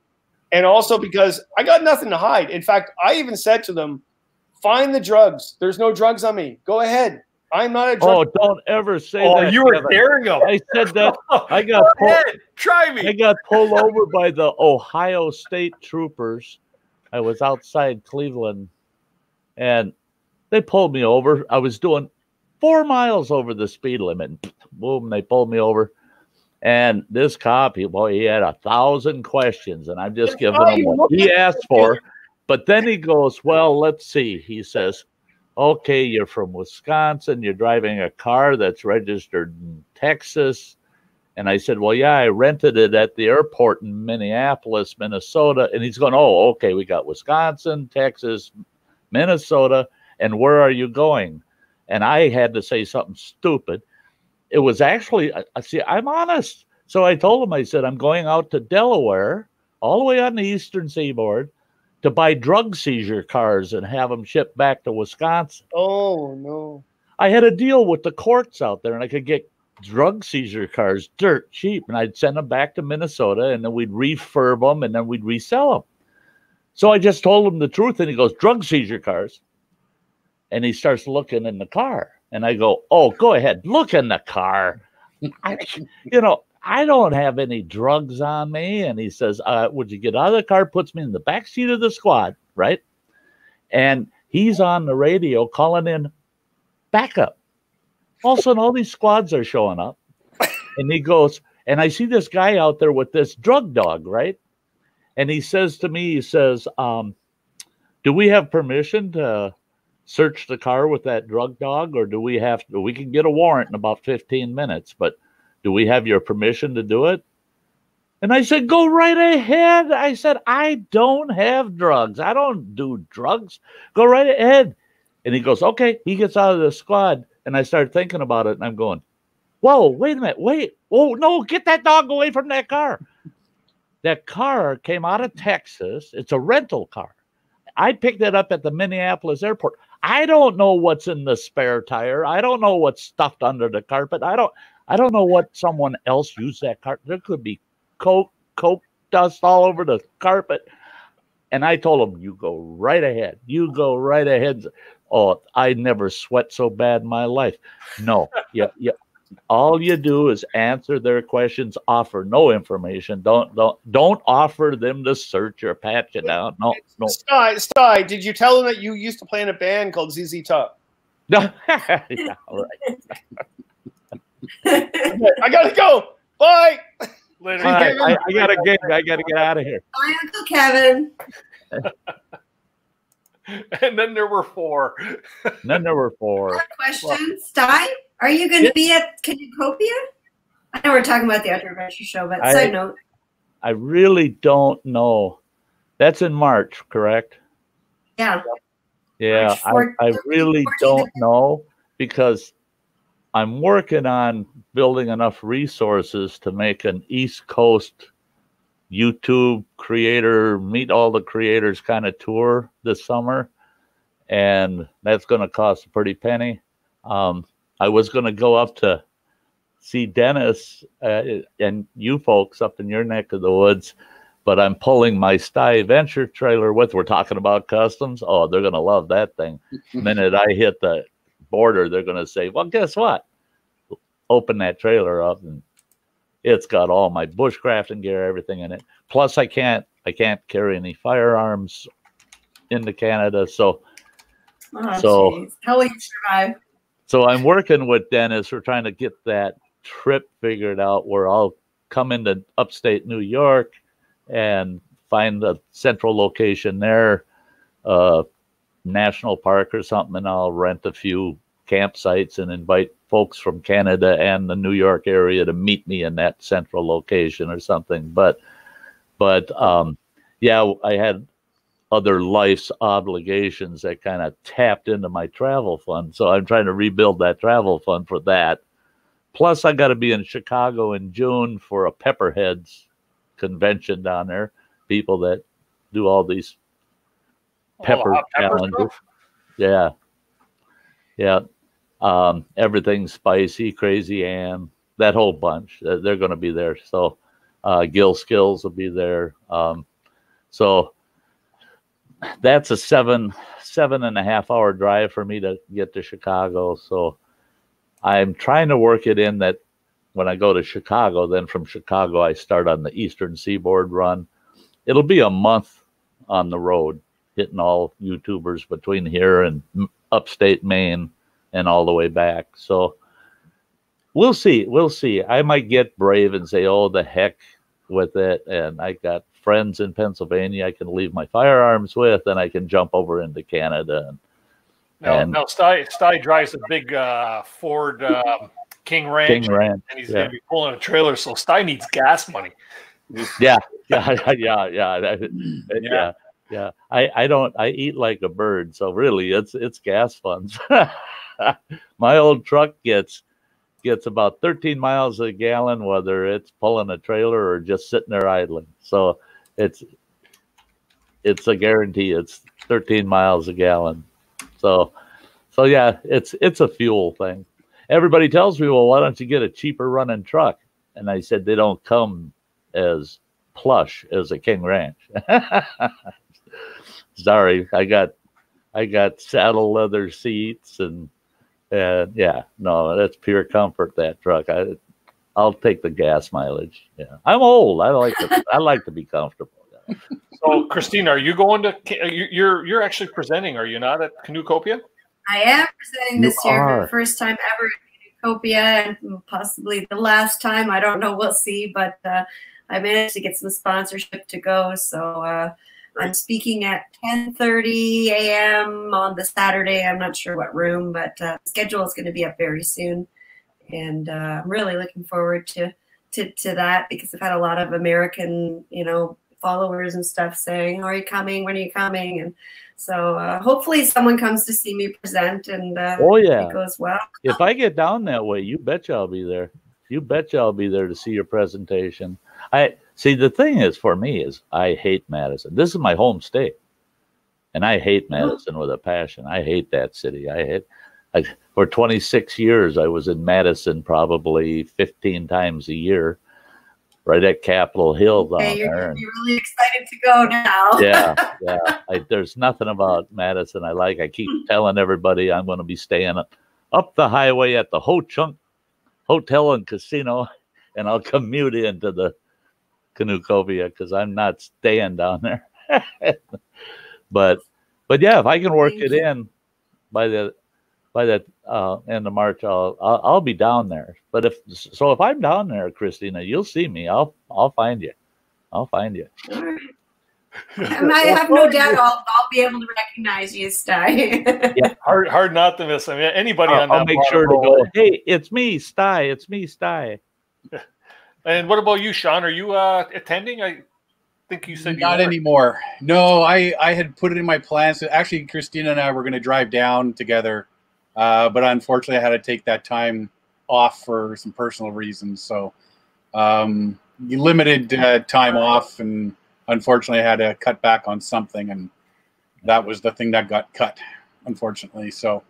and also because I got nothing to hide. In fact, I even said to them, "Find the drugs. There's no drugs on me. Go ahead." I'm not a drunk. Oh, don't ever say oh, that. Oh, you were daring them. I said that. I got Go ahead, try me. I got pulled over by the Ohio State Troopers. I was outside Cleveland, and they pulled me over. I was doing four miles over the speed limit. Boom, they pulled me over. And this cop, he, boy, he had a thousand questions, and I'm just giving him what he asked for. But then he goes, well, let's see. He says, okay, you're from Wisconsin. You're driving a car that's registered in Texas. And I said, well, yeah, I rented it at the airport in Minneapolis, Minnesota. And he's going, oh, okay, we got Wisconsin, Texas, Minnesota. And where are you going? And I had to say something stupid. It was actually, see, I'm honest. So I told him, I said, I'm going out to Delaware, all the way on the eastern seaboard, to buy drug seizure cars and have them shipped back to Wisconsin. Oh, no. I had a deal with the courts out there, and I could get drug seizure cars dirt cheap, and I'd send them back to Minnesota, and then we'd refurb them, and then we'd resell them. So I just told him the truth, and he goes, drug seizure cars. And he starts looking in the car. And I go, oh, go ahead, look in the car. I, you know, I don't have any drugs on me. And he says, uh, would you get out of the car? Puts me in the back seat of the squad, right? And he's on the radio calling in backup. All of a sudden, all these squads are showing up. And he goes, and I see this guy out there with this drug dog, right? And he says to me, he says, um, do we have permission to search the car with that drug dog? Or do we have to, we can get a warrant in about fifteen minutes, but do we have your permission to do it? And I said, go right ahead. I said, I don't have drugs. I don't do drugs. Go right ahead. And he goes, okay. He gets out of the squad. And I start thinking about it. And I'm going, whoa, wait a minute. Wait. Oh, no, get that dog away from that car. That car came out of Texas. It's a rental car. I picked it up at the Minneapolis airport. I don't know what's in the spare tire. I don't know what's stuffed under the carpet. I don't. I don't know what someone else used that carpet. There could be coke, coke dust all over the carpet. And I told him, you go right ahead. You go right ahead. Oh, I never sweat so bad in my life. No. yeah, yeah. All you do is answer their questions, offer no information. Don't don't don't offer them to search or pat you down. No, no. Sty, Sty, did you tell them that you used to play in a band called Z Z Top? No. Yeah, all right. I gotta go. Bye. Later. Right, I, I gotta get. I gotta get out of here. Bye, Uncle Kevin. And then there were four. And then there were four. Questions, Sty? Are you going to yeah. be at Canoecopia? I know we're talking about the Outdoor Adventure Show, but I, side note. I really don't know. That's in March, correct? Yeah. Yeah. March fourteenth, I, I really don't know because I'm working on building enough resources to make an East Coast YouTube creator, meet all the creators kind of tour this summer. And that's going to cost a pretty penny. Um, I was going to go up to see Dennis uh, and you folks up in your neck of the woods, but I'm pulling my Sty Venture trailer with. We're talking about customs. Oh, they're going to love that thing. The minute I hit the border, they're going to say, well, guess what? Open that trailer up, and it's got all my bushcrafting gear, everything in it. Plus, I can't I can't carry any firearms into Canada. So, oh, so geez. How will you survive? So I'm working with Dennis. We're trying to get that trip figured out where I'll come into upstate New York and find a central location there, uh, national park or something, and I'll rent a few campsites and invite folks from Canada and the New York area to meet me in that central location or something. But, but um, yeah, I had other life's obligations that kind of tapped into my travel fund. So I'm trying to rebuild that travel fund for that. Plus, I got to be in Chicago in June for a Pepperheads convention down there. People that do all these pepper oh, challenges. Yeah. Yeah. Um, everything Spicy, Crazy Ann, that whole bunch. They're going to be there. So uh, Gil Skills will be there. Um, so that's a seven, seven and a half hour drive for me to get to Chicago. So I'm trying to work it in that when I go to Chicago, then from Chicago, I start on the Eastern Seaboard run. It'll be a month on the road, hitting all YouTubers between here and upstate Maine and all the way back. So we'll see. We'll see. I might get brave and say, oh, the heck with it. And I got friends in Pennsylvania I can leave my firearms with, and I can jump over into Canada. And, no, and, no, Sty, Sty drives a big uh, Ford um, King Ranch, King Ranch, and he's yeah. going to be pulling a trailer, so Sty needs gas money. Yeah, yeah, yeah, yeah, yeah, yeah. yeah. I, I don't, I eat like a bird, so really it's it's gas funds. My old truck gets gets about thirteen miles a gallon, whether it's pulling a trailer or just sitting there idling. So it's it's a guarantee. It's thirteen miles a gallon. So so yeah, it's it's a fuel thing. Everybody tells me, well, why don't you get a cheaper running truck? And I said, they don't come as plush as a King Ranch. Sorry, I got I got saddle leather seats and and yeah, no, that's pure comfort, that truck. I I'll take the gas mileage. Yeah, I'm old. I like to I like to be comfortable. So, Christina, are you going to? You're you're actually presenting, are you not, at Canoecopia? I am presenting this you year are. for the first time ever at Canoecopia, and possibly the last time. I don't know. We'll see. But uh, I managed to get some sponsorship to go, so uh, I'm speaking at ten thirty a m on the Saturday. I'm not sure what room, but uh, the schedule is going to be up very soon, and uh, I'm really looking forward to to to that, because I've had a lot of American, you know, followers and stuff saying, are you coming? When are you coming? And so uh, hopefully someone comes to see me present, and uh, oh, yeah. it goes well. If I get down that way, you betcha I'll be there. You betcha I'll be there to see your presentation. I see, the thing is for me is I hate Madison. This is my home state, and I hate Madison with a passion. I hate that city. I hate I, for twenty-six years, I was in Madison probably fifteen times a year, right at Capitol Hill down okay, you're there. Gonna be really excited to go now. yeah, yeah. I, there's nothing about Madison I like. I keep telling everybody I'm going to be staying up, up the highway at the Ho Chunk Hotel and Casino, and I'll commute into the Canoecopia because I'm not staying down there. but, but yeah, if I can work Thank it you. in by the by the uh, end of March, I'll, I'll I'll be down there. But if so, if I'm down there, Christina, you'll see me. I'll I'll find you. I'll find you. And I have no doubt I'll I'll be able to recognize you, Sty. yeah, hard hard not to miss. I mean, anybody I'll, on that. I'll make sure to go. Hey, it's me, Sty. It's me, Sty. And what about you, Sean? Are you uh, attending? I think you said not you anymore. No, I I had put it in my plans. Actually, Christina and I were going to drive down together. Uh, but unfortunately, I had to take that time off for some personal reasons. So um, limited uh, time off, and unfortunately, I had to cut back on something, and that was the thing that got cut, unfortunately. So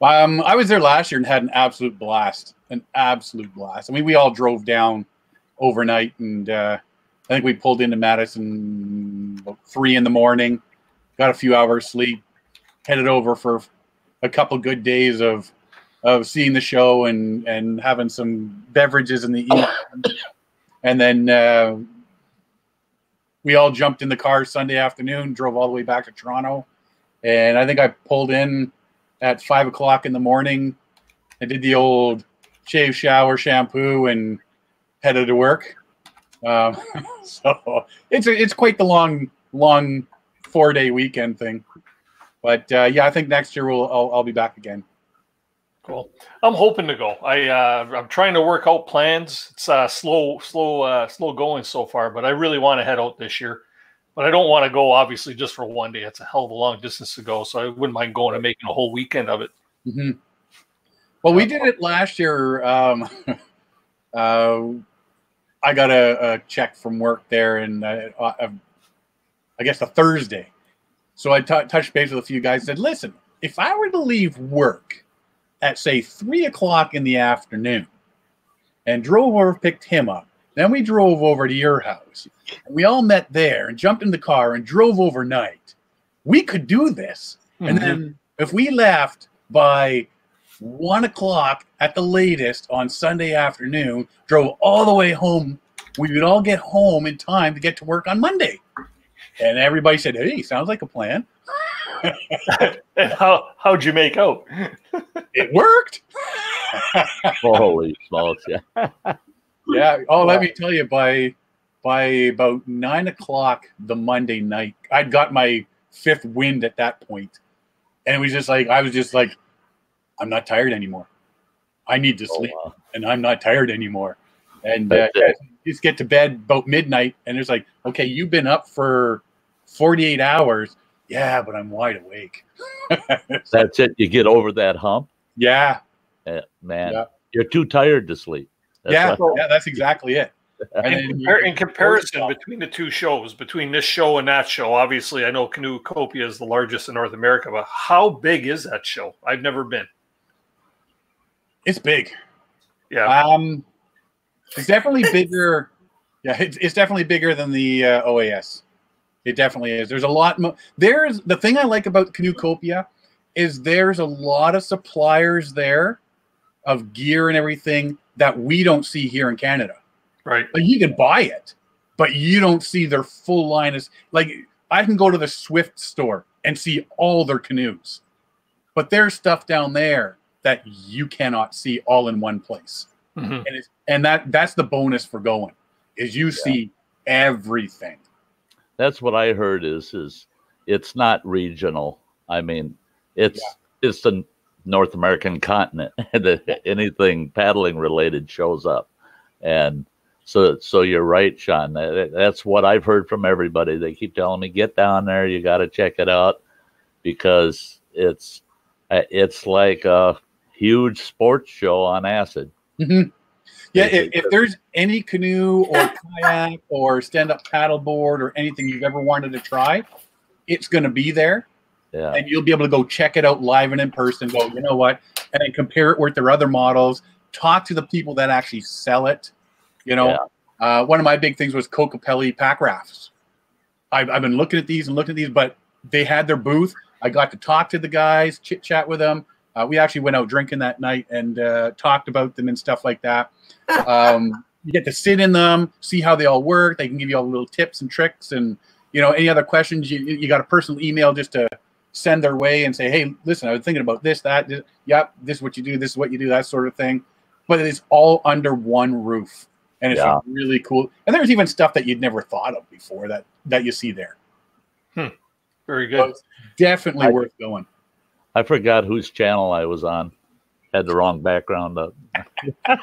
Um, I was there last year and had an absolute blast, an absolute blast. I mean, we all drove down overnight, and uh, I think we pulled into Madison about three in the morning, got a few hours sleep, headed over for a couple good days of of seeing the show and and having some beverages in the evening, and then uh, we all jumped in the car Sunday afternoon, drove all the way back to Toronto, and I think I pulled in at five o'clock in the morning. I did the old shave, shower, shampoo, and headed to work. Um, so it's a, it's quite the long, long four day weekend thing. But uh, yeah, I think next year we'll I'll, I'll be back again. Cool. I'm hoping to go. I uh, I'm trying to work out plans. It's uh, slow, slow, uh, slow going so far, but I really want to head out this year. But I don't want to go, obviously, just for one day. It's a hell of a long distance to go, so I wouldn't mind going and making a whole weekend of it. Mm-hmm. Well, we did it last year. Um, uh, I got a, a check from work there, and I, I, I guess a Thursday. So I t touched base with a few guys and said, listen, if I were to leave work at, say, three o'clock in the afternoon and drove over, picked him up, then we drove over to your house. We all met there and jumped in the car and drove overnight. We could do this. Mm-hmm. And then if we left by one o'clock at the latest on Sunday afternoon, drove all the way home, we would all get home in time to get to work on Monday. And everybody said, hey, sounds like a plan. And how, how'd you make out? It worked. Holy smokes, yeah. Yeah. Oh, let me tell you, by by about nine o'clock the Monday night, I'd got my fifth wind at that point, and it was just like I was just like, I'm not tired anymore. I need to sleep, oh, wow. and I'm not tired anymore. And uh, just get to bed about midnight, and it's like, okay, you've been up for forty-eight hours. Yeah, but I'm wide awake. That's it. You get over that hump. Yeah, uh, man, yeah. You're too tired to sleep. Yeah, yeah, that's exactly it. And in, compar in comparison between the two shows, between this show and that show, obviously I know Canoecopia is the largest in North America, but how big is that show? I've never been. It's big. Yeah. Um, it's definitely bigger. Yeah, it's, it's definitely bigger than the uh, O A S. It definitely is. There's a lot more. There's the thing I like about Canoecopia is there's a lot of suppliers there of gear and everything that we don't see here in Canada. Right. Like you can buy it, but you don't see their full line. As, like I can go to the Swift store and see all their canoes, but there's stuff down there that you cannot see all in one place. Mm-hmm. And, it's, and that that's the bonus for going is you yeah. see everything. That's what I heard is, is it's not regional. I mean, it's, yeah. it's the North American continent and anything paddling related shows up. And so, so you're right, Sean, that, that's what I've heard from everybody. They keep telling me, get down there. You got to check it out because it's, it's like a huge sports show on acid. Mm-hmm. Yeah. If, if there's any canoe or kayak or stand up paddleboard or anything you've ever wanted to try, it's going to be there. Yeah. And you'll be able to go check it out live and in person, go, you know what, and then compare it with their other models, talk to the people that actually sell it. You know, yeah. uh, one of my big things was Cocopelli pack rafts. I've, I've been looking at these and looking at these, but they had their booth. I got to talk to the guys, chit chat with them. Uh, we actually went out drinking that night and uh, talked about them and stuff like that. Um, you get to sit in them, see how they all work. They can give you all the little tips and tricks and, you know, any other questions. You, you got a personal email just to send their way and say, hey, listen, I was thinking about this, that, this, yep, this is what you do, this is what you do, that sort of thing. But it's all under one roof. And it's yeah. really cool. And there's even stuff that you'd never thought of before that, that you see there. Hmm. Very good. So it's definitely I, worth going. I forgot whose channel I was on. Had the wrong background up. Okay.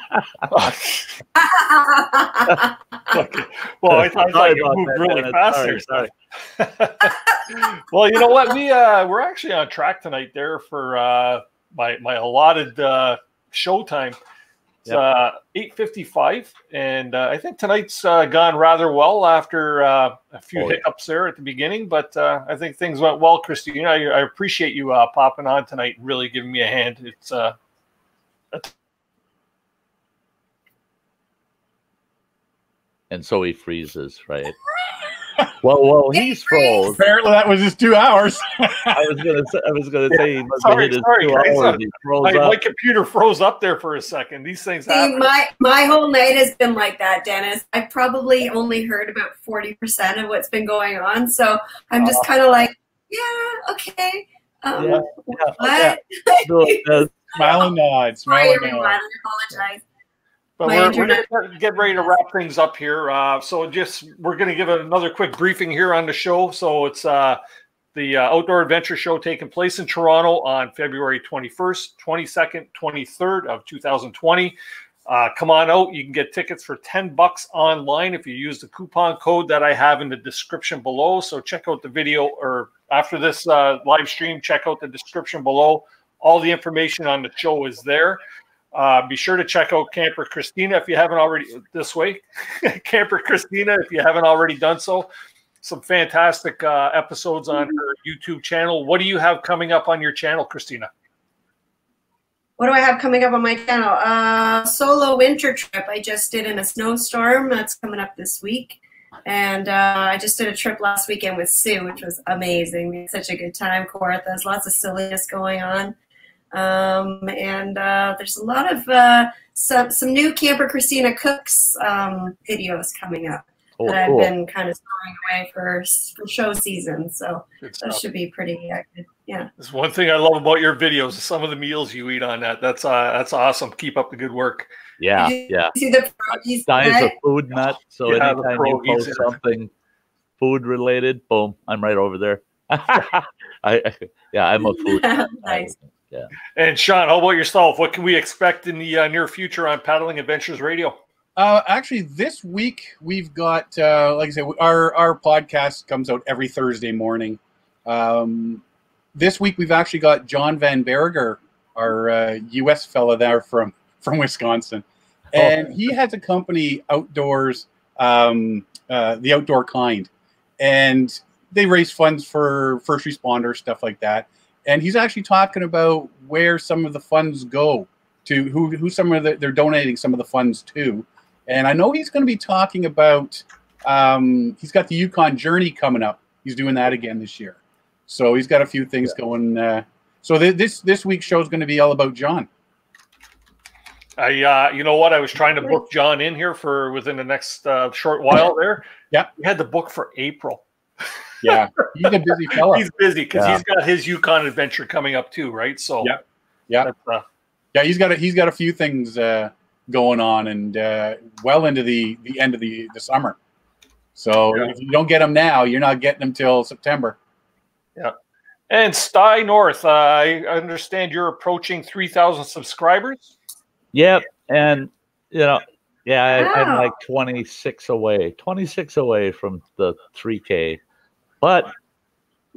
Well, I thought, I thought you moved really minute. fast sorry, there. Sorry. Well, you know what? We uh, we're actually on track tonight there for uh, my my allotted uh, show time. It's yep. uh, eight fifty-five, and uh, I think tonight's uh, gone rather well after uh, a few oh, hiccups yeah. there at the beginning, but uh, I think things went well, Christina. I, I appreciate you uh, popping on tonight, really giving me a hand. It's uh, a and so he freezes, right? Well, well, he's froze. Apparently, that was just two hours. I was gonna, say, I was gonna say, yeah. he sorry, hit his sorry, two hours and he froze my, up. My computer froze up there for a second. These things See, happen. My my whole night has been like that, Dennis. I've probably only heard about forty percent of what's been going on, so I'm just uh, kind of like, yeah, okay. Um, yeah, yeah, what? Yeah. No, uh, smile and nod. Smile and nod. I apologize. But we're, we're going to get ready to wrap things up here. Uh, so just we're going to give another quick briefing here on the show. So it's uh, the uh, Outdoor Adventure Show taking place in Toronto on February twenty-first, twenty-second, twenty-third of two thousand twenty. Uh, come on out. You can get tickets for ten bucks online if you use the coupon code that I have in the description below. So check out the video, or after this uh, live stream, check out the description below. All the information on the show is there. Uh, be sure to check out Camper Christina if you haven't already this way. Camper Christina, if you haven't already done so. Some fantastic uh, episodes on her YouTube channel. What do you have coming up on your channel, Christina? What do I have coming up on my channel? Uh, solo winter trip I just did in a snowstorm. That's coming up this week. And uh, I just did a trip last weekend with Sue, which was amazing. We had such a good time, Cora. There's lots of silliness going on. Um, and, uh, there's a lot of, uh, some, some new Camper Christina Cooks, um, videos coming up oh, that cool. I've been kind of throwing away for, for show season. So that should be pretty uh, good. Yeah. There's one thing I love about your videos, is some of the meals you eat on that. That's, uh, that's awesome. Keep up the good work. Yeah. You, yeah. You see the produce Dian's a food nut. So yeah, anytime you post something food related, boom, I'm right over there. I, yeah, I'm a food nut. Nice. Yeah. And Sean, how about yourself? What can we expect in the uh, near future on Paddling Adventures Radio? Uh, actually, this week we've got, uh, like I said, our our podcast comes out every Thursday morning. Um, this week we've actually got John Van Berger, our uh, U S fella there from from Wisconsin, and oh. he has a company outdoors, um, uh, the Outdoor Kind, and they raise funds for first responders, stuff like that. And he's actually talking about where some of the funds go to, who, who some of the, they're donating some of the funds to. And I know he's going to be talking about, um, he's got the Yukon Journey coming up. He's doing that again this year. So he's got a few things yeah. going. Uh, so th this this week's show is going to be all about John. I, uh, you know what? I was trying to book John in here for within the next uh, short while there. Yeah. We had the book for April. Yeah, he's a busy fella. He's busy because yeah. he's got his Yukon adventure coming up too, right? So yeah, yeah, uh, yeah. He's got a, he's got a few things uh, going on, and uh, well into the the end of the the summer. So yeah. if you don't get them now, you're not getting them till September. Yeah. And Sty North, uh, I understand you're approaching three thousand subscribers. Yep, and you know. Yeah, wow. I, I'm like twenty-six away, twenty-six away from the three K. But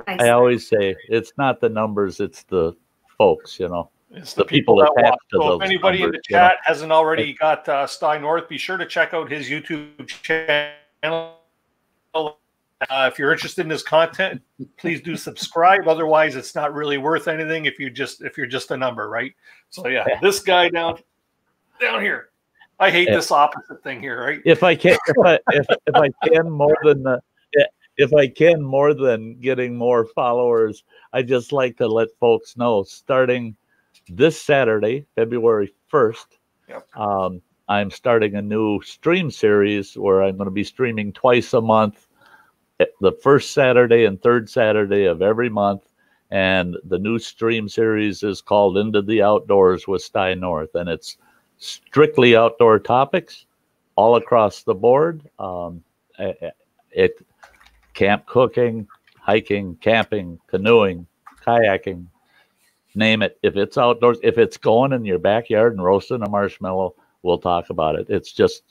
nice. I always say it's not the numbers, it's the folks, you know. It's the, the people, people that watch. So if anybody numbers, in the chat know? hasn't already got uh, Sty North, be sure to check out his YouTube channel. Uh, if you're interested in his content, please do subscribe. Otherwise, it's not really worth anything if you just if you're just a number, right? So yeah, this guy down down here. I hate if, this opposite thing here, right? If I can, if I, if, if I can more than the, if I can more than getting more followers, I just like to let folks know. Starting this Saturday, February first, yep. um, I'm starting a new stream series where I'm going to be streaming twice a month, the first Saturday and third Saturday of every month. And the new stream series is called Into the Outdoors with Sty North, and it's strictly outdoor topics all across the board. Um, it camp cooking, hiking, camping, canoeing, kayaking, name it. If it's outdoors, if it's going in your backyard and roasting a marshmallow, we'll talk about it. It's just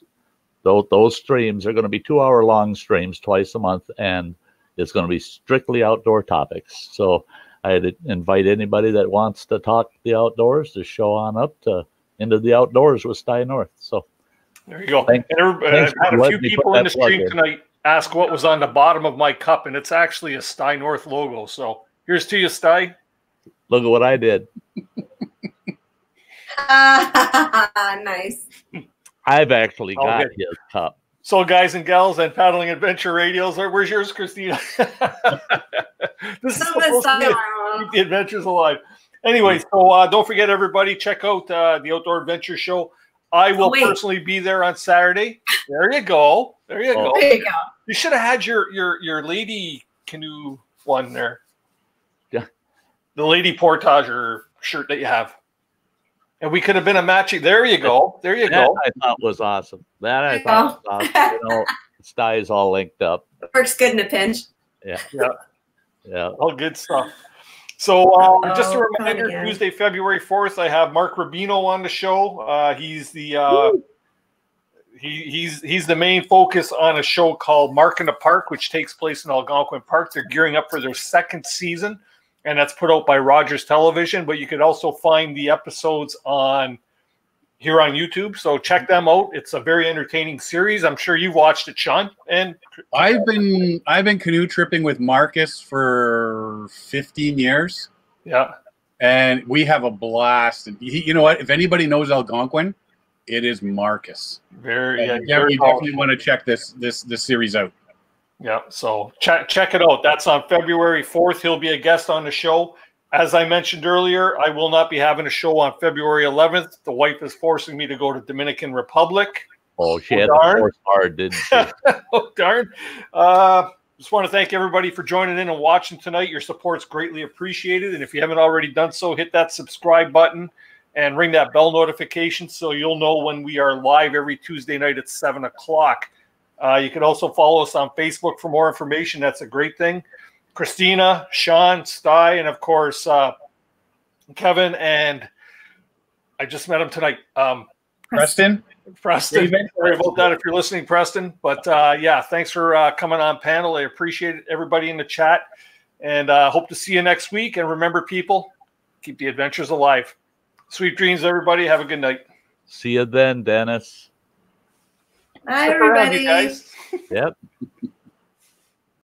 those, those streams are going to be two hour long streams twice a month, and it's going to be strictly outdoor topics. So I'd invite anybody that wants to talk the outdoors to show on up to into the outdoors with Sty North. So there you go. Thank, and I've had a few people in the stream tonight ask what was on the bottom of my cup, and it's actually a Sty North logo. So here's to you, Sty. Look at what I did. Nice. I've actually I'll got his cup. So guys and gals and Paddling Adventure Radios, where's yours, Christina? This is supposed to be keep the adventures alive. Anyway, so uh, don't forget, everybody, check out uh, the Outdoor Adventure Show. I will oh, personally be there on Saturday. There you go. There you oh, go. There you go. You should have had your your your lady canoe one there. Yeah. The lady portage or shirt that you have. And we could have been a matching. There you go. There you that go. I thought was awesome. That I thought oh. was awesome. You know, Sty is all linked up. Works good in a pinch. Yeah. Yeah. Yeah. All good stuff. So um, oh, just a reminder, yeah. Tuesday, February fourth, I have Mark Rubino on the show. Uh, he's the uh, he, he's he's the main focus on a show called Mark in the Park, which takes place in Algonquin Park. They're gearing up for their second season, and that's put out by Rogers Television. But you could also find the episodes on here on YouTube. So check them out. It's a very entertaining series. I'm sure you've watched it, Sean. And I've been I've been canoe tripping with Marcus for fifteen years. Yeah. And we have a blast. And he, you know what? If anybody knows Algonquin, it is Marcus. Very, yeah, very you definitely want to check this this this series out. Yeah, so check check it out. That's on February fourth. He'll be a guest on the show. As I mentioned earlier, I will not be having a show on February eleventh. The wife is forcing me to go to Dominican Republic. Oh, she oh, had darn. to force hard, didn't she? Oh, darn. Uh, just want to thank everybody for joining in and watching tonight. Your support's greatly appreciated. And if you haven't already done so, hit that subscribe button and ring that bell notification so you'll know when we are live every Tuesday night at seven o'clock. Uh, you can also follow us on Facebook for more information. That's a great thing. Christina, Sean, Sty, and of course, uh, Kevin, and I just met him tonight. Um, Preston. Preston. Preston. Sorry about that if you're listening, Preston. But uh, yeah, thanks for uh, coming on panel. I appreciate it. Everybody in the chat. And uh, hope to see you next week. And remember, people, keep the adventures alive. Sweet dreams, everybody. Have a good night. See you then, Dennis. Bye, everybody. Around, you guys. Yep.